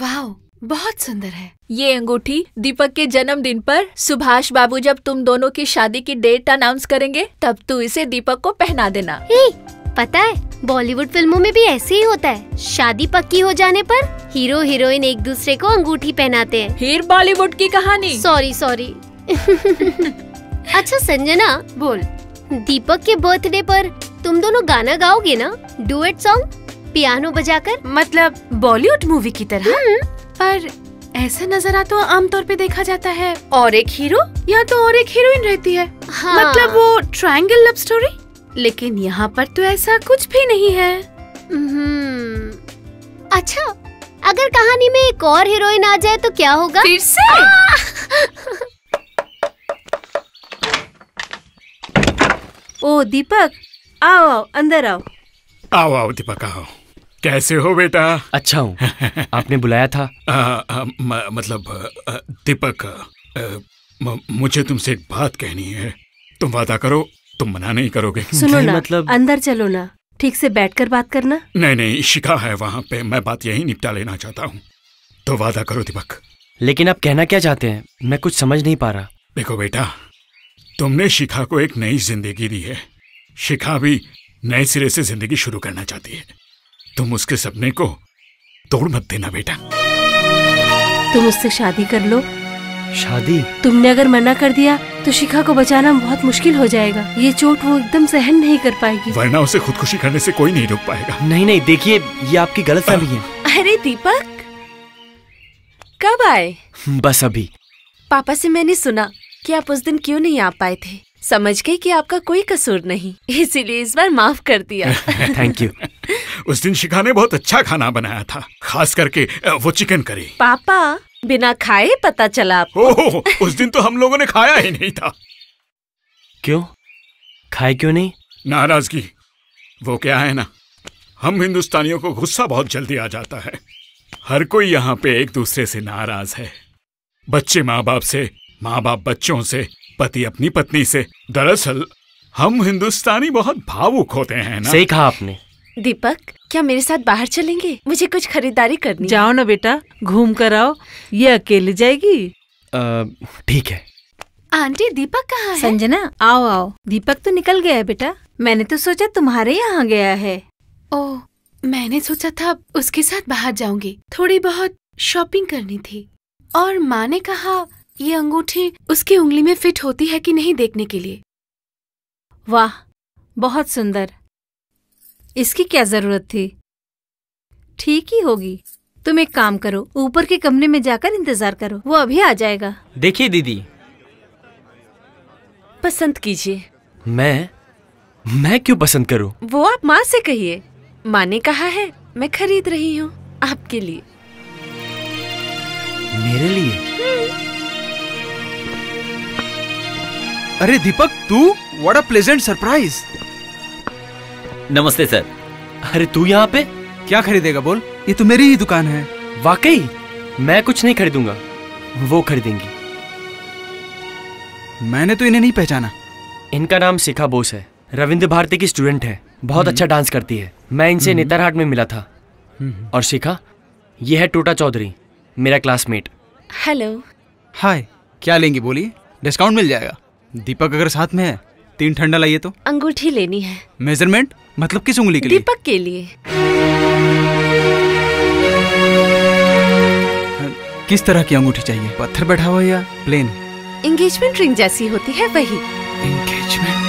वाह, बहुत सुंदर है। ये अंगूठी दीपक के जन्मदिन पर सुभाष बाबू जब तुम दोनों की शादी की डेट अनाउंस करेंगे तब तू इसे दीपक को पहना देना। ए, पता है बॉलीवुड फिल्मों में भी ऐसे ही होता है, शादी पक्की हो जाने पर हीरो हीरोइन एक दूसरे को अंगूठी पहनाते हैं। फिर बॉलीवुड की कहानी। Sorry sorry. अच्छा संजना बोल, दीपक के बर्थडे पर तुम दोनों गाना गाओगे ना, डुएट सॉन्ग पियानो बजाकर? मतलब बॉलीवुड मूवी की तरह? पर ऐसा नजारा तो आमतौर पे देखा जाता है, और एक हीरो या तो और एक हीरोइन रहती है। हाँ। मतलब वो ट्रायंगल लव स्टोरी, लेकिन यहाँ पर तो ऐसा कुछ भी नहीं है। अच्छा, अगर कहानी में एक और हीरोइन आ जाए तो क्या होगा? फिर से? ओ दीपक, आओ आओ अंदर आओ। आओ आओ दीपक आओ। कैसे हो बेटा? अच्छा हूँ। आपने बुलाया था? आ, आ, म, मतलब दीपक, मुझे तुमसे एक बात कहनी है। तुम वादा करो तुम मना नहीं करोगे। सुनो ना, मतलब अंदर चलो ना, ठीक से बैठकर बात करना। नहीं नहीं, शिखा है वहाँ पे, मैं बात यही निपटा लेना चाहता हूँ। तो वादा करो दीपक। लेकिन आप कहना क्या चाहते हैं, मैं कुछ समझ नहीं पा रहा। देखो बेटा, तुमने शिखा को एक नई जिंदगी दी है। शिखा भी नए सिरे से जिंदगी शुरू करना चाहती है। तुम उसके सपने को तोड़ मत देना बेटा। तुम उससे शादी कर लो। शादी? तुमने अगर मना कर दिया तो शिखा को बचाना बहुत मुश्किल हो जाएगा। ये चोट वो एकदम सहन नहीं कर पाएगी, वरना उसे खुदकुशी करने से कोई नहीं रोक पाएगा। नहीं नहीं, देखिए ये आपकी गलतफहमी है। अरे दीपक, कब आए? बस अभी। पापा से मैंने सुना कि आप उस दिन क्यों नहीं आ पाए थे, समझ गई कि आपका कोई कसूर नहीं, इसीलिए इस बार माफ कर दिया। Thank you. उस दिन शिखा ने बहुत अच्छा खाना बनाया था, खास करके वो चिकन करी। पापा, बिना खाए पता चला आपको? ओह, उस दिन तो हम लोगों ने खाया ही नहीं था। क्यों खाए क्यों नहीं? नाराजगी। वो क्या है ना, हम हिंदुस्तानियों को गुस्सा बहुत जल्दी आ जाता है। हर कोई यहाँ पे एक दूसरे से नाराज है, बच्चे माँ बाप से, माँ बाप बच्चों से, पति अपनी पत्नी से। दरअसल हम हिंदुस्तानी बहुत भावुक होते हैं ना। सही कहा आपने। दीपक, क्या मेरे साथ बाहर चलेंगे? मुझे कुछ खरीदारी करनी। जाओ ना बेटा, घूम कर आओ, ये अकेले जाएगी। ठीक है। आंटी दीपक कहाँ है? संजना आओ आओ। दीपक तो निकल गया है बेटा, मैंने तो सोचा तुम्हारे यहाँ गया है। ओह, मैंने सोचा था उसके साथ बाहर जाऊंगी, थोड़ी बहुत शॉपिंग करनी थी। और माँ ने कहा ये अंगूठी उसकी उंगली में फिट होती है कि नहीं देखने के लिए। वाह, बहुत सुंदर। इसकी क्या जरूरत थी, ठीक ही होगी। तुम एक काम करो, ऊपर के कमरे में जाकर इंतजार करो, वो अभी आ जाएगा। देखिए दीदी, पसंद कीजिए। मैं मैं क्यों पसंद करूं? वो आप माँ से कहिए, माँ ने कहा है मैं खरीद रही हूँ आपके लिए। मेरे लिए? अरे दीपक तू, व्हाट अ प्लेजेंट सरप्राइज। नमस्ते सर। अरे तू यहाँ पे क्या खरीदेगा बोल? ये तो मेरी ही दुकान है। वाकई? मैं कुछ नहीं खरीदूंगा, वो खरीदेंगी। मैंने तो इन्हें नहीं पहचाना। इनका नाम शिखा बोस है, रविंद्र भारती की स्टूडेंट है, बहुत अच्छा डांस करती है। मैं इनसे नेतरहाट में मिला था। और शिखा, ये है टोटा चौधरी, मेरा क्लासमेट। हेलो। हाय। क्या लेंगी बोलिए, डिस्काउंट मिल जाएगा। दीपक अगर साथ में है, तीन ठंडा लाइए। तो अंगूठी लेनी है। मेजरमेंट मतलब किस उंगली के लिए? दीपक के लिए। किस तरह की अंगूठी चाहिए, पत्थर बैठा हुआ या प्लेन? एंगेजमेंट रिंग जैसी होती है वही। एंगेजमेंट?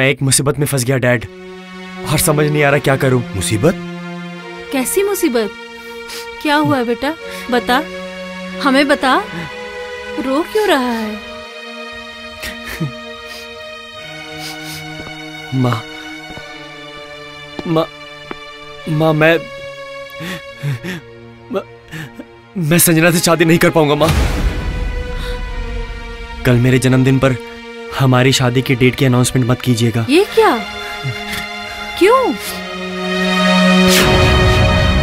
मैं एक मुसीबत में फंस गया डैड, और समझ नहीं आ रहा क्या करूं। मुसीबत? कैसी मुसीबत? क्या हुआ बेटा, बता, हमें बता, रो क्यों रहा है? माँ, माँ, माँ, मैं मा, मैं संजना से शादी नहीं कर पाऊंगा माँ। कल मेरे जन्मदिन पर हमारी शादी की डेट की अनाउंसमेंट मत कीजिएगा। ये क्या, क्यों?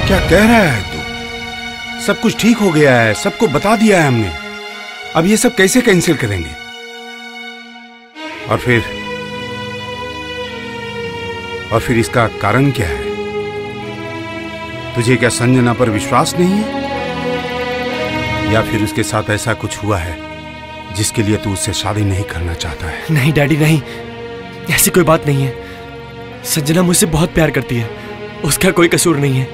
क्या कह रहा है तू? तो सब कुछ ठीक हो गया है, सबको बता दिया है हमने, अब ये सब कैसे कैंसिल करेंगे? और फिर और फिर इसका कारण क्या है? तुझे क्या संजना पर विश्वास नहीं है, या फिर उसके साथ ऐसा कुछ हुआ है जिसके लिए तू उससे शादी नहीं करना चाहता है? नहीं डैडी नहीं, ऐसी कोई बात नहीं है। संजना मुझसे बहुत प्यार करती है, उसका कोई कसूर नहीं है।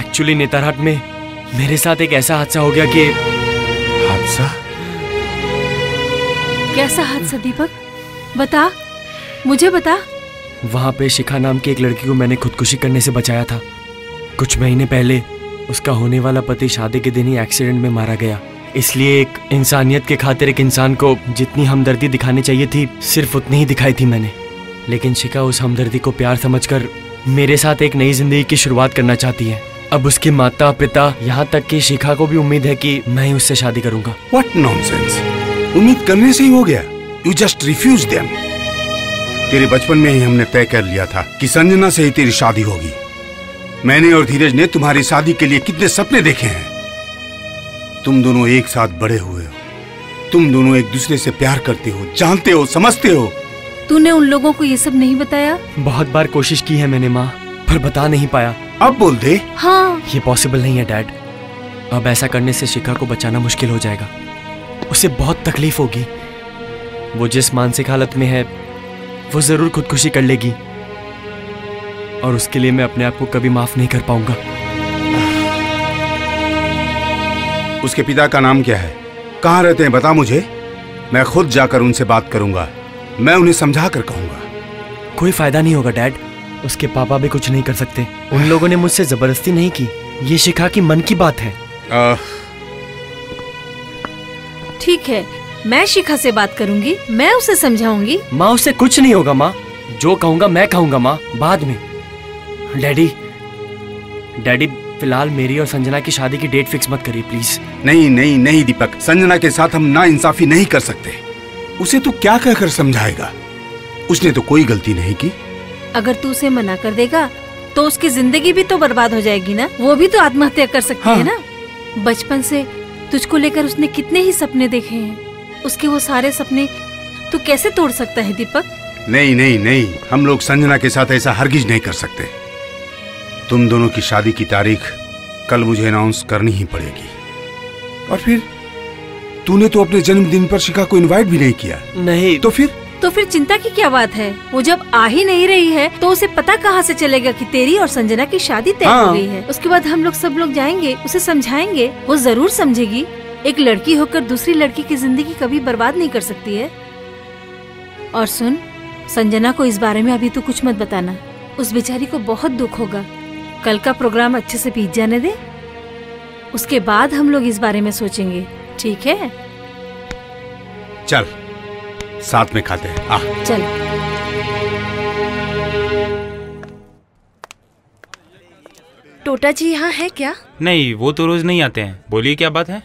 एक्चुअली नेतारहाट में मेरे साथ एक ऐसा हादसा हो गया कि। हादसा? कैसा हादसा दीपक, बता, मुझे बता। वहाँ पे शिखा नाम की एक लड़की को मैंने खुदकुशी करने से बचाया था। कुछ महीने पहले उसका होने वाला पति शादी के दिन ही एक्सीडेंट में मारा गया। इसलिए एक इंसानियत के खातिर एक इंसान को जितनी हमदर्दी दिखानी चाहिए थी, सिर्फ उतनी ही दिखाई थी मैंने। लेकिन शिखा उस हमदर्दी को प्यार समझकर मेरे साथ एक नई जिंदगी की शुरुआत करना चाहती है। अब उसके माता पिता, यहाँ तक कि शिखा को भी उम्मीद है कि मैं ही उससे शादी करूँगा। What nonsense! उम्मीद करने से ही हो गया। You just refuse them. तेरे बचपन में ही हमने तय कर लिया था कि संजना से ही तेरी शादी होगी। मैंने और धीरज ने तुम्हारी शादी के लिए कितने सपने देखे हैं। तुम दोनों एक साथ बड़े हुए हो, तुम दोनों एक दूसरे से प्यार करते हो, जानते हो, समझते हो। तूने उन लोगों को ये सब नहीं बताया? बहुत बार कोशिश की है मैंने माँ, पर बता नहीं पाया। अब बोल दे। हाँ। ये पॉसिबल नहीं है डैड, अब ऐसा करने से शिखा को बचाना मुश्किल हो जाएगा, उसे बहुत तकलीफ होगी। वो जिस मानसिक हालत में है, वो जरूर खुदकुशी कर लेगी, और उसके लिए मैं अपने आप को कभी माफ नहीं कर पाऊंगा। उसके पिता का नाम क्या है, कहाँ रहते हैं, बता मुझे। मैं खुद जाकर उनसे बात करूंगा, मैं उन्हें समझा कर कहूंगा। कोई फायदा नहीं होगा डैड, उसके पापा भी कुछ नहीं कर सकते, उन लोगों ने मुझसे जबरदस्ती नहीं की, ये शिखा की मन की बात है। आ... ठीक है, मैं शिखा से बात करूंगी, मैं उसे समझाऊंगी। माँ उसे कुछ नहीं होगा माँ, जो कहूंगा मैं कहूंगा माँ, बाद में। डैडी, डैडी फिलहाल मेरी और संजना की शादी की डेट फिक्स मत करिए प्लीज। नहीं नहीं नहीं दीपक, संजना के साथ हम ना इंसाफी नहीं कर सकते। उसे तू क्या कहकर समझाएगा, उसने तो कोई गलती नहीं की। अगर तू उसे मना कर देगा तो उसकी जिंदगी भी तो बर्बाद हो जाएगी ना, वो भी तो आत्महत्या कर सकती है ना। बचपन से तुझको लेकर उसने कितने ही सपने देखे हैं, उसके वो सारे सपने तू कैसे तोड़ सकता है दीपक? नहीं नहीं नहीं, हम लोग संजना के साथ ऐसा हरगिज नहीं कर सकते। तुम दोनों की शादी की तारीख कल मुझे अनाउंस करनी ही पड़ेगी। और फिर तूने तो अपने जन्मदिन पर शिखा को इनवाइट भी नहीं किया। नहीं तो फिर? तो फिर चिंता की क्या बात है, वो जब आ ही नहीं रही है तो उसे पता कहाँ से चलेगा कि तेरी और संजना की शादी तय हो गई है। उसके बाद हम लोग सब लोग जाएंगे, उसे समझाएंगे, वो जरूर समझेगी। एक लड़की होकर दूसरी लड़की की जिंदगी कभी बर्बाद नहीं कर सकती है। और सुन, संजना को इस बारे में अभी तो कुछ मत बताना, उस बेचारी को बहुत दुख होगा। कल का प्रोग्राम अच्छे से बीत जाने दे, उसके बाद हम लोग इस बारे में सोचेंगे, ठीक है? चल साथ में खाते हैं। आ चल। टोटा जी यहाँ है क्या? नहीं, वो तो रोज नहीं आते हैं। बोलिए क्या बात है?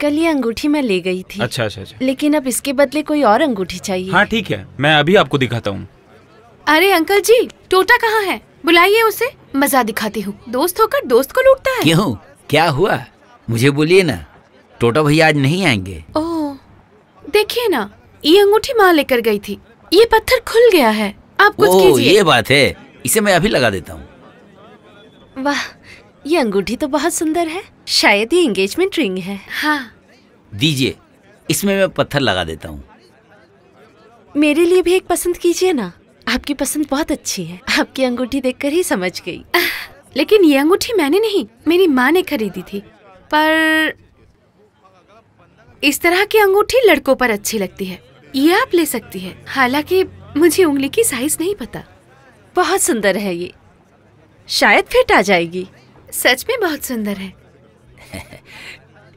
कल ये अंगूठी मैं ले गई थी। अच्छा अच्छा अच्छा। लेकिन अब इसके बदले कोई और अंगूठी चाहिए। हाँ ठीक है, मैं अभी आपको दिखाता हूँ। अरे अंकल जी, टोटा कहाँ है? बुलाइए उसे, मजा दिखाती हूँ। दोस्त होकर दोस्त को लूटता है। क्यों, क्या हुआ? मुझे बोलिए ना। टोटा भैया आज नहीं आएंगे। ओह, देखिए ना, ये अंगूठी माँ लेकर गई थी, ये पत्थर खुल गया है, आप कुछ कीजिए। ये बात है, इसे मैं अभी लगा देता हूँ। वाह, ये अंगूठी तो बहुत सुंदर है, शायद ये एंगेजमेंट रिंग है। हाँ दीजिए, इसमें मैं पत्थर लगा देता हूँ। मेरे लिए भी एक पसंद कीजिए ना, आपकी पसंद बहुत अच्छी है, आपकी अंगूठी देखकर ही समझ गई। लेकिन ये अंगूठी मैंने नहीं, मेरी माँ ने खरीदी थी, पर इस तरह की अंगूठी लड़कों पर अच्छी लगती है, ये आप ले सकती है। हालांकि मुझे उंगली की साइज नहीं पता। बहुत सुंदर है ये, शायद फिट आ जाएगी। सच में बहुत सुंदर है।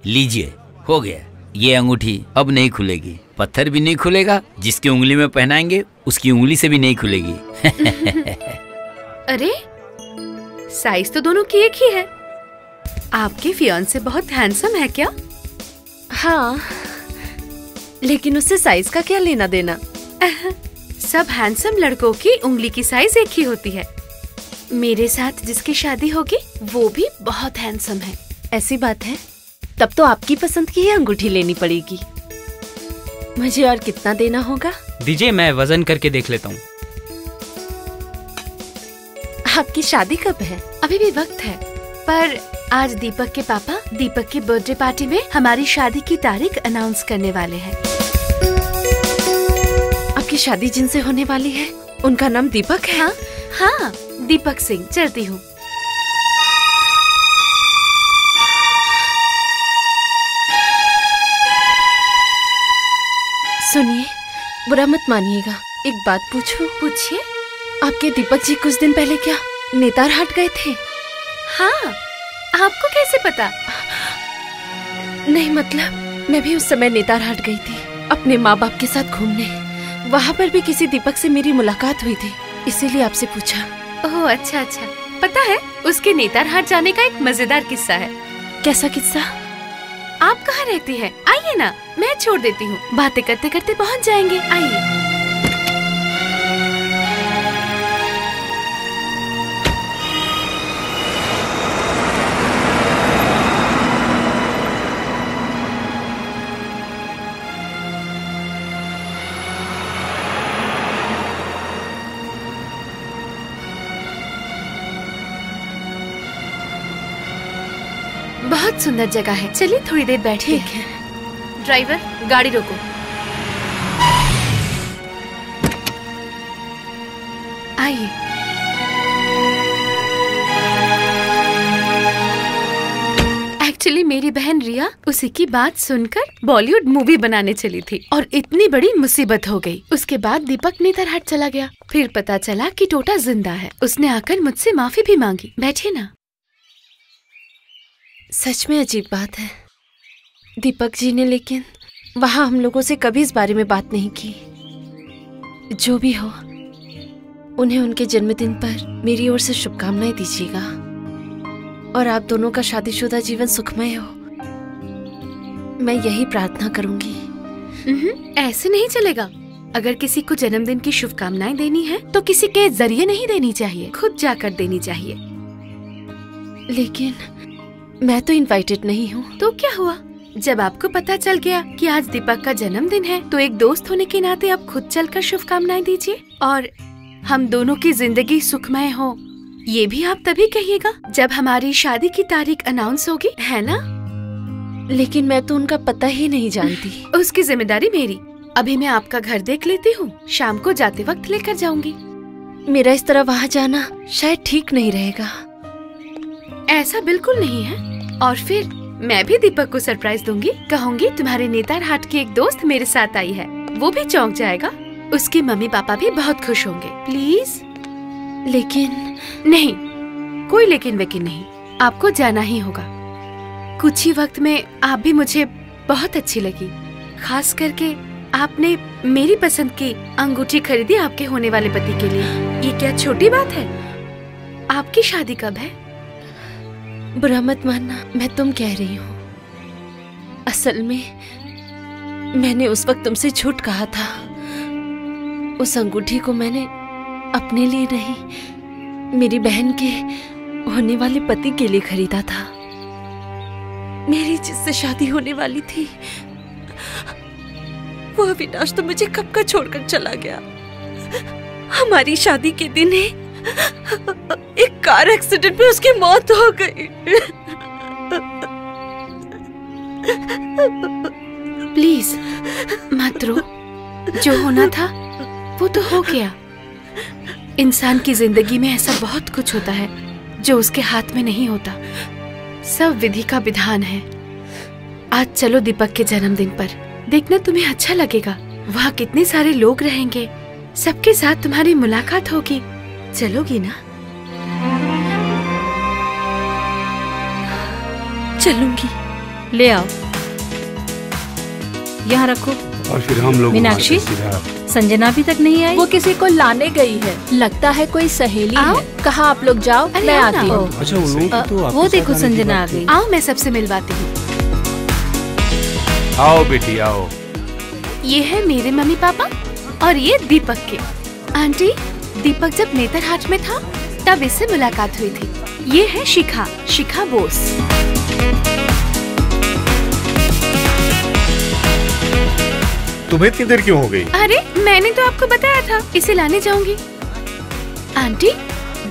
लीजिए, हो गया। ये अंगूठी अब नहीं खुलेगी, पत्थर भी नहीं खुलेगा, जिसकी उंगली में पहनाएंगे उसकी उंगली से भी नहीं खुलेगी। अरे साइज तो दोनों की एक ही है। आपके फियांसे बहुत हैंडसम है क्या? हाँ, लेकिन उससे साइज का क्या लेना देना। सब हैंडसम लड़कों की उंगली की साइज एक ही होती है। मेरे साथ जिसकी शादी होगी वो भी बहुत हैंडसम है। ऐसी बात है, तब तो आपकी पसंद की ही अंगूठी लेनी पड़ेगी। मुझे और कितना देना होगा? दीजिए, मैं वजन करके देख लेता हूँ। आपकी शादी कब है? अभी भी वक्त है, पर आज दीपक के पापा दीपक की बर्थडे पार्टी में हमारी शादी की तारीख अनाउंस करने वाले हैं। आपकी शादी जिनसे होने वाली है उनका नाम दीपक है? हाँ, हाँ दीपक सिंह। चलती हूँ। सुनिए, बुरा मत मानिएगा, एक बात पूछूं? पूछिए। आपके दीपक जी कुछ दिन पहले क्या नेतार हट गए थे? हाँ, आपको कैसे पता? नहीं मतलब, मैं भी उस समय नेतार हट गई थी अपने माँ बाप के साथ घूमने। वहाँ पर भी किसी दीपक से मेरी मुलाकात हुई थी, इसीलिए आपसे पूछा। ओह अच्छा अच्छा, पता है उसके नेतार हट जाने का एक मजेदार किस्सा है। कैसा किस्सा? आप कहाँ रहती हैं? आइए ना, मैं छोड़ देती हूँ, बातें करते करते पहुँच जाएंगे। आइए। बहुत सुंदर जगह है, चलिए थोड़ी देर बैठिए। ड्राइवर, गाड़ी रोको। आइए। एक्चुअली मेरी बहन रिया उसी की बात सुनकर बॉलीवुड मूवी बनाने चली थी और इतनी बड़ी मुसीबत हो गई। उसके बाद दीपक नेतरहाट चला गया, फिर पता चला कि टोटा जिंदा है। उसने आकर मुझसे माफी भी मांगी। बैठिए ना। सच में अजीब बात है, दीपक जी ने लेकिन वहाँ हम लोगों से कभी इस बारे में बात नहीं की। जो भी हो, उन्हें उनके जन्मदिन पर मेरी ओर से शुभकामनाएं दीजिएगा और आप दोनों का शादीशुदा जीवन सुखमय हो, मैं यही प्रार्थना करूंगी। नहीं, ऐसे नहीं चलेगा। अगर किसी को जन्मदिन की शुभकामनाएं देनी है तो किसी के जरिए नहीं देनी चाहिए, खुद जाकर देनी चाहिए। लेकिन मैं तो इनवाइटेड नहीं हूँ। तो क्या हुआ, जब आपको पता चल गया कि आज दीपक का जन्मदिन है तो एक दोस्त होने के नाते आप खुद चलकर शुभकामनाएं दीजिए और हम दोनों की जिंदगी सुखमय हो, ये भी आप तभी कहिएगा जब हमारी शादी की तारीख अनाउंस होगी, है ना? लेकिन मैं तो उनका पता ही नहीं जानती। उसकी जिम्मेदारी मेरी। अभी मैं आपका घर देख लेती हूँ, शाम को जाते वक्त लेकर जाऊंगी। मेरा इस तरह वहाँ जाना शायद ठीक नहीं रहेगा। ऐसा बिल्कुल नहीं है। और फिर मैं भी दीपक को सरप्राइज दूंगी, कहूंगी तुम्हारे नेतारहाट की एक दोस्त मेरे साथ आई है, वो भी चौंक जाएगा। उसके मम्मी पापा भी बहुत खुश होंगे। प्लीज। लेकिन नहीं, कोई लेकिन वेकिन नहीं, आपको जाना ही होगा। कुछ ही वक्त में आप भी मुझे बहुत अच्छी लगी, खास करके आपने मेरी पसंद की अंगूठी खरीदी आपके होने वाले पति के लिए। ये क्या छोटी बात है? आपकी शादी कब है? बुरा मत मानना, मैं तुम कह रही हूँ। असल में मैंने उस वक्त तुमसे झूठ कहा था। उस अंगूठी को मैंने अपने लिए नहीं, मेरी बहन के होने वाले पति के लिए खरीदा था। मेरी जिससे शादी होने वाली थी वो अविनाश तो मुझे कब का छोड़कर चला गया। हमारी शादी के दिन ही एक कार एक्सीडेंट में उसकी मौत हो गई। प्लीज मत रो, जो होना था वो तो हो गया। इंसान की जिंदगी में ऐसा बहुत कुछ होता है जो उसके हाथ में नहीं होता। सब विधि का विधान है। आज चलो दीपक के जन्मदिन पर, देखना तुम्हें अच्छा लगेगा। वहाँ कितने सारे लोग रहेंगे, सबके साथ तुम्हारी मुलाकात होगी। चलोगी ना? चलूंगी। ले आओ, यहाँ रखो। और फिर हम लोग मीनाक्षी, संजना अभी तक नहीं आई। वो किसी को लाने गई है, लगता है कोई सहेली है। कहा आप लोग जाओ, मैं आती हूँ। अच्छा, वो वो देखो संजना आ गई। आओ मैं सबसे मिलवाती हूँ। आओ बेटी आओ। ये है मेरे मम्मी पापा और ये दीपक के। आंटी, दीपक जब नेतरहाट में था तब इससे मुलाकात हुई थी। ये है शिखा, शिखा बोस। तुम्हें इतनी देर क्यों हो गई? अरे मैंने तो आपको बताया था, इसे लाने जाऊंगी। आंटी,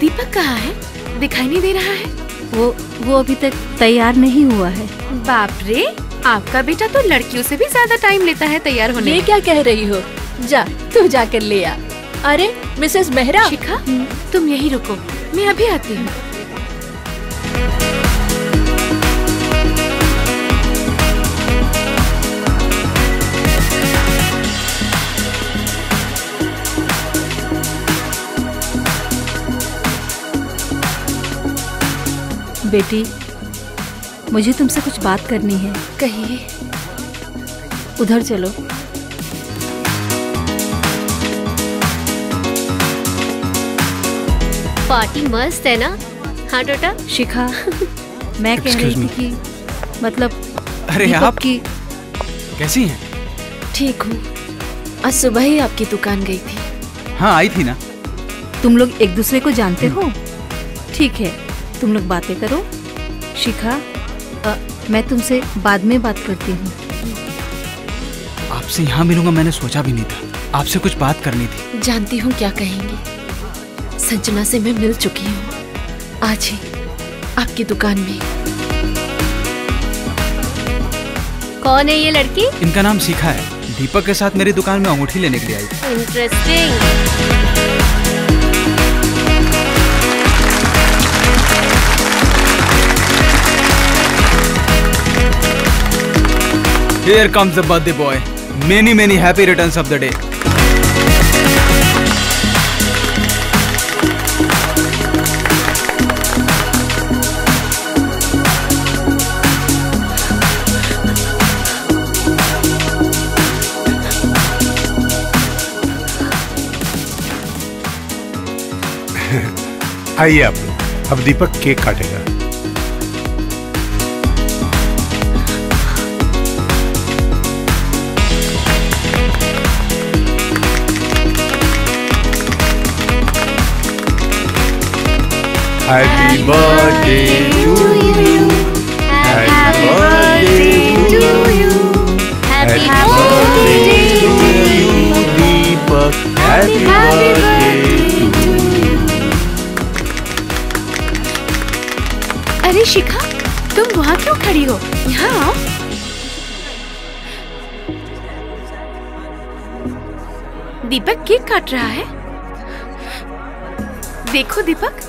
दीपक कहाँ है? दिखाई नहीं दे रहा है। वो वो अभी तक तैयार नहीं हुआ है। बाप रे, आपका बेटा तो लड़कियों से भी ज्यादा टाइम लेता है तैयार होने। ये क्या कह रही हो? जा, तू जाकर ले आ। अरे मिसेस मेहरा। शिखा, तुम यही रुको, मैं अभी आती हूँ। बेटी, मुझे तुमसे कुछ बात करनी है। कहिए। उधर चलो। पार्टी मस्त है ना? हाँ टोटा। शिखा, मैं कह रही थी कि मतलब। अरे आप की कैसी हैं? ठीक हूँ। आज सुबह ही आपकी दुकान गई थी। हाँ आई थी ना। तुम लोग एक दूसरे को जानते हो? ठीक है, तुम लोग बातें करो। शिखा, आ, मैं तुमसे बाद में बात करती हूँ। आपसे यहाँ मिलूंगा मैंने सोचा भी नहीं था। आपसे कुछ बात करनी थी। जानती हूँ क्या कहेंगे। संजना से मैं मिल चुकी हूँ आज ही आपकी दुकान में। कौन है ये लड़की? इनका नाम शिखा है। दीपक के साथ मेरी दुकान में अंगूठी लेने के लिए आई। Interesting. Here comes the birthday boy. Many many happy returns of the day. आइए आप लोग, अब दीपक केक काटेगा। Happy birthday to you. Happy birthday to you. Happy birthday to you, Deepak. Happy birthday to you. अरे शिखा, तुम वहाँ क्यों खड़ी हो? यहाँ आओ। दीपक केक काट रहा है। देखो दीपक,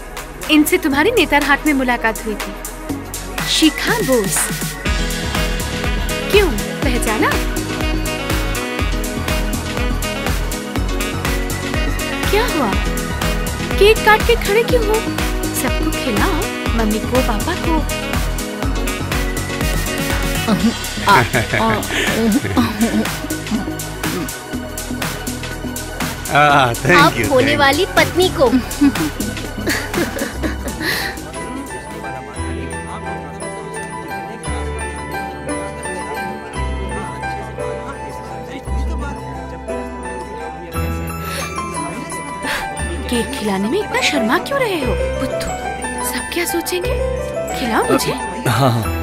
इनसे तुम्हारी नेतरहाट में मुलाकात हुई थी। शिखा बोस। क्यों, पहचाना? क्या हुआ? केक काट के खड़े क्यों हो? सबको खिलाओ, मम्मी को, पापा को। आप होने वाली पत्नी को। केक खिलाने में इतना शर्मा क्यों रहे हो? बुद्धू, सब क्या सोचेंगे? खिलाओ मुझे। हाँ हाँ।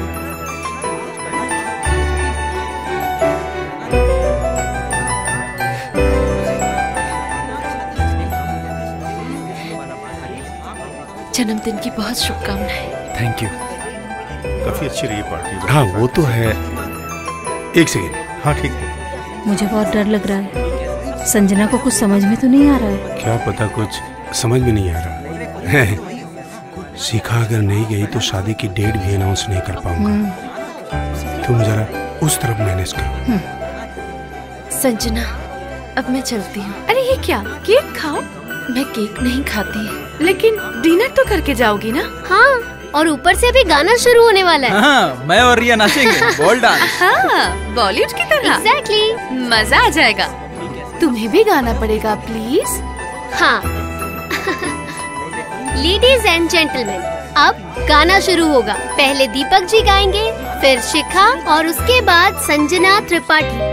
जन्मदिन की बहुत शुभकामनाएं। Thank you. काफी अच्छी रही पार्टी। हाँ वो तो है। एक सेकेंड। हाँ ठीक है। मुझे बहुत डर लग रहा है। संजना को कुछ समझ में तो नहीं आ रहा है। क्या पता कुछ समझ में नहीं आ रहा है। शिखा अगर नहीं गई तो शादी की डेट भी अनाउंस नहीं कर पाऊंगा। तुम जरा उस तरफ मैनेज करो। संजना अब मैं चलती हूँ। अरे ये क्या, केक खाओ? मैं केक नहीं खाती, लेकिन डिनर तो करके जाओगी ना? हाँ, और ऊपर से भी गाना शुरू होने वाला है। हाँ, मैं और रिया नाचेंगे बॉल डांस। हाँ, बॉलीवुड की तरह। एग्जैक्टली, मजा आ जाएगा। तुम्हें भी गाना पड़ेगा प्लीज। हाँ। लेडीज एंड जेंटलमैन, अब गाना शुरू होगा। पहले दीपक जी गाएंगे, फिर शिखा और उसके बाद संजना त्रिपाठी।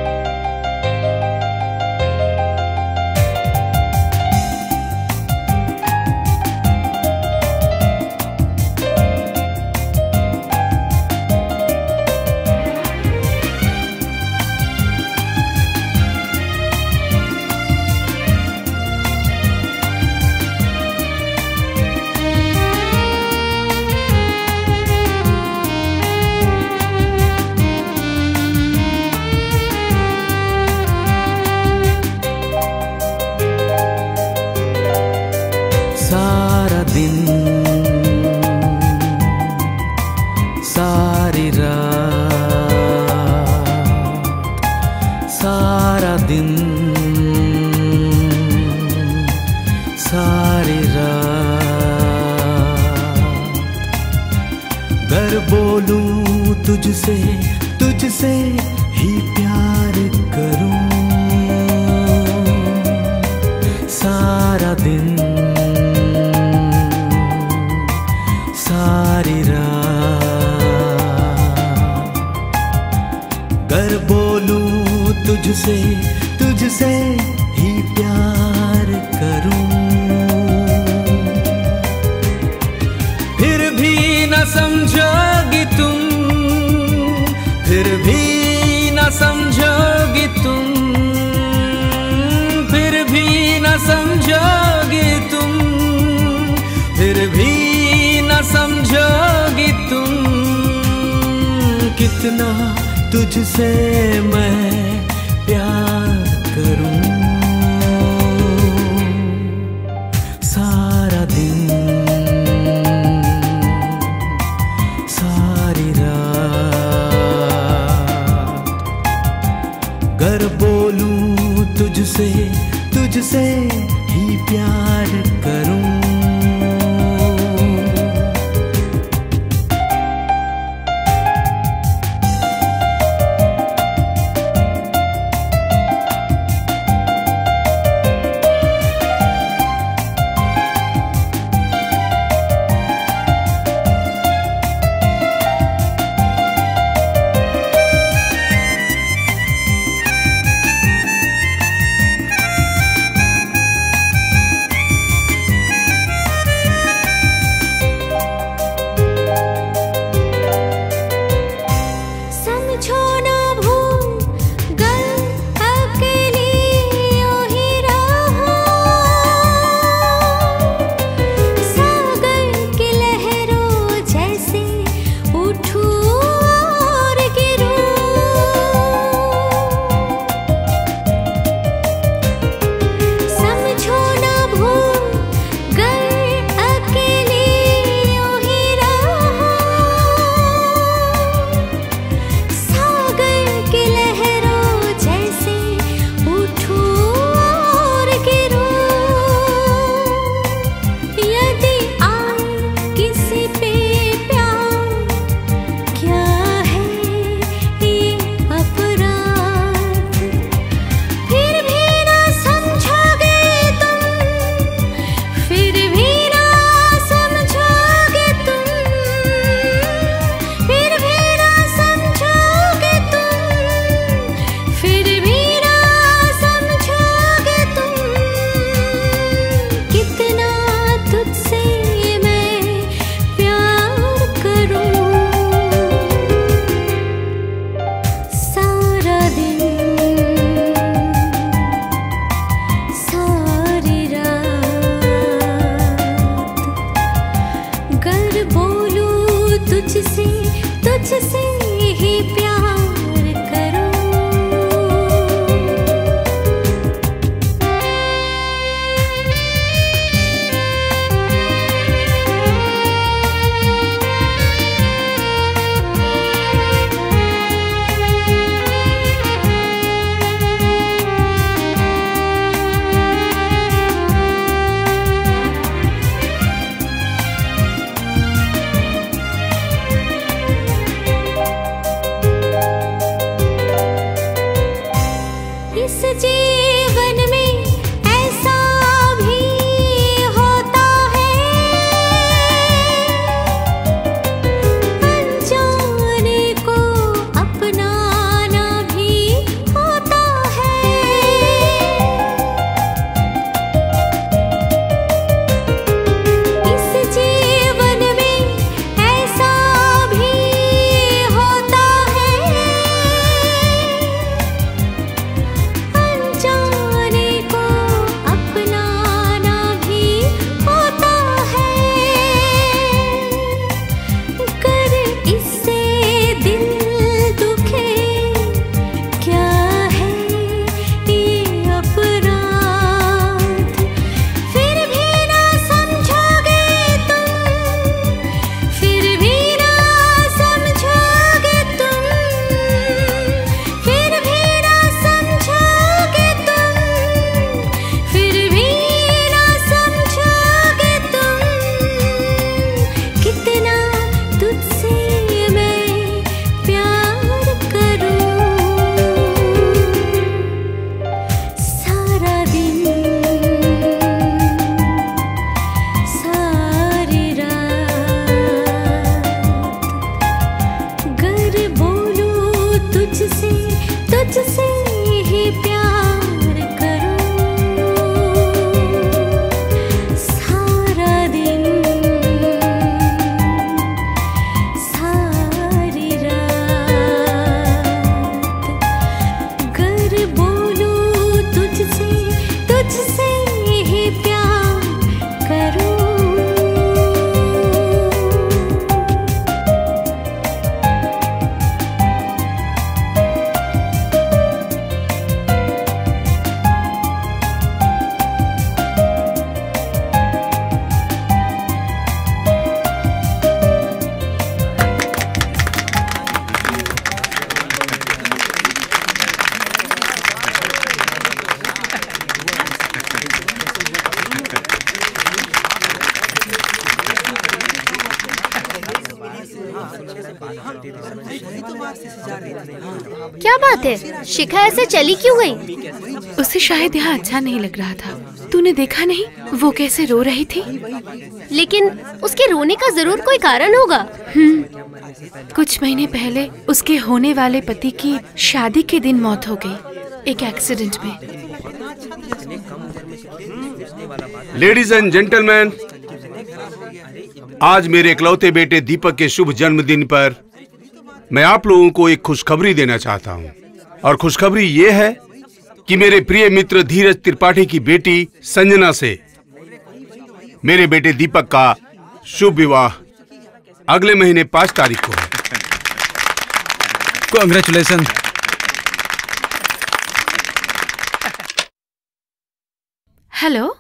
तुझसे ही प्यार करूं सारा दिन सारी रात, गर बोलूं तुझसे तुझसे ही प्यार करूं। क्या बात है, शिखा ऐसे चली क्यों गई? उसे शायद यहाँ अच्छा नहीं लग रहा था। तूने देखा नहीं वो कैसे रो रही थी? लेकिन उसके रोने का जरूर कोई कारण होगा। कुछ महीने पहले उसके होने वाले पति की शादी के दिन मौत हो गई एक एक्सीडेंट में। लेडीज एंड जेंटलमैन, आज मेरे इकलौते बेटे दीपक के शुभ जन्मदिन पर मैं आप लोगों को एक खुशखबरी देना चाहता हूं। और खुशखबरी ये है कि मेरे प्रिय मित्र धीरज त्रिपाठी की बेटी संजना से मेरे बेटे दीपक का शुभ विवाह अगले महीने पांच तारीख को है। कांग्रेचुलेशन। हेलो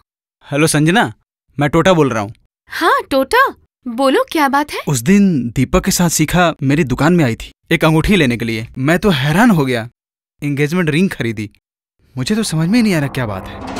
हेलो संजना, मैं टोटा बोल रहा हूँ। हाँ टोटा बोलो, क्या बात है? उस दिन दीपक के साथ शिखा मेरी दुकान में आई थी एक अंगूठी लेने के लिए। मैं तो हैरान हो गया, एंगेजमेंट रिंग खरीदी। मुझे तो समझ में ही नहीं आ रहा क्या बात है।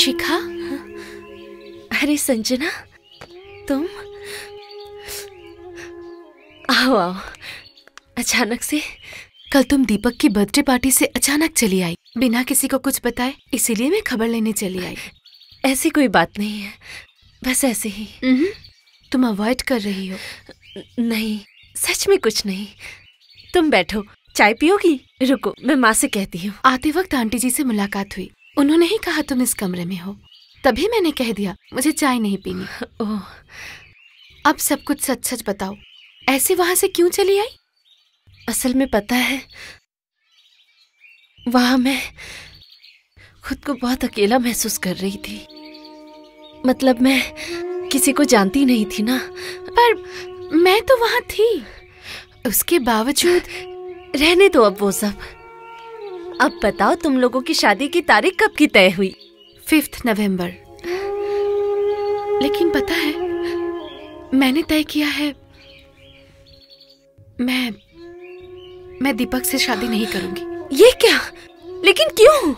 शिखा, अरे संजना तुम आओ आओ। अचानक से कल तुम दीपक की बर्थडे पार्टी से अचानक चली आई बिना किसी को कुछ बताए, इसीलिए मैं खबर लेने चली आई। ऐसी कोई बात नहीं है, बस ऐसे ही। तुम अवॉइड कर रही हो? नहीं सच में कुछ नहीं। तुम बैठो, चाय पियोगी? रुको मैं माँ से कहती हूँ। आते वक्त आंटी जी से मुलाकात हुई, उन्होंने ही कहा तुम इस कमरे में हो, तभी मैंने कह दिया मुझे चाय नहीं पीनी। ओह, अब सब कुछ सच सच बताओ, ऐसे वहां से क्यों चली आई? असल में पता है, वहां मैं खुद को बहुत अकेला महसूस कर रही थी। मतलब मैं किसी को जानती नहीं थी ना, पर मैं तो वहां थी। उसके बावजूद रहने दो अब वो सब। अब बताओ तुम लोगों की शादी की तारीख कब की तय हुई? Fifth November. लेकिन पता है मैंने तय किया है, मैं मैं दीपक से शादी नहीं करूंगी। ये क्या? लेकिन क्यों?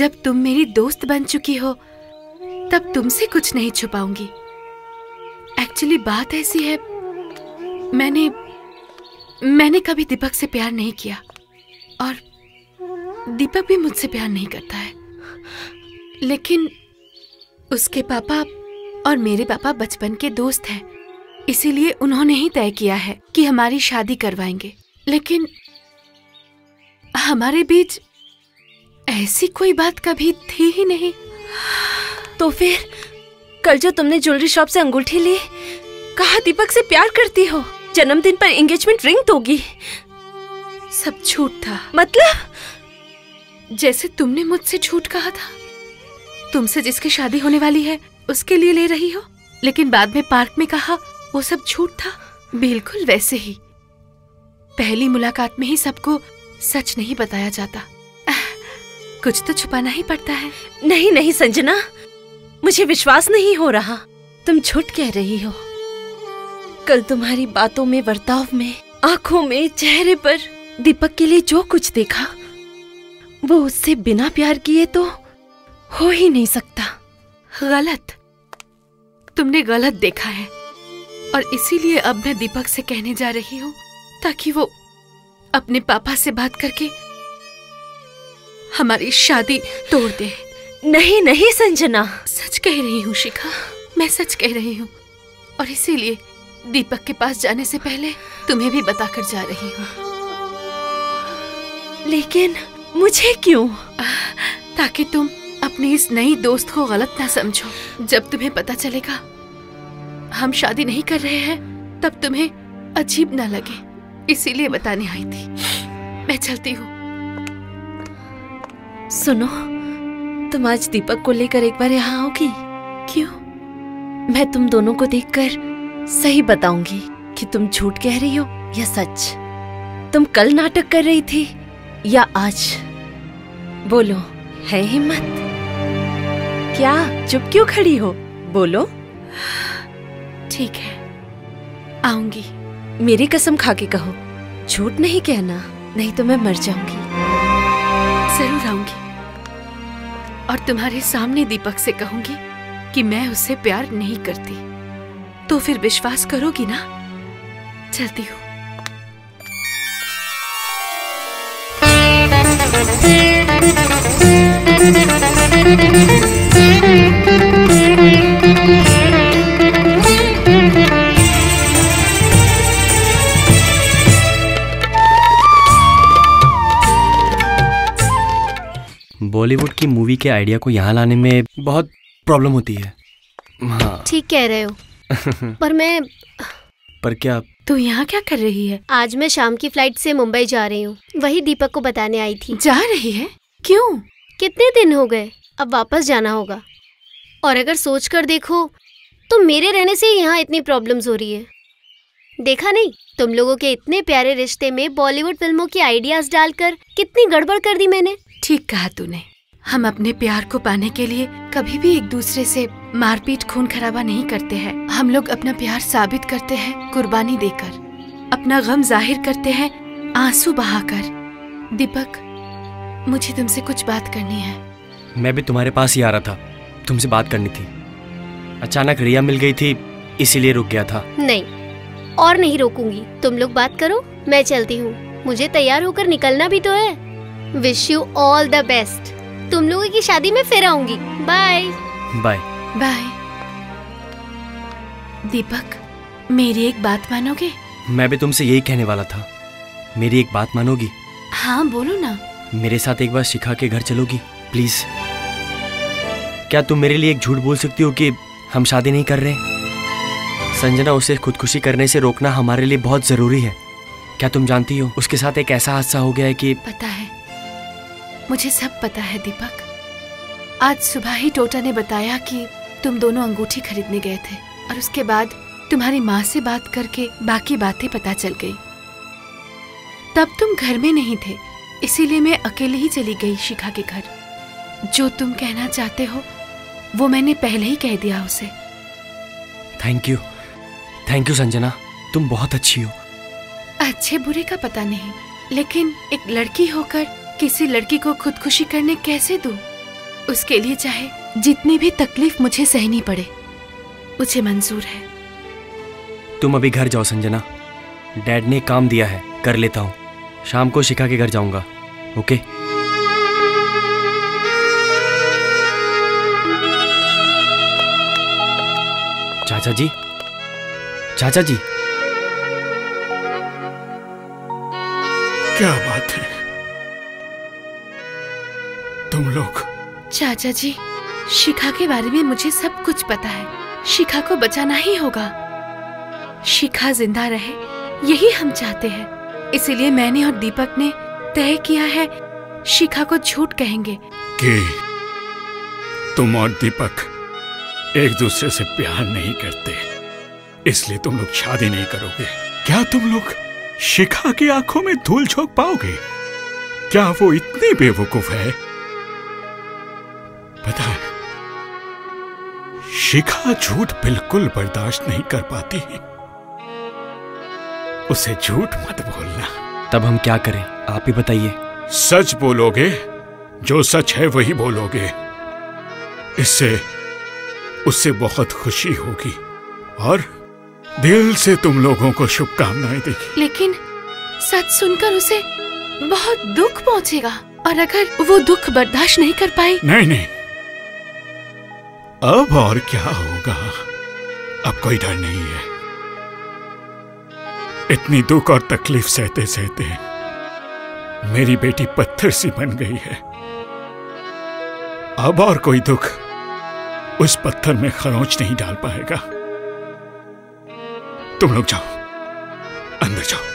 जब तुम मेरी दोस्त बन चुकी हो तब तुमसे कुछ नहीं छुपाऊंगी। एक्चुअली बात ऐसी है, मैंने मैंने कभी दीपक से प्यार नहीं किया और दीपक भी मुझसे प्यार नहीं करता है। लेकिन उसके पापा और मेरे पापा बचपन के दोस्त हैं, इसीलिए उन्होंने ही तय किया है कि हमारी शादी करवाएंगे। लेकिन हमारे बीच ऐसी कोई बात कभी थी ही नहीं। तो फिर कल जो तुमने ज्वेलरी शॉप से अंगूठी ली, कहा दीपक से प्यार करती हो, जन्मदिन पर एंगेजमेंट रिंग दोगी, सब झूठ था। मतलब जैसे तुमने मुझसे झूठ कहा था, तुमसे जिसकी शादी होने वाली है उसके लिए ले रही हो, लेकिन बाद में पार्क में कहा वो सब झूठ था। बिल्कुल वैसे ही पहली मुलाकात में ही सबको सच नहीं बताया जाता, कुछ तो छुपाना ही पड़ता है। नहीं नहीं संजना, मुझे विश्वास नहीं हो रहा, तुम झूठ कह रही हो। कल तुम्हारी बातों में, बर्ताव में, आंखों में, चेहरे पर दीपक के लिए जो कुछ देखा, वो उससे बिना प्यार किए तो हो ही नहीं सकता। गलत, तुमने गलत देखा है और इसीलिए अब मैं दीपक से कहने जा रही हूँ ताकि वो अपने पापा से बात करके हमारी शादी तोड़ दे। नहीं नहीं संजना, सच कह रही हूँ शिखा, मैं सच कह रही हूँ और इसीलिए दीपक के पास जाने से पहले तुम्हें भी बताकर जा रही हूँ। लेकिन मुझे क्यों? ताकि तुम अपनी इस नई दोस्त को गलत ना समझो। जब तुम्हें पता चलेगा हम शादी नहीं कर रहे हैं तब तुम्हें अजीब ना लगे, इसीलिए बताने आई थी। मैं चलती हूँ। सुनो, तुम आज दीपक को लेकर एक बार यहाँ आओगी? क्यों? मैं तुम दोनों को देखकर सही बताऊंगी कि तुम झूठ कह रही हो या सच, तुम कल नाटक कर रही थी या आज। बोलो, है हिम्मत? क्या चुप क्यों खड़ी हो? बोलो। ठीक है, आऊंगी। मेरी कसम खा के कहो, झूठ नहीं कहना, नहीं तो मैं मर जाऊंगी। जरूर आऊंगी और तुम्हारे सामने दीपक से कहूंगी कि मैं उससे प्यार नहीं करती, तो फिर विश्वास करोगी ना? चलती हूँ। बॉलीवुड की मूवी के आइडिया को यहाँ लाने में बहुत प्रॉब्लम होती है। हाँ। ठीक कह रहे हो। पर मैं पर क्या तू यहाँ क्या कर रही है? आज मैं शाम की फ्लाइट से मुंबई जा रही हूँ, वही दीपक को बताने आई थी। जा रही है? क्यों? कितने दिन हो गए, अब वापस जाना होगा। और अगर सोच कर देखो तो मेरे रहने से यहाँ इतनी प्रॉब्लम्स हो रही है। देखा नहीं, तुम लोगों के इतने प्यारे रिश्ते में बॉलीवुड फिल्मों की आइडियाज डालकर कितनी गड़बड़ कर दी मैंने। ठीक कहा तूने, हम अपने प्यार को पाने के लिए कभी भी एक दूसरे से मारपीट खून खराबा नहीं करते हैं। हम लोग अपना प्यार साबित करते हैं कुर्बानी देकर, अपना गम जाहिर करते हैं आंसू बहाकर। दीपक, मुझे तुमसे कुछ बात करनी है। मैं भी तुम्हारे पास ही आ रहा था, तुमसे बात करनी थी। अचानक रिया मिल गई थी इसीलिए रुक गया था। नहीं, और नहीं रोकूंगी, तुम लोग बात करो, मैं चलती हूँ। मुझे तैयार होकर निकलना भी तो है। Wish you all the best, तुम लोगों की शादी में फिर आऊंगी। Bye bye bye. दीपक, मेरी एक बात मानोगे? मैं भी तुमसे यही कहने वाला था, मेरी एक बात मानोगी? हाँ बोलो ना। मेरे साथ एक बार शिखा के घर चलोगी प्लीज? क्या तुम मेरे लिए एक झूठ बोल सकती हो कि हम शादी नहीं कर रहे? संजना, उसे खुदकुशी करने से रोकना हमारे लिए बहुत जरूरी है। क्या तुम जानती हो उसके साथ एक ऐसा हादसा हो गया है कि? पता है, मुझे सब पता है दीपक। आज सुबह ही टोटा ने बताया कि तुम दोनों अंगूठी खरीदने गए थे और उसके बाद तुम्हारी माँ से बात करके बाकी बातें पता चल गई। तब तुम घर में नहीं थे इसीलिए मैं अकेले ही चली गई शिखा के घर। जो तुम कहना चाहते हो वो मैंने पहले ही कह दिया उसे। Thank you, thank you Sanjana, तुम बहुत अच्छी हो। अच्छे बुरे का पता नहीं, लेकिन एक लड़की होकर किसी लड़की को खुदकुशी करने कैसे दूं? उसके लिए चाहे जितनी भी तकलीफ मुझे सहनी पड़े, मुझे मंजूर है। तुम अभी घर जाओ संजना, डैड ने काम दिया है, कर लेता हूँ। शाम को शिखा के घर जाऊंगा। ओके? चाचा जी, चाचा जी, क्या बात है तुम लोग? चाचा जी, शिखा के बारे में मुझे सब कुछ पता है, शिखा को बचाना ही होगा। शिखा जिंदा रहे यही हम चाहते हैं, इसीलिए मैंने और दीपक ने तय किया है शिखा को झूठ कहेंगे। कि तुम और दीपक एक दूसरे से प्यार नहीं करते इसलिए तुम लोग शादी नहीं करोगे। क्या तुम लोग शिखा की आंखों में धूल झोंक पाओगे? क्या वो इतनी बेवकूफ है? पता है, शिखा झूठ बिल्कुल बर्दाश्त नहीं कर पाती है। उसे झूठ मत बोलना। तब हम क्या करें, आप ही बताइए। सच बोलोगे, जो सच है वही बोलोगे, इससे उससे बहुत खुशी होगी और दिल से तुम लोगों को शुभकामनाएं देगी। लेकिन सच सुनकर उसे बहुत दुख पहुंचेगा और अगर वो दुख बर्दाश्त नहीं कर पाई। नहीं नहीं, अब और क्या होगा, अब कोई डर नहीं है। इतनी दुख और तकलीफ सहते सहते मेरी बेटी पत्थर सी बन गई है। अब और कोई दुख उस पत्थर में खरोंच नहीं डाल पाएगा। तुम लोग जाओ, अंदर जाओ।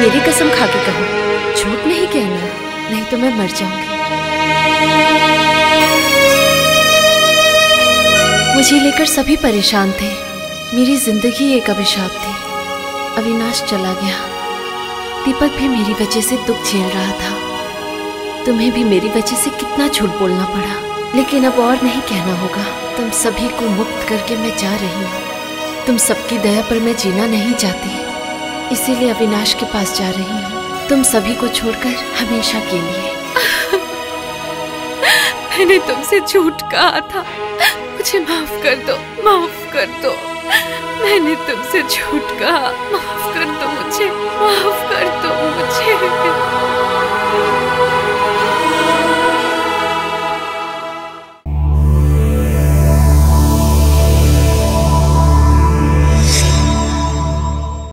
मेरी कसम खा के कहो, झूठ नहीं कहना, नहीं तो मैं मर जाऊंगी। मुझे लेकर सभी परेशान थे, मेरी जिंदगी एक अभिशाप थी। अविनाश चला गया, दीपक भी मेरी वजह से दुख झेल रहा था, तुम्हें भी मेरी वजह से कितना झूठ बोलना पड़ा। लेकिन अब और नहीं कहना होगा। तुम सभी को मुक्त करके मैं जा रही हूँ। तुम सबकी दया पर मैं जीना नहीं चाहती, इसीलिए अविनाश के पास जा रही हूँ, तुम सभी को छोड़कर हमेशा के लिए। मैंने तुमसे झूठ कहा था, मुझे माफ कर दो, माफ कर दो। मैंने तुमसे झूठ कहा, माफ कर दो मुझे, माफ कर दो मुझे।